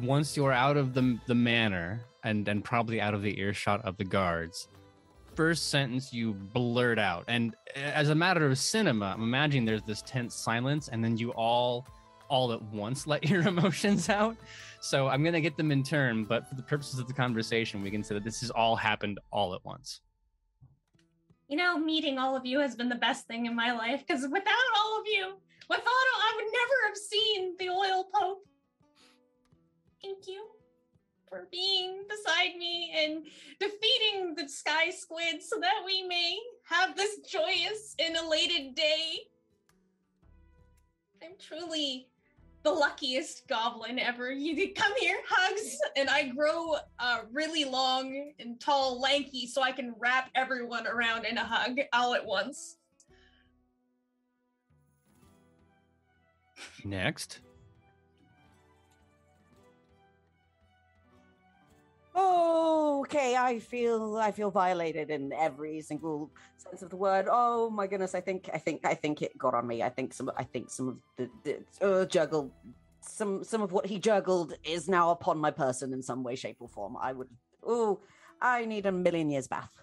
Once you're out of the the manor. And and probably out of the earshot of the guards, first sentence you blurt out. And as a matter of cinema, I'm imagining there's this tense silence, and then you all, all at once let your emotions out. So I'm gonna get them in turn, but for the purposes of the conversation, we can say that this has all happened all at once. You know, meeting all of you has been the best thing in my life, because without all of you, without all, I would never have seen the oil pope. Thank you. for being beside me and defeating the sky squid so that we may have this joyous and elated day. I'm truly the luckiest goblin ever. You could come here, hugs, and I grow uh, really long and tall, lanky, so I can wrap everyone around in a hug all at once. Next. Oh, okay. I feel I feel violated in every single sense of the word. Oh my goodness! I think I think I think it got on me. I think some I think some of the, the uh, juggle, some some of what he juggled is now upon my person in some way, shape, or form. I would. Oh, I need a million years bath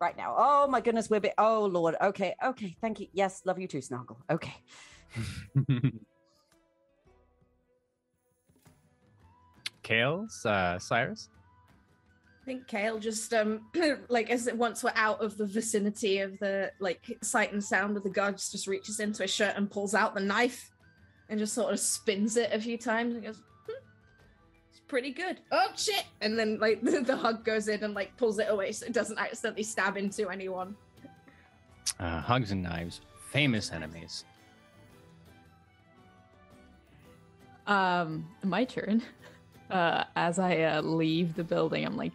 right now. Oh my goodness, we're bit. Oh Lord. Okay, okay. Thank you. Yes, love you too, Snargle. Okay. Kale's uh, Cyrus. I think Kale just, um, like, as it, once we're out of the vicinity of the, like, sight and sound of the guards, just reaches into his shirt and pulls out the knife and just sort of spins it a few times and goes, hmm, it's pretty good. Oh, shit! And then, like, the, the hug goes in and, like, pulls it away so it doesn't accidentally stab into anyone. Uh, hugs and knives. Famous enemies. Um, my turn. Uh, as I uh, leave the building, I'm like,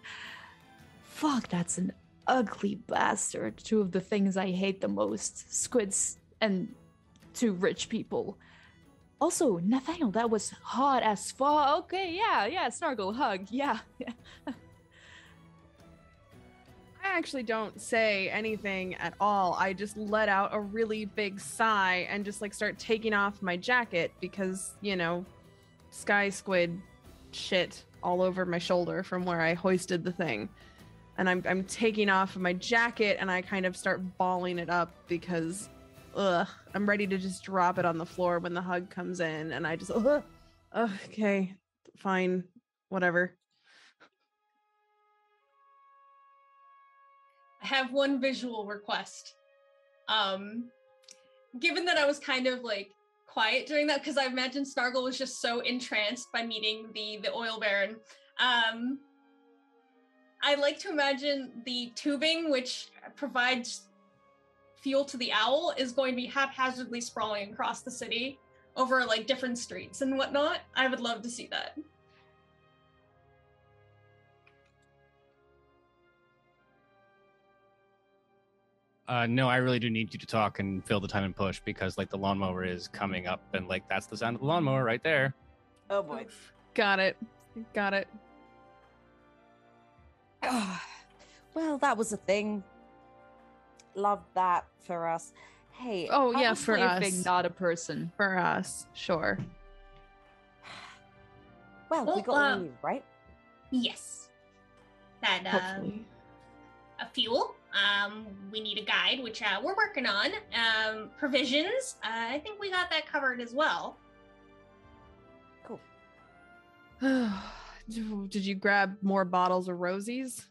fuck, that's an ugly bastard. Two of the things I hate the most, squids and two rich people. Also, Nathaniel, that was hot as fuck. Okay, yeah, yeah, Snargle, hug, yeah. yeah. I actually don't say anything at all. I just let out a really big sigh and just like start taking off my jacket because, you know, sky squid shit all over my shoulder from where I hoisted the thing, and I'm, I'm taking off my jacket and I kind of start balling it up because ugh, I'm ready to just drop it on the floor when the hug comes in, and I just ugh, ugh, okay, fine, whatever. I have one visual request. Um, given that I was kind of like quiet during that, because I imagine Snargle was just so entranced by meeting the the oil baron. Um, I like to imagine the tubing, which provides fuel to the owl, is going to be haphazardly sprawling across the city over like different streets and whatnot. I would love to see that. Uh, no, I really do need you to talk and fill the time and push because, like, the lawnmower is coming up and, like, that's the sound of the lawnmower right there. Oh, boy. Got it. Got it. Oh, well, that was a thing. Love that for us. Hey. Oh, yeah, for us. Thing, not a person. For us, sure. Well, well we got um, all you, right? Yes. That, um, a fuel. Um, we need a guide, which uh, we're working on. Um, provisions, uh, I think we got that covered as well. Cool. Did you grab more bottles of Rosie's?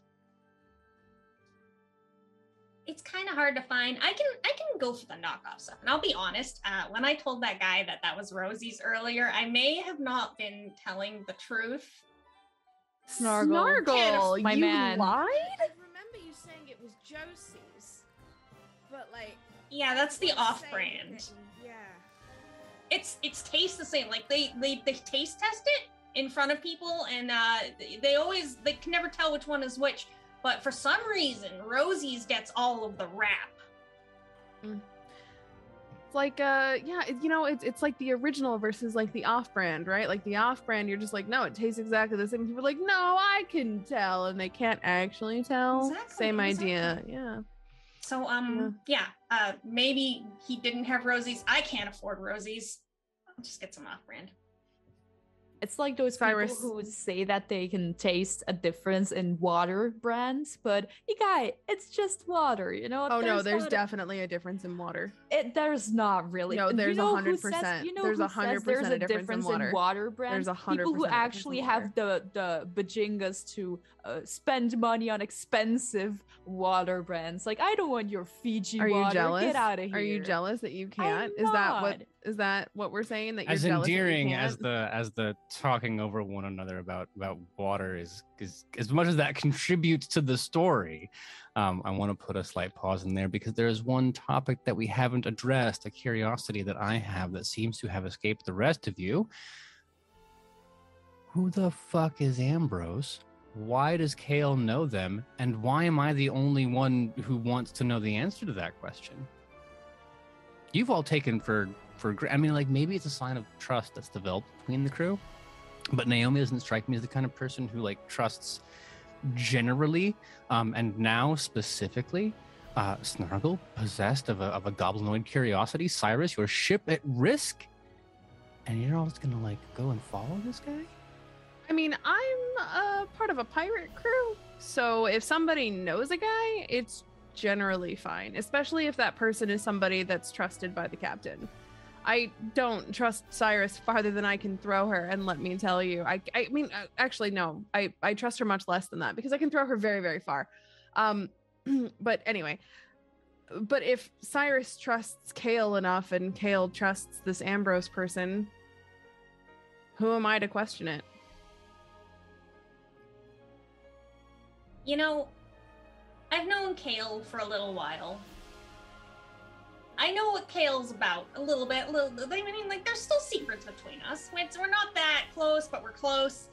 It's kind of hard to find. I can I can go for the knockoff stuff, and I'll be honest. Uh, when I told that guy that that was Rosie's earlier, I may have not been telling the truth. Snargle, Snargle my you man. Lied? Was Josie's, but like yeah, that's the off-brand. Thing. Yeah, it's it's tastes the same. Like they they they taste test it in front of people, and uh, they always they can never tell which one is which. But for some reason, Rosie's gets all of the rap. Mm. It's like uh, yeah, it, you know, it's it's like the original versus like the off-brand, right? Like the off-brand, you're just like, no, it tastes exactly the same. People are like, no, I can tell, and they can't actually tell. Exactly, same exactly. idea, yeah. So um, yeah, yeah uh, maybe he didn't have Rosie's. I can't afford Rosie's. I'll just get some off-brand. It's like those Cyrus. people who say that they can taste a difference in water brands, but you guys, it's just water, you know? Oh, there's no, there's definitely a difference in water. It, there's not really. No, there's one hundred percent. You know there's one hundred percent there's a difference in water, in water brands. There's one hundred percent. People who actually have the, the bajingas to uh, spend money on expensive water brands. Like, I don't want your Fiji Are water. You jealous? Get out of here. Are you jealous that you can't? I'm Is not. that what? Is that what we're saying? That you're as endearing you as the as the talking over one another about about water is, is as much as that contributes to the story. Um, I want to put a slight pause in there because there is one topic that we haven't addressed, a curiosity that I have that seems to have escaped the rest of you. Who the fuck is Ambrose? Why does Kale know them? And why am I the only one who wants to know the answer to that question? You've all taken for for I mean, like, maybe it's a sign of trust that's developed between the crew, but Naomi doesn't strike me as the kind of person who, like, trusts generally, um, and now specifically. Uh, Snargle, possessed of a, of a goblinoid curiosity. Cyrus, your ship at risk, and you're all just gonna, like, go and follow this guy? I mean, I'm uh, part of a pirate crew, so if somebody knows a guy, it's generally fine, especially if that person is somebody that's trusted by the captain. I don't trust Cyrus farther than I can throw her, and let me tell you, I, I mean, actually, no, I, I trust her much less than that because I can throw her very, very far. Um, but anyway, but if Cyrus trusts Kale enough and Kale trusts this Ambrose person, who am I to question it? You know, I've known Kale for a little while. I know what Kale's about a little bit. A little, I mean, like, there's still secrets between us. We're not that close, but we're close.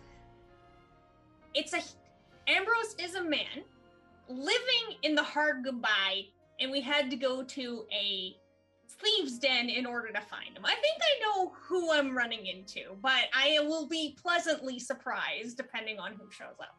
It's a... Ambrose is a man living in the Hard Goodbye, and we had to go to a thieves' den in order to find him. I think I know who I'm running into, but I will be pleasantly surprised depending on who shows up.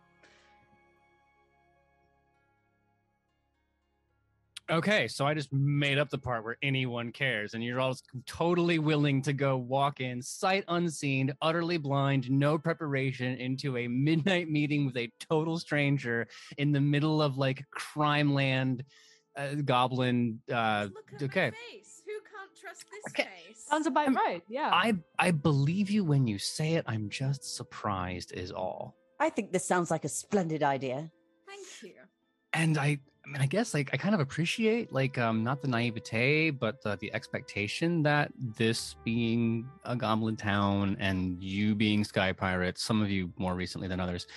Okay, so I just made up the part where anyone cares, and you're all totally willing to go walk in, sight unseen, utterly blind, no preparation, into a midnight meeting with a total stranger in the middle of, like, crime land, uh, goblin. Uh, Look at okay. My face. Who can't trust this okay. face? Sounds about I'm, right. Yeah. I I believe you when you say it. I'm just surprised, is all. I think this sounds like a splendid idea. Thank you. And I. I mean, I guess, like, I kind of appreciate, like, um, not the naivete, but uh, the expectation that this being a goblin town and you being sky pirates, some of you more recently than others,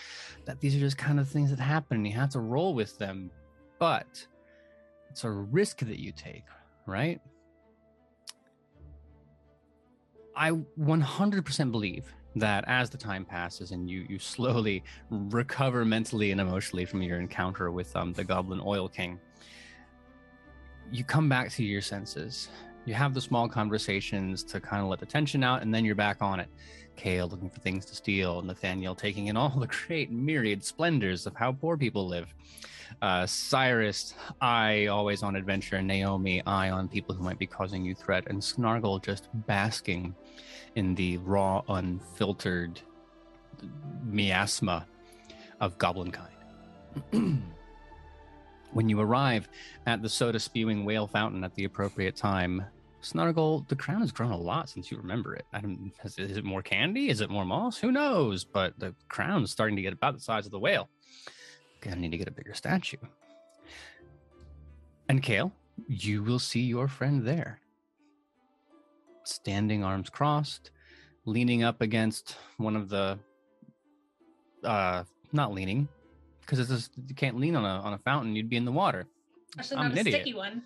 that these are just kind of things that happen and you have to roll with them. But it's a risk that you take, right? I one hundred percent believe that as the time passes and you you slowly recover mentally and emotionally from your encounter with um, the Goblin Oil King, you come back to your senses. You have the small conversations to kind of let the tension out, and then you're back on it. Kale looking for things to steal, Nathaniel taking in all the great myriad splendors of how poor people live. Uh, Cyrus, eye always on adventure, Naomi, eye on people who might be causing you threat, and Snargle just basking in the raw, unfiltered miasma of goblin kind. When you arrive at the soda-spewing whale fountain at the appropriate time, Snargle, the crown has grown a lot since you remember it. I don't, is, is it more candy? Is it more moss? Who knows? But the crown is starting to get about the size of the whale. Gonna need to get a bigger statue. And Kale, you will see your friend there. Standing arms crossed, leaning up against one of the, uh, not leaning, because you can't lean on a on a fountain, you'd be in the water. Especially I'm not an a idiot. Sticky one.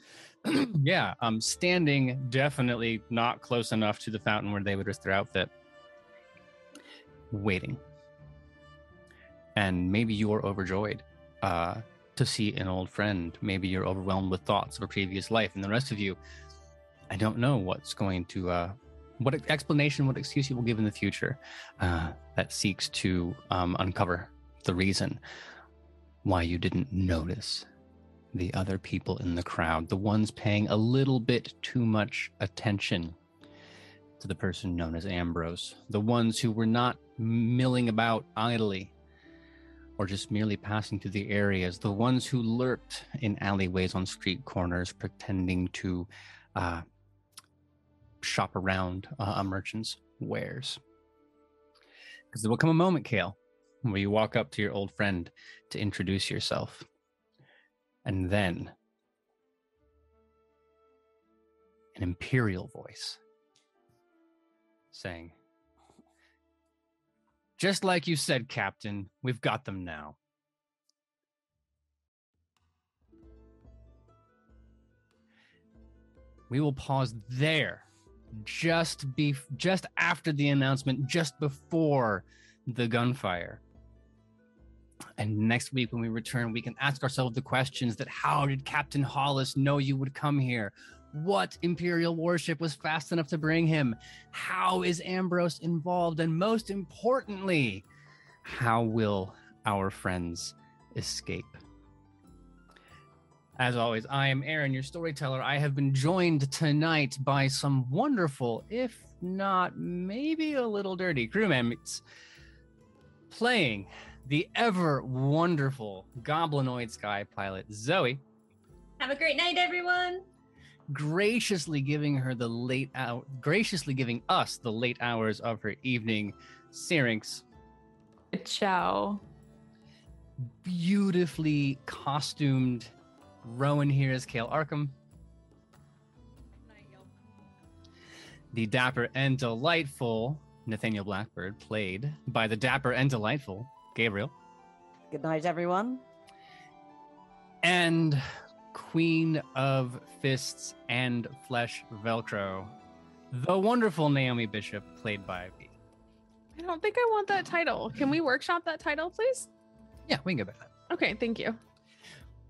Yeah, um, standing definitely not close enough to the fountain where they would risk their outfit. Waiting. And maybe you're overjoyed uh, to see an old friend. Maybe you're overwhelmed with thoughts of a previous life, and the rest of you, I don't know what's going to, uh, what explanation, what excuse you will give in the future uh, that seeks to um, uncover the reason why you didn't notice the other people in the crowd, the ones paying a little bit too much attention to the person known as Ambrose, the ones who were not milling about idly or just merely passing through the areas, the ones who lurked in alleyways on street corners pretending to uh, shop around uh, a merchant's wares. Because there will come a moment, Kale, where you walk up to your old friend to introduce yourself. And then an imperial voice saying, "Just like you said, Captain, we've got them now." We will pause there, just be just after the announcement, just before the gunfire. And next week when we return, we can ask ourselves the questions that how did Captain Hollis know you would come here? What Imperial warship was fast enough to bring him? How is Ambrose involved? And most importantly, how will our friends escape? As always, I am Aaron, your storyteller. I have been joined tonight by some wonderful, if not maybe a little dirty, crew members playing the ever wonderful goblinoid sky pilot, Zoe. Have a great night, everyone. Graciously giving her the late hour, graciously giving us the late hours of her evening, Syrinx. Ciao. Beautifully costumed Rowan here is Kale Arkham. The dapper and delightful Nathaniel Blackbird, played by the dapper and delightful Gabriel. Good night, everyone. And Queen of Fists and Flesh Velcro, the wonderful Naomi Bishop, played by V. I don't think I want that title. Can we workshop that title, please? Yeah, we can go back to that. Okay, thank you.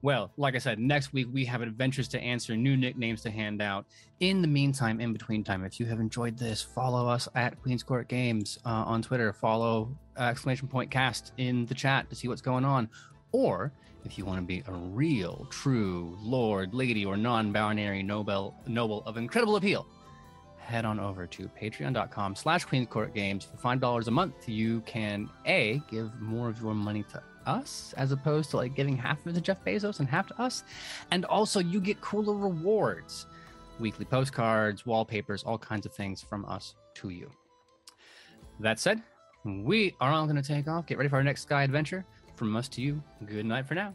Well, like I said, next week we have adventures to answer, new nicknames to hand out. In the meantime, in between time, if you have enjoyed this, follow us at Queen's Court Games uh, on Twitter. Follow uh, exclamation point cast in the chat to see what's going on. Or if you want to be a real, true lord, lady, or non-binary noble, noble of incredible appeal, head on over to patreon.com slash Queen's Court Games. For five dollars a month, you can, A, give more of your money to us as opposed to like giving half of it to Jeff Bezos and half to us, and also you get cooler rewards, weekly postcards, wallpapers, all kinds of things from us to you. That said, we are all going to take off. Get ready for our next sky adventure. From us to you, good night for now.